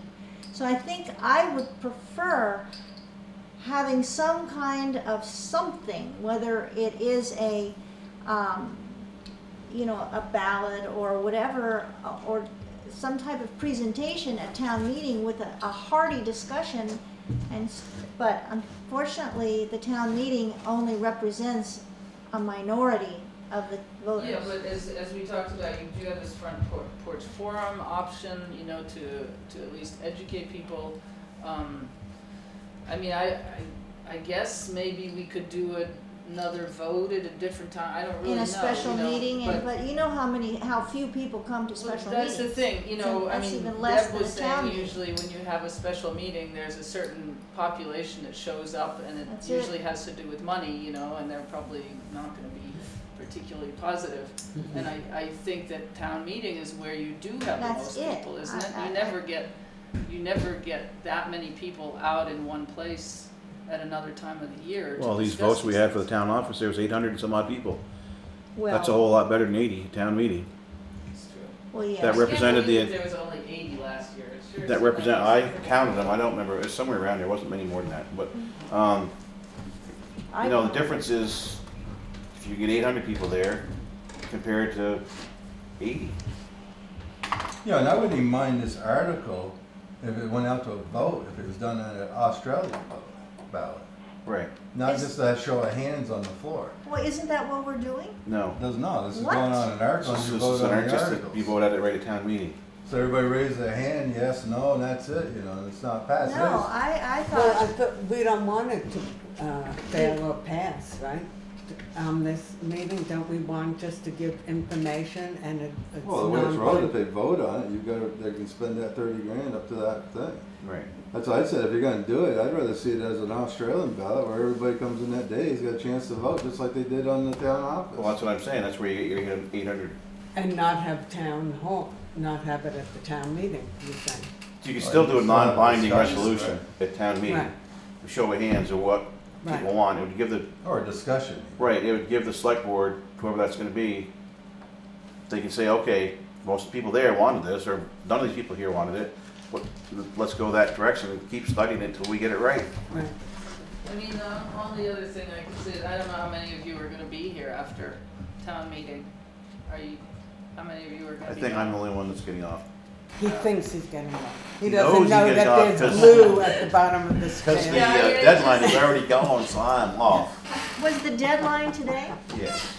So I think I would prefer having some kind of something, whether it is a um, you know, a ballot or whatever, or some type of presentation at town meeting with a, a hearty discussion, and but unfortunately the town meeting only represents a minority of the voters. Yeah, but as, as we talked about, you do have this front porch forum option, you know, to, to at least educate people. Um, I mean, I, I, I guess maybe we could do a another vote at a different time. I don't really know. In a special know, you know, meeting, but, and, but you know how many, how few people come to special that's meetings. That's the thing, you know. So I mean, even less Deb than was saying meeting. Usually when you have a special meeting, there's a certain population that shows up, and it that's usually it. has to do with money, you know, and they're probably not going to be particularly positive. And I, I think that town meeting is where you do have that's the most it. people, isn't I, it? You I, never I, get, you never get that many people out in one place at another time of the year. Well, these votes we had for the town office, there was eight hundred and some odd people. Well, that's a whole lot better than eighty town meeting. That's true. Well, yeah. That represented the. There was only eighty last year. Sure that represented. I counted them. I don't remember. It was somewhere around there. It wasn't many more than that. But um, you know, the difference is if you get eight hundred people there compared to eighty. Yeah, and I wouldn't even mind this article if it went out to a vote. If it was done at an Australian vote. Ballot. Right. Not is, just that show of hands on the floor. Well, isn't that what we're doing? No. There's not. This is what? going on in our so you vote on the articles. You vote at it right at town meeting. So everybody raises their hand, yes, no, and that's it. You know, it's not passed. No, I, I thought... Well, I thought we don't want it to uh, fail or pass, right? Um, this meeting, don't we want just to give information and it, it's well, the way it's wrong, if they vote on it, you've got to, they can spend that thirty grand up to that thing. Right. That's why I said if you're going to do it, I'd rather see it as an Australian ballot where everybody comes in that day, he's got a chance to vote, just like they did on the town office. Well, that's what I'm saying. That's where you get your eight hundred. And not have town hall, not have it at the town meeting, you're saying. So you can still do a non-binding resolution at town meeting. Right. Show of hands or what. People right. want. It would give the or a discussion. Right. It would give the select board, whoever that's going to be, they can say, okay, most of the people there wanted this, or none of these people here wanted it. But let's go that direction and keep studying it until we get it right. Right. I mean, uh, only other thing I can say is I don't know how many of you are going to be here after town meeting. Are you? How many of you are going to be? I think I'm the only one that's getting off. He uh, thinks he's getting off. He doesn't know that there's blue at the bottom of this. Because the yeah, uh, deadline is already gone, so I'm off. Was the deadline today? Yes.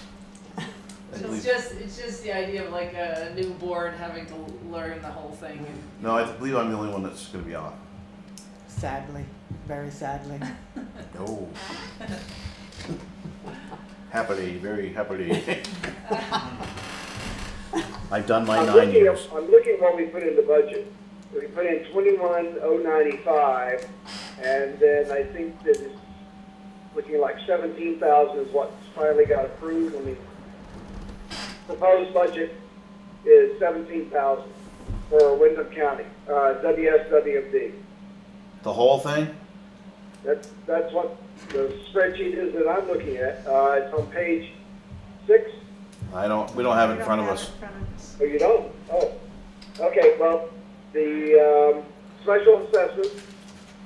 So it's just it's just the idea of like a new board having to learn the whole thing. No, I believe I'm the only one that's going to be off. Sadly, very sadly. Oh. Happily, very happily. I've done my I'm nine looking, years. I'm looking what we put in the budget. We put in twenty-one thousand ninety-five, and then I think that it's looking like seventeen thousand is what's finally got approved. I mean, proposed budget is seventeen thousand for Windham County, uh, W S W M D. The whole thing? That's, that's what the spreadsheet is that I'm looking at. Uh, it's on page six. I don't, we don't have it in front of us. Oh, you don't? Oh. Okay, well, the um, special assessment,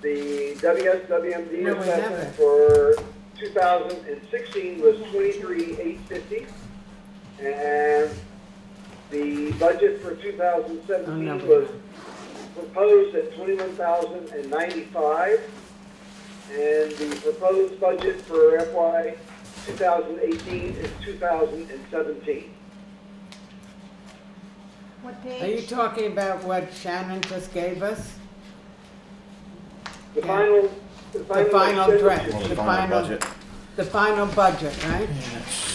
the W S W M D assessment for two thousand sixteen was twenty-three thousand eight hundred fifty, and the budget for two thousand seventeen was proposed at twenty-one thousand ninety-five, and the proposed budget for F Y two thousand eighteen is two thousand seventeen. What page? Are you talking about what Shannon just gave us? The yeah. final, the final, the final draft, well, the, the final, final budget, the final budget, right?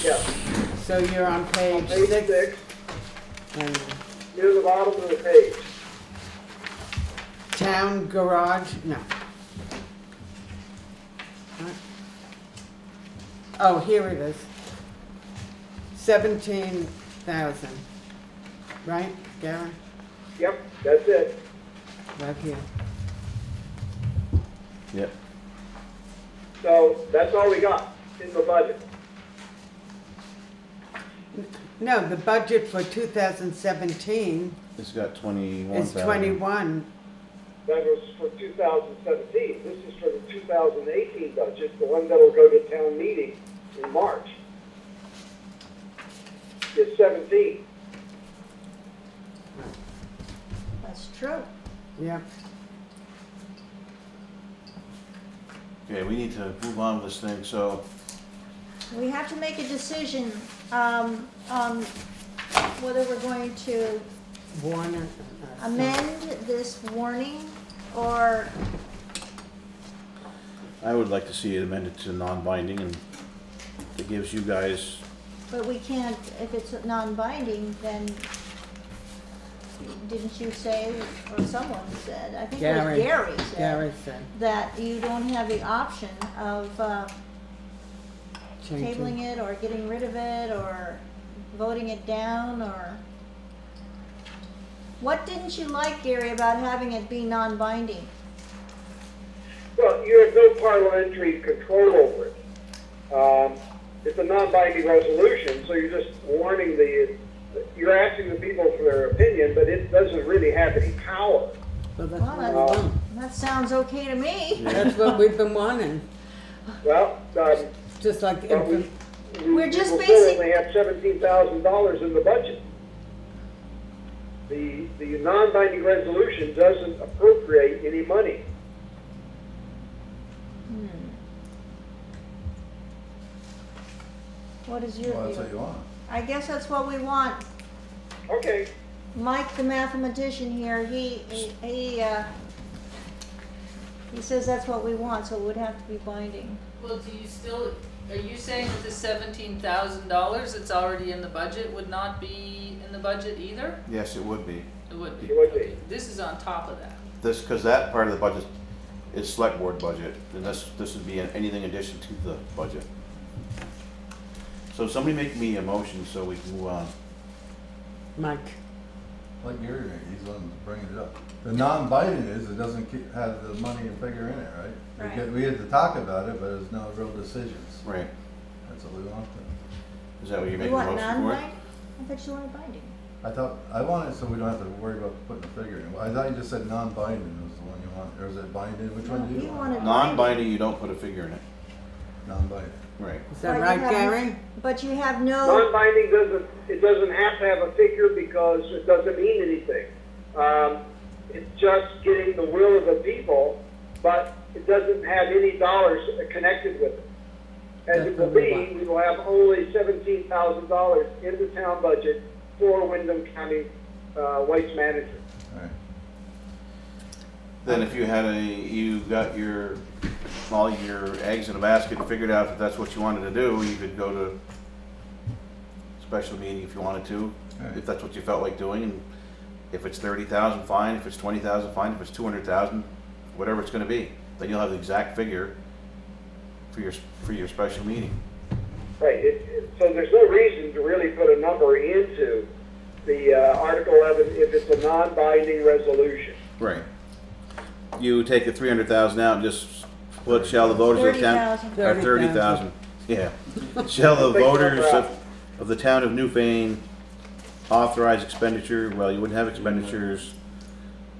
Yeah. yeah. So you're on page, on page six. six. Um, near the bottom of the page. Town garage, no. Oh, here it is. Seventeen thousand. Right, Garen? Yep, that's it. Right here. Yep. So that's all we got in the budget. No, the budget for two thousand seventeen. It's got twenty-one. It's twenty-one. That was for two thousand seventeen. This is for the two thousand eighteen budget, the one that will go to town meeting in March. is seventeen. That's true. Yeah. Okay, we need to move on with this thing, so. We have to make a decision um, on whether we're going to Warner. amend this warning or. I would like to see it amended to non-binding, and it gives you guys. But we can't, if it's non-binding, then didn't you say, or someone said, I think Gary, it was Gary said, Gary said, that you don't have the option of uh, tabling it or getting rid of it or voting it down or. What didn't you like, Gary, about having it be non-binding? Well, you have no parliamentary control over it. Um, it's a non-binding resolution, so you're just warning the, you're asking the people for their opinion, but it doesn't really have any power. Well, that's well, um, that sounds okay to me. Yeah. That's what we've been wanting. Well, um, just like well, we, we, we're just basically we have seventeen thousand dollars in the budget. The the non-binding resolution doesn't appropriate any money. Hmm. What is your well, view? That's what you want. I guess that's what we want. Okay. Mike, the mathematician here, he he he, uh, he says that's what we want, so it would have to be binding. Well, do you still? Are you saying that the seventeen thousand dollars that's already in the budget would not be in the budget either? Yes, it would be. It would be. It would be. Okay. This is on top of that. This because that part of the budget is select board budget, and this this would be anything in addition to the budget. So somebody make me a motion so we can move on. Mike. Like Gary, he's on bringing it up. The non-binding is it doesn't have the money and figure in it, right? Right. We, get, we had to talk about it, but there's no real decisions. Right. That's what we want. To. Is that what you make the motion for? I thought you wanted binding. I thought I wanted so we don't have to worry about putting a figure in. I thought you just said non-binding was the one you wanted, or is it binding? Which no, one do you want? Non-binding, you don't put a figure in it. Non-binding. Right. Is that right, Gary? But you have no. Non-binding doesn't. It doesn't have to have a figure because it doesn't mean anything. Um, it's just getting the will of the people, but it doesn't have any dollars connected with it. As it will be, we will have only seventeen thousand dollars in the town budget for Windham County uh, waste management. All right. Then, if you had a, you got your all your eggs in a basket and figured out if that's what you wanted to do, you could go to a special meeting if you wanted to, right. If that's what you felt like doing. And if it's thirty thousand, fine. If it's twenty thousand, fine. If it's two hundred thousand, whatever it's going to be, then you'll have the exact figure for your for your special meeting. Right. It, it, so there's no reason to really put a number into the uh, Article eleven if it's a non-binding resolution. Right. You take the three hundred thousand out and just split shall the voters of the town or thirty thousand. Yeah. Shall the voters of, of the town of Newfane authorize expenditure? Well, you wouldn't have expenditures.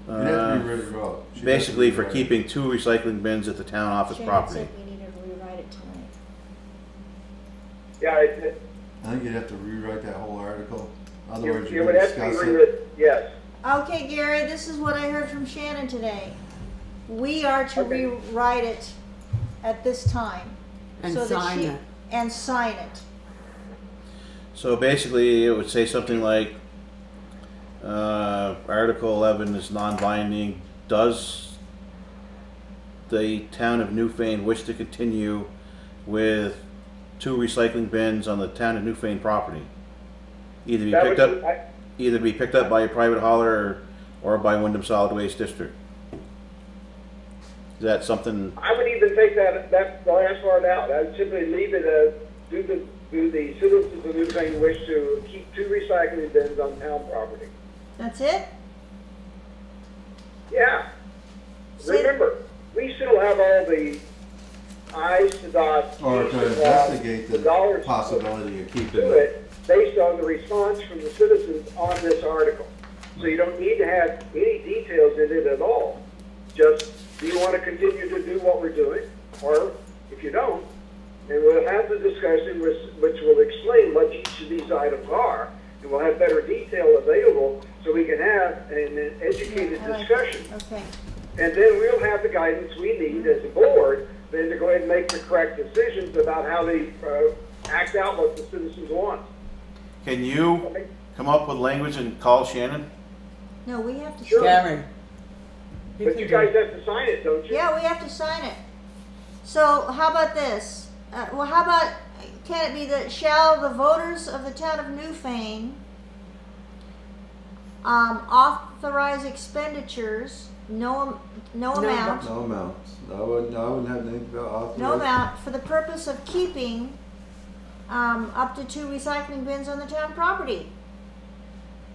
Uh, basically for keeping two recycling bins at the town office property. We need to rewrite it tonight. Yeah, it, it, I think you'd have to rewrite that whole article. Otherwise, you would have to rewrite it. Yes. Okay, Gary. This is what I heard from Shannon today. We are to okay. rewrite it at this time, and so sign that she, it. And sign it. So basically, it would say something like, uh, "Article eleven is non-binding. Does the town of Newfane wish to continue with two recycling bins on the town of Newfane property? Either be that picked up, I, either be picked up by a private hauler or, or by Windham Solid Waste District." Is that something? I would even take that that last part out. I'd simply leave it as do the do the citizens of Newfane wish to keep two recycling bins on town property. That's it. Yeah. So remember, we still have all the I's to dot, or to investigate the, the possibility of keeping it based on the response from the citizens on this article. So you don't need to have any details in it at all. Just do you want to continue to do what we're doing? Or if you don't, and we'll have the discussion which, which will explain what each of these items are, and we'll have better detail available so we can have an educated yeah, discussion. Like okay. And then we'll have the guidance we need as a board then to go ahead and make the correct decisions about how they uh, act out what the citizens want. Can you okay. come up with language and call Shannon? No, we have to sure. sign it. But you guys have to sign it, don't you? Yeah, we have to sign it. So how about this? Uh, well, how about, can it be that shall the voters of the town of Newfane um, authorize expenditures, no, no, no amount. No amount. I wouldn't, I wouldn't have anything about authorizing. No amount for the purpose of keeping um, up to two recycling bins on the town property.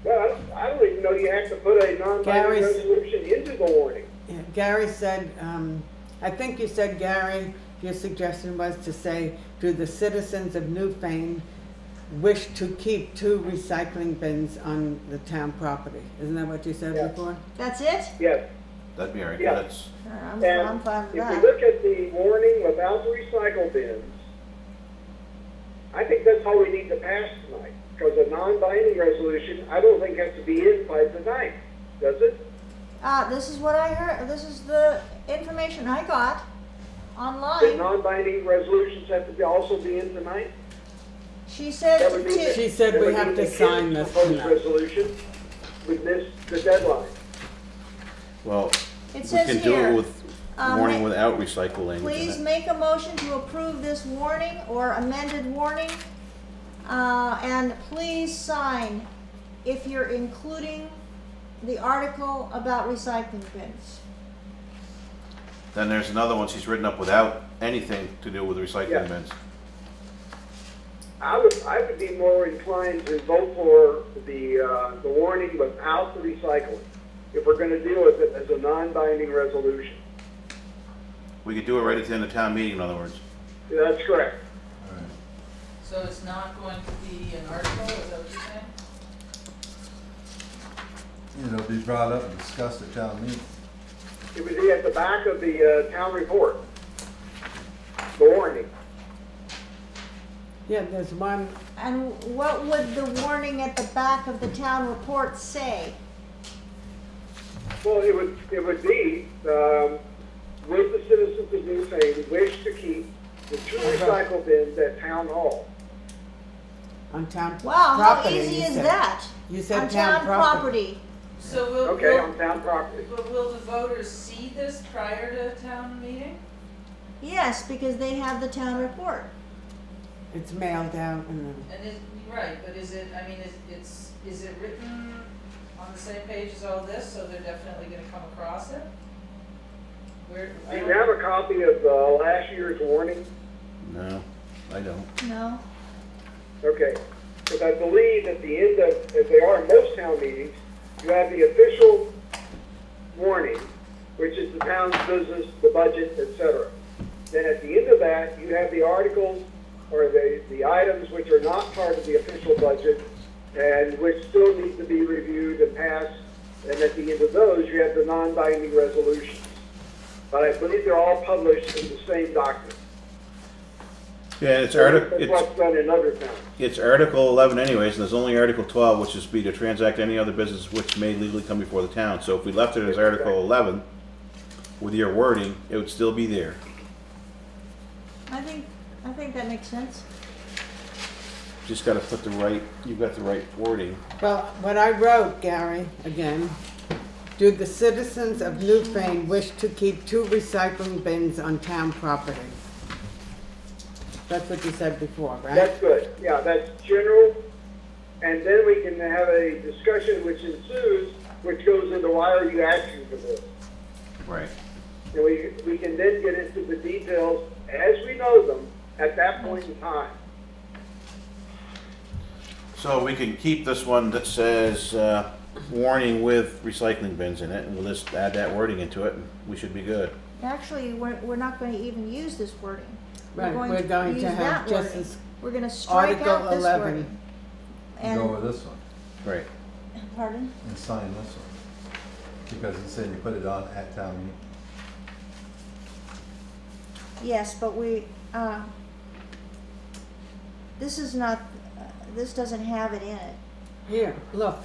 Well, I don't, I don't even know you have to put a non-binding resolution into the warning. Yeah, Gary said, um, I think you said, Gary, your suggestion was to say, do the citizens of Newfane wish to keep two recycling bins on the town property? Isn't that what you said yes. before? That's it? Yes. That'd be all right. Yeah. That's... I'm, and I'm fine with if that. You look at the warning without the recycle bins, I think that's how we need to pass tonight. Because a non-binding resolution, I don't think has to be in by tonight, does it? Uh, this is what I heard. This is the information I got online. The non-binding resolutions have to be also be in tonight? She said to, she said we have to sign this resolution. We missed the deadline. Well, it we says can here, do it with um, warning without recycling. Please make a motion to approve this warning or amended warning, uh, and please sign if you're including the article about recycling bins. Then there's another one she's written up without anything to do with recycling yeah. bins. I would I would be more inclined to vote for the uh, the warning without the recycling. If we're going to deal with it as a non-binding resolution. We could do it right at the end of town meeting, in other words. Yeah, that's correct. All right. So it's not going to be an article, is that what you're saying? It'll be brought up and discussed at town meeting. It would be at the back of the uh, town report, the warning. Yeah, there's one. And what would the warning at the back of the town report say? Well, it would, it would be, um, would the citizens of Newfane wish to keep the two recycle bins at town hall? On town wow, property. Wow, how easy is said, that? You said on town, town property. property. So we'll, okay, we'll, on town property. But will the voters see this prior to town meeting? Yes, because they have the town report. It's mailed out. And, and is, right, but is it, I mean, is, it's, is it written on the same page as all this, so they're definitely going to come across it? Where, do you have a copy of uh, last year's warning? No, I don't. No. Okay, because I believe at the end of, as they are in most town meetings, you have the official warning, which is the town's business, the budget, et cetera. Then at the end of that, you have the articles or the, the items which are not part of the official budget, and which still need to be reviewed and passed, and at the end of those you have the non-binding resolutions. But I believe they're all published in the same document. Yeah, it's article. It's done in other towns. It's Article eleven, anyways, and there's only Article twelve, which is be to transact any other business which may legally come before the town. So if we left it as Article eleven, with your wording, it would still be there. I think I think that makes sense. Just got to put the right, you've got the right wording. Well, what I wrote, Gary, again, do the citizens of Newfane wish to keep two recycling bins on town property? That's what you said before, right? That's good. Yeah, that's general. And then we can have a discussion which ensues, which goes into why are you asking for this? Right. And we, we can then get into the details as we know them at that point in time. So we can keep this one that says uh, warning with recycling bins in it, and we'll just add that wording into it, and we should be good. Actually, we're, we're not going to even use this wording. Right. We're going, we're going to, to use have that just wording. This we're going to strike Article out this eleven. Wording. And go with this one. Right. Pardon? And sign this one. Because it said you put it on at town meeting. Yes, but we... Uh, This is not, uh, this doesn't have it in it. Here, look.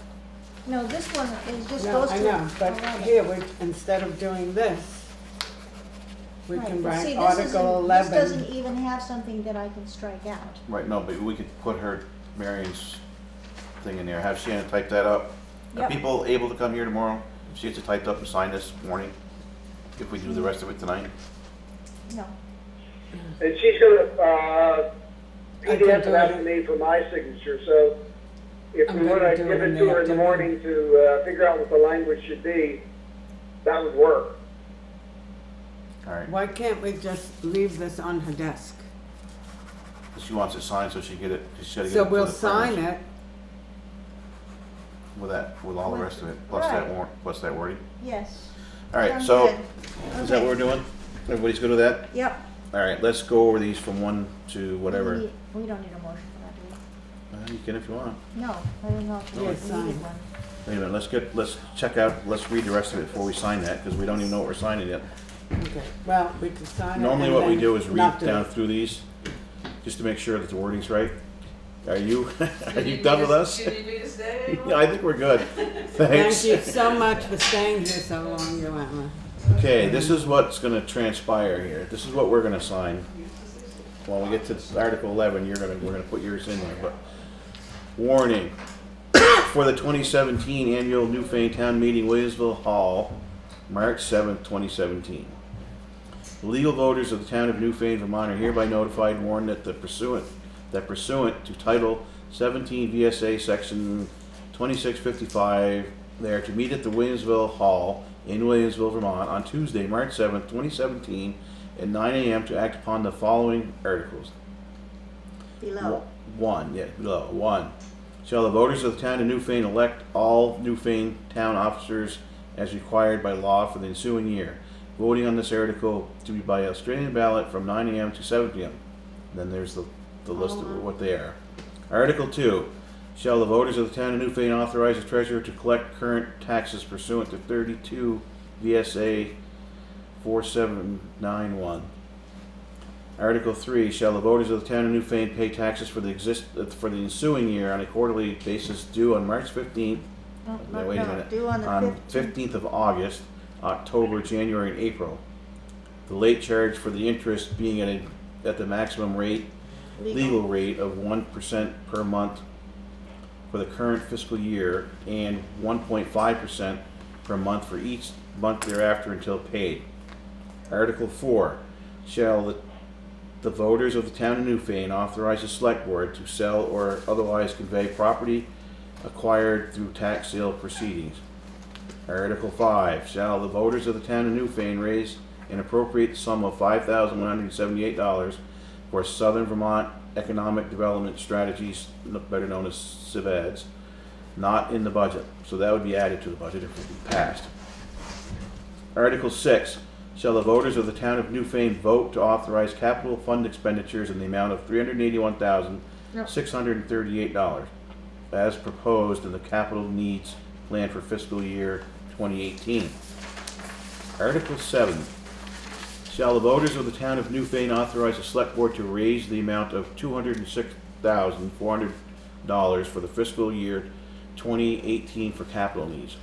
No, this one, it just no, goes I to... I know, but right. here, we, instead of doing this, we right. can write see, Article eleven. This doesn't even have something that I can strike out. Right, no, but we could put her, Mary's thing in there, have Shannon type that up. Yep. Are people able to come here tomorrow? She gets it typed up and signed this morning, if we do the rest of it tonight? No. And she's going to uh, P D F it out to me for my signature, so if we want to give it to her in the morning to uh, figure out what the language should be, that would work. All right. Why can't we just leave this on her desk? She wants it signed so she can get it. She get so it we'll sign it. With that, with all the rest of it, plus right. that warrant, plus that wording? Yes. All right, Sounds so good. is okay. that what we're doing? Everybody's good with that? Yep. All right, let's go over these from one to whatever. We, need, we don't need a motion for that, do we? Uh, you can if you want. No, I don't know if we no, needed one. Wait a minute, let's get, let's check out, let's read the rest of it before we sign that, because we don't even know what we're signing yet. Okay, well, we can sign Normally it. Normally what we do is read down through these, just to make sure that the wording's right. Are you, are you done with us? Do you need me to stay anymore? Yeah, I think we're good. Thanks. Thank you so much for staying here so long, Johanna. Okay, this is what's going to transpire here. This is what we're going to sign. When we get to Article eleven, you're going to, we're going to put yours in there. But warning, for the twenty seventeen annual Newfane Town Meeting, Williamsville Hall, March seventh, twenty seventeen. The legal voters of the town of Newfane, Vermont are hereby notified and warned that the pursuant that pursuant to Title seventeen V S A Section twenty-six fifty-five, they are to meet at the Williamsville Hall in Williamsville, Vermont on Tuesday, March seventh, twenty seventeen at nine A M to act upon the following articles. Below. One, yeah, below. One, shall the voters of the town of Newfane elect all Newfane town officers as required by law for the ensuing year, voting on this article to be by Australian ballot from nine A M to seven P M Then there's the the list of what they are. Article two. Shall the voters of the town of Newfane authorize the treasurer to collect current taxes pursuant to thirty-two V S A four seven nine one. Article three. Shall the voters of the town of Newfane pay taxes for the exist for the ensuing year on a quarterly basis due on March fifteenth, no, no, wait a no, minute, due on, the on fifteenth. fifteenth of August, October, January, and April. The late charge for the interest being at, a, at the maximum rate legal rate of one percent per month for the current fiscal year and one point five percent per month for each month thereafter until paid. Article four. Shall the, the voters of the town of Newfane authorize the select board to sell or otherwise convey property acquired through tax sale proceedings. Article five. Shall the voters of the town of Newfane raise an appropriate sum of five thousand one hundred seventy-eight dollars for Southern Vermont Economic Development Strategies, better known as SEVADs, not in the budget. So that would be added to the budget if it would be passed. Article six. Shall the voters of the town of Newfane vote to authorize capital fund expenditures in the amount of three hundred eighty-one thousand six hundred thirty-eight dollars as proposed in the capital needs plan for fiscal year twenty eighteen. Article seven. Shall the voters of the town of Newfane authorize the select board to raise the amount of two hundred six thousand four hundred dollars for the fiscal year twenty eighteen for capital needs.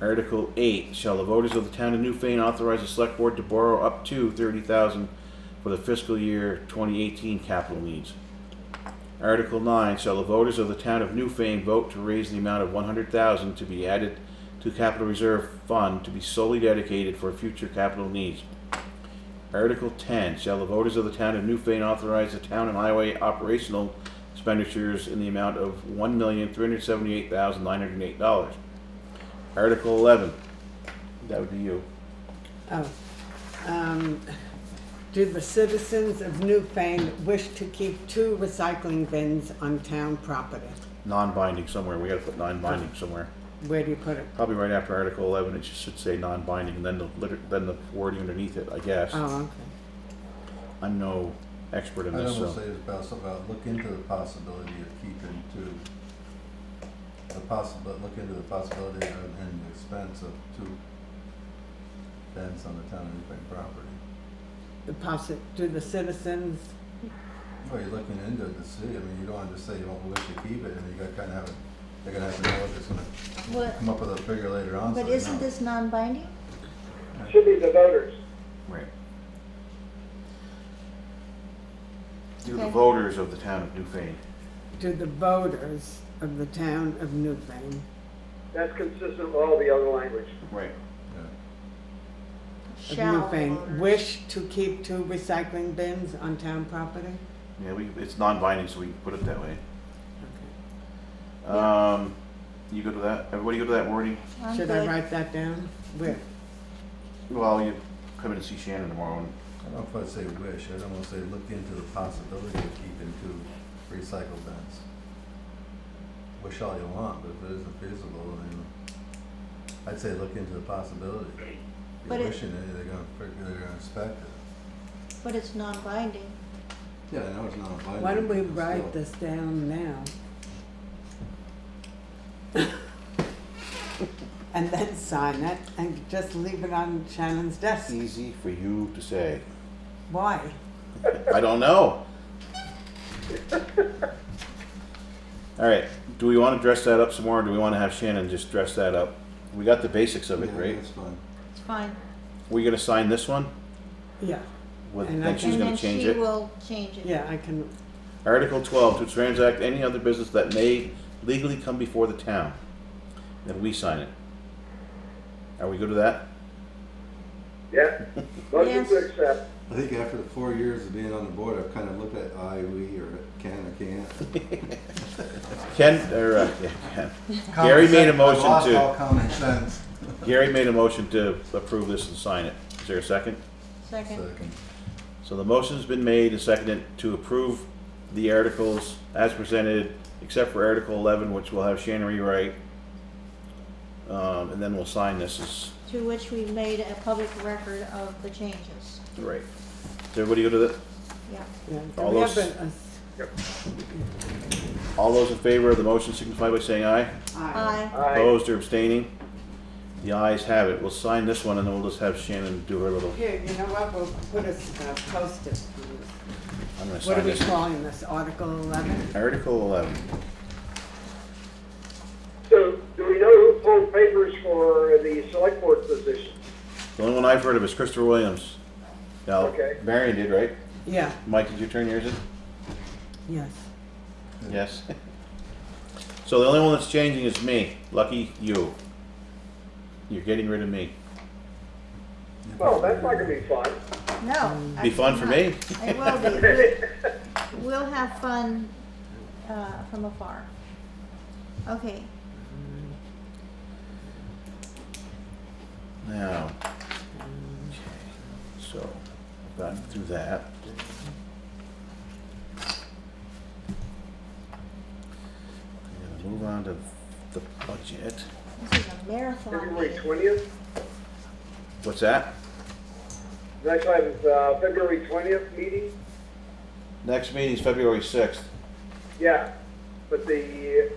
Article eight. Shall the voters of the town of Newfane authorize the select board to borrow up to thirty thousand dollars for the fiscal year twenty eighteen capital needs. Article nine. Shall the voters of the town of Newfane vote to raise the amount of one hundred thousand dollars to be added to capital reserve fund to be solely dedicated for future capital needs. Article ten. Shall the voters of the town of Newfane authorize the town and highway operational expenditures in the amount of one million three hundred seventy-eight thousand nine hundred eight dollars. Article eleven. That would be you. Oh. Um, do the citizens of Newfane wish to keep two recycling bins on town property? Non-binding somewhere. We got to put non-binding somewhere. Where do you put it? Probably right after Article eleven. It should say non-binding, and then the then the wording underneath it, I guess. Oh, okay. I'm no expert in I this. I don't so. say it's best about look into the possibility of keeping two. The possible look into the possibility of and the expense of two bins on the town of Newfane property. The possi do the citizens Well, you're looking into it to see. I mean, you don't want to just say you won't wish to keep it. I mean, you got kind of have it. They're gonna have to know if it's gonna what? come up with a figure later on. But so isn't this non-binding? Should be the voters. Right. Do okay. the voters of the town of Newfane. To the voters of the town of Newfane. That's consistent with all the other language. Right. Yeah. Shall Newfane wish to keep two recycling bins on town property? Yeah, we, it's non-binding, so we can put it that way. Okay. Um, yeah. You go to that. Everybody go to that wording. I'm Should good. I write that down? With. Well, you come in and see Shannon tomorrow. And I don't know if I'd say wish. I'd almost say look into the possibility of keeping two recycled bins. Wish all you want, but if it isn't feasible, then I'd say look into the possibility. If you're wishing it, they're going to they're going to expect it. But it's non-binding. Yeah, I know it's non-binding. Why don't we write still. this down now? And then sign it and just leave it on Shannon's desk. Easy for you to say. Why? I don't know. All right. Do we want to dress that up some more, or do we want to have Shannon just dress that up? We got the basics of it, yeah, right? It's fine. It's fine. We're going to sign this one? Yeah. Well, and then I she's going to change she it? she will change it. Yeah, I can. Article twelve, to transact any other business that may legally come before the town. Then we sign it. Are we good with that? Yeah. Yes. Accept. I think after the four years of being on the board, I've kind of looked at I, we, or can, or can't. Ken, or uh, yeah, Ken. Gary sense. made a motion lost to. All common sense. Gary made a motion to approve this and sign it. Is there a second? Second. Second. So the motion has been made and seconded to approve the articles as presented, except for Article eleven, which we'll have Shannon rewrite. Um, and then we'll sign this as... To which we made a public record of the changes. Right. Does everybody go to that? Yeah. yeah. All, those, a, yep. all those in favor of the motion signify by saying aye. Aye. aye. aye. Opposed or abstaining? The ayes have it. We'll sign this one and then we'll just have Shannon do her little... Here, you know what? We'll put a uh, post-it. I'm going to sign this. What are we this. calling this? Article eleven? Article eleven. So, do we know who pulled papers for the select board position? The only one I've heard of is Christopher Williams. Now, okay. Marion did, right? Yeah. Mike, did you turn yours in? Yes. Yes. So the only one that's changing is me. Lucky you. You're getting rid of me. Well, that's not going to be fun. No. Be fun for me. It will be. We'll have fun uh, from afar. Okay. Now, so I've gotten through that. I'm gonna move on to the budget. This is a marathon. February twentieth. What's that? Next time is uh, February twentieth meeting. Next meeting is February sixth. Yeah, but the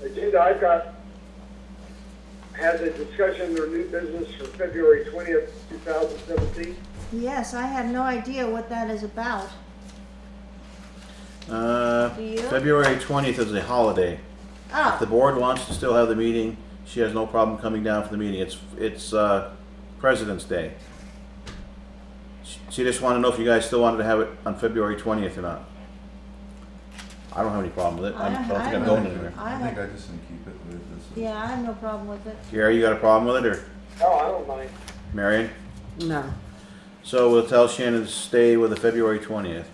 agenda I've got has a discussion or new business for February twentieth, two thousand seventeen? Yes, I have no idea what that is about. Uh, February twentieth is a holiday. Oh. If the board wants to still have the meeting, she has no problem coming down for the meeting. It's it's uh, President's Day. She just wanted to know if you guys still wanted to have it on February twentieth or not. I don't have any problem with it. I, I don't think I I'm going anywhere. I, I think I just didn't keep it with this one. Yeah, I have no problem with it. Gary, you got a problem with it? Or? No, I don't mind. Marion? No. So we'll tell Shannon to stay with the February twentieth.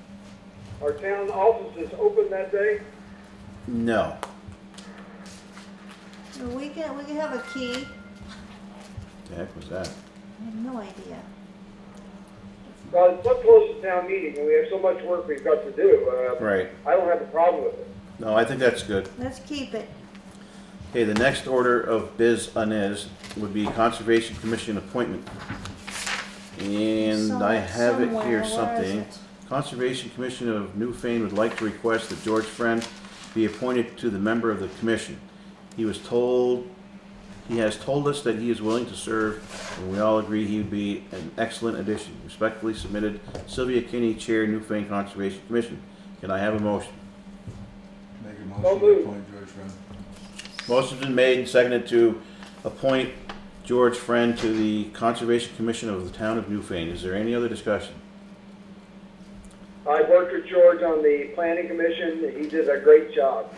Are town offices open that day? No. Well, we, can, we can have a key. What the heck was that? I have no idea. Well, it's so close to town meeting, and we have so much work we've got to do. Uh, right. I don't have a problem with it. No, I think that's good. Let's keep it. Okay, the next order of biz Inez would be Conservation Commission appointment. And Some, I have somewhere. it here something. It? Conservation Commission of Newfane would like to request that George Friend be appointed to the member of the commission. He was told... He has told us that he is willing to serve, and we all agree he would be an excellent addition. Respectfully submitted, Sylvia Kinney, Chair, Newfane Conservation Commission. Can I have a motion? Make a motion Don't to move. appoint George Friend. Motion's been made and seconded to appoint George Friend to the Conservation Commission of the Town of Newfane. Is there any other discussion? I worked with George on the Planning Commission. He did a great job.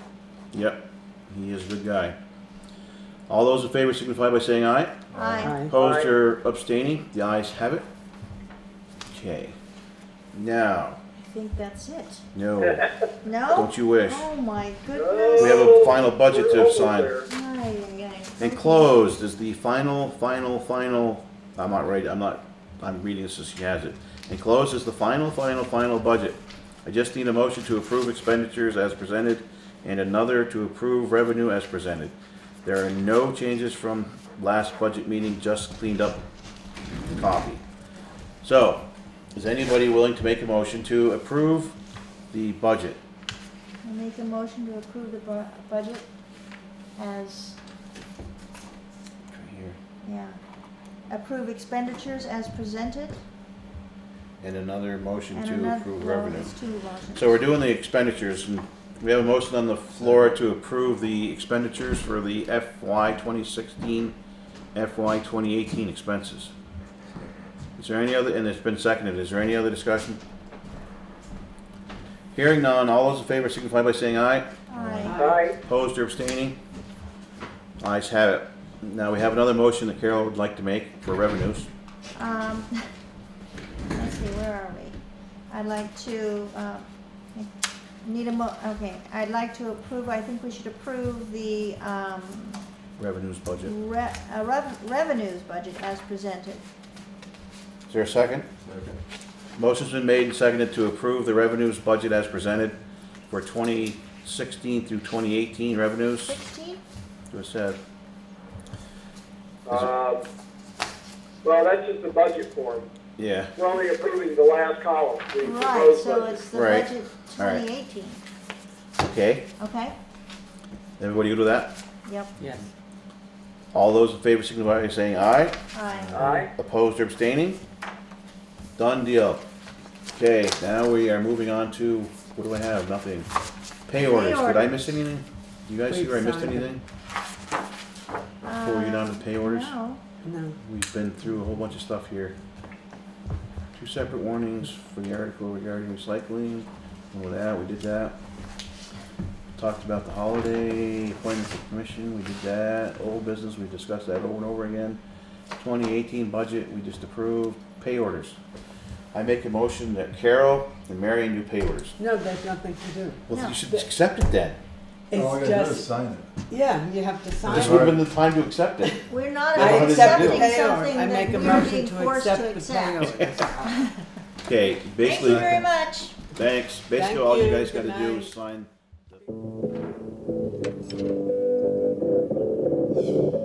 Yep, he is a good guy. All those in favor signify by saying aye. Aye. Aye. Opposed aye. or abstaining? The ayes have it. Okay. Now. I think that's it. No. No? Don't you wish. Oh my goodness. We have a final budget We're to sign. Aye, aye. And closed is the final, final, final. I'm not right. I'm not. I'm reading this as she has it. And closed is the final, final, final budget. I just need a motion to approve expenditures as presented and another to approve revenue as presented. There are no changes from last budget meeting, just cleaned up copy. So, is anybody willing to make a motion to approve the budget? I'll make a motion to approve the bu budget as... Right here. Yeah. Approve expenditures as presented. And another motion and to another approve revenue. So we're doing the expenditures. And we have a motion on the floor to approve the expenditures for the F Y twenty sixteen, F Y twenty eighteen expenses. Is there any other, and it's been seconded, is there any other discussion? Hearing none, all those in favor signify by saying aye. Aye. Aye. Opposed or abstaining? Ayes have it. Now we have another motion that Carol would like to make for revenues. Um, let's see, where are we? I'd like to, uh, need a mo, okay, I'd like to approve, I think we should approve the, um. Revenues budget. Re, uh, rev, revenues budget as presented. Is there a second? Second. Motion's been made and seconded to approve the revenues budget as presented for twenty sixteen through twenty eighteen revenues. sixteen? What's that? Uh, well, that's just the budget form. Yeah. We're only approving the last column. The right, so budget. It's the right. budget twenty eighteen. Right. Okay. Okay. Everybody good with that? Yep. Yes. All those in favor signify by saying aye. Aye. Aye. Opposed or abstaining? Done deal. Okay, now we are moving on to, what do I have? Nothing. Pay orders. Did I miss anything? You guys see where I missed anything? Before we get on to pay orders? No. No. We've been through a whole bunch of stuff here. Two separate warnings for the article regarding recycling. All of that, we did that. Talked about the holiday, appointments of commission, we did that. Old business, we discussed that over and over again. twenty eighteen budget, we just approved. Pay orders. I make a motion that Carol and Marion do pay orders. No, there's nothing to do. Well, no. You should but accept it then. It's All I gotta just, do is sign it. Yeah, you have to sign this it. This would have been the time to accept it. We're not accepting something I that we're being forced to accept. accept. Okay, basically. Thank you very much. Thanks. Basically, Thank all you, you guys got to do is sign. The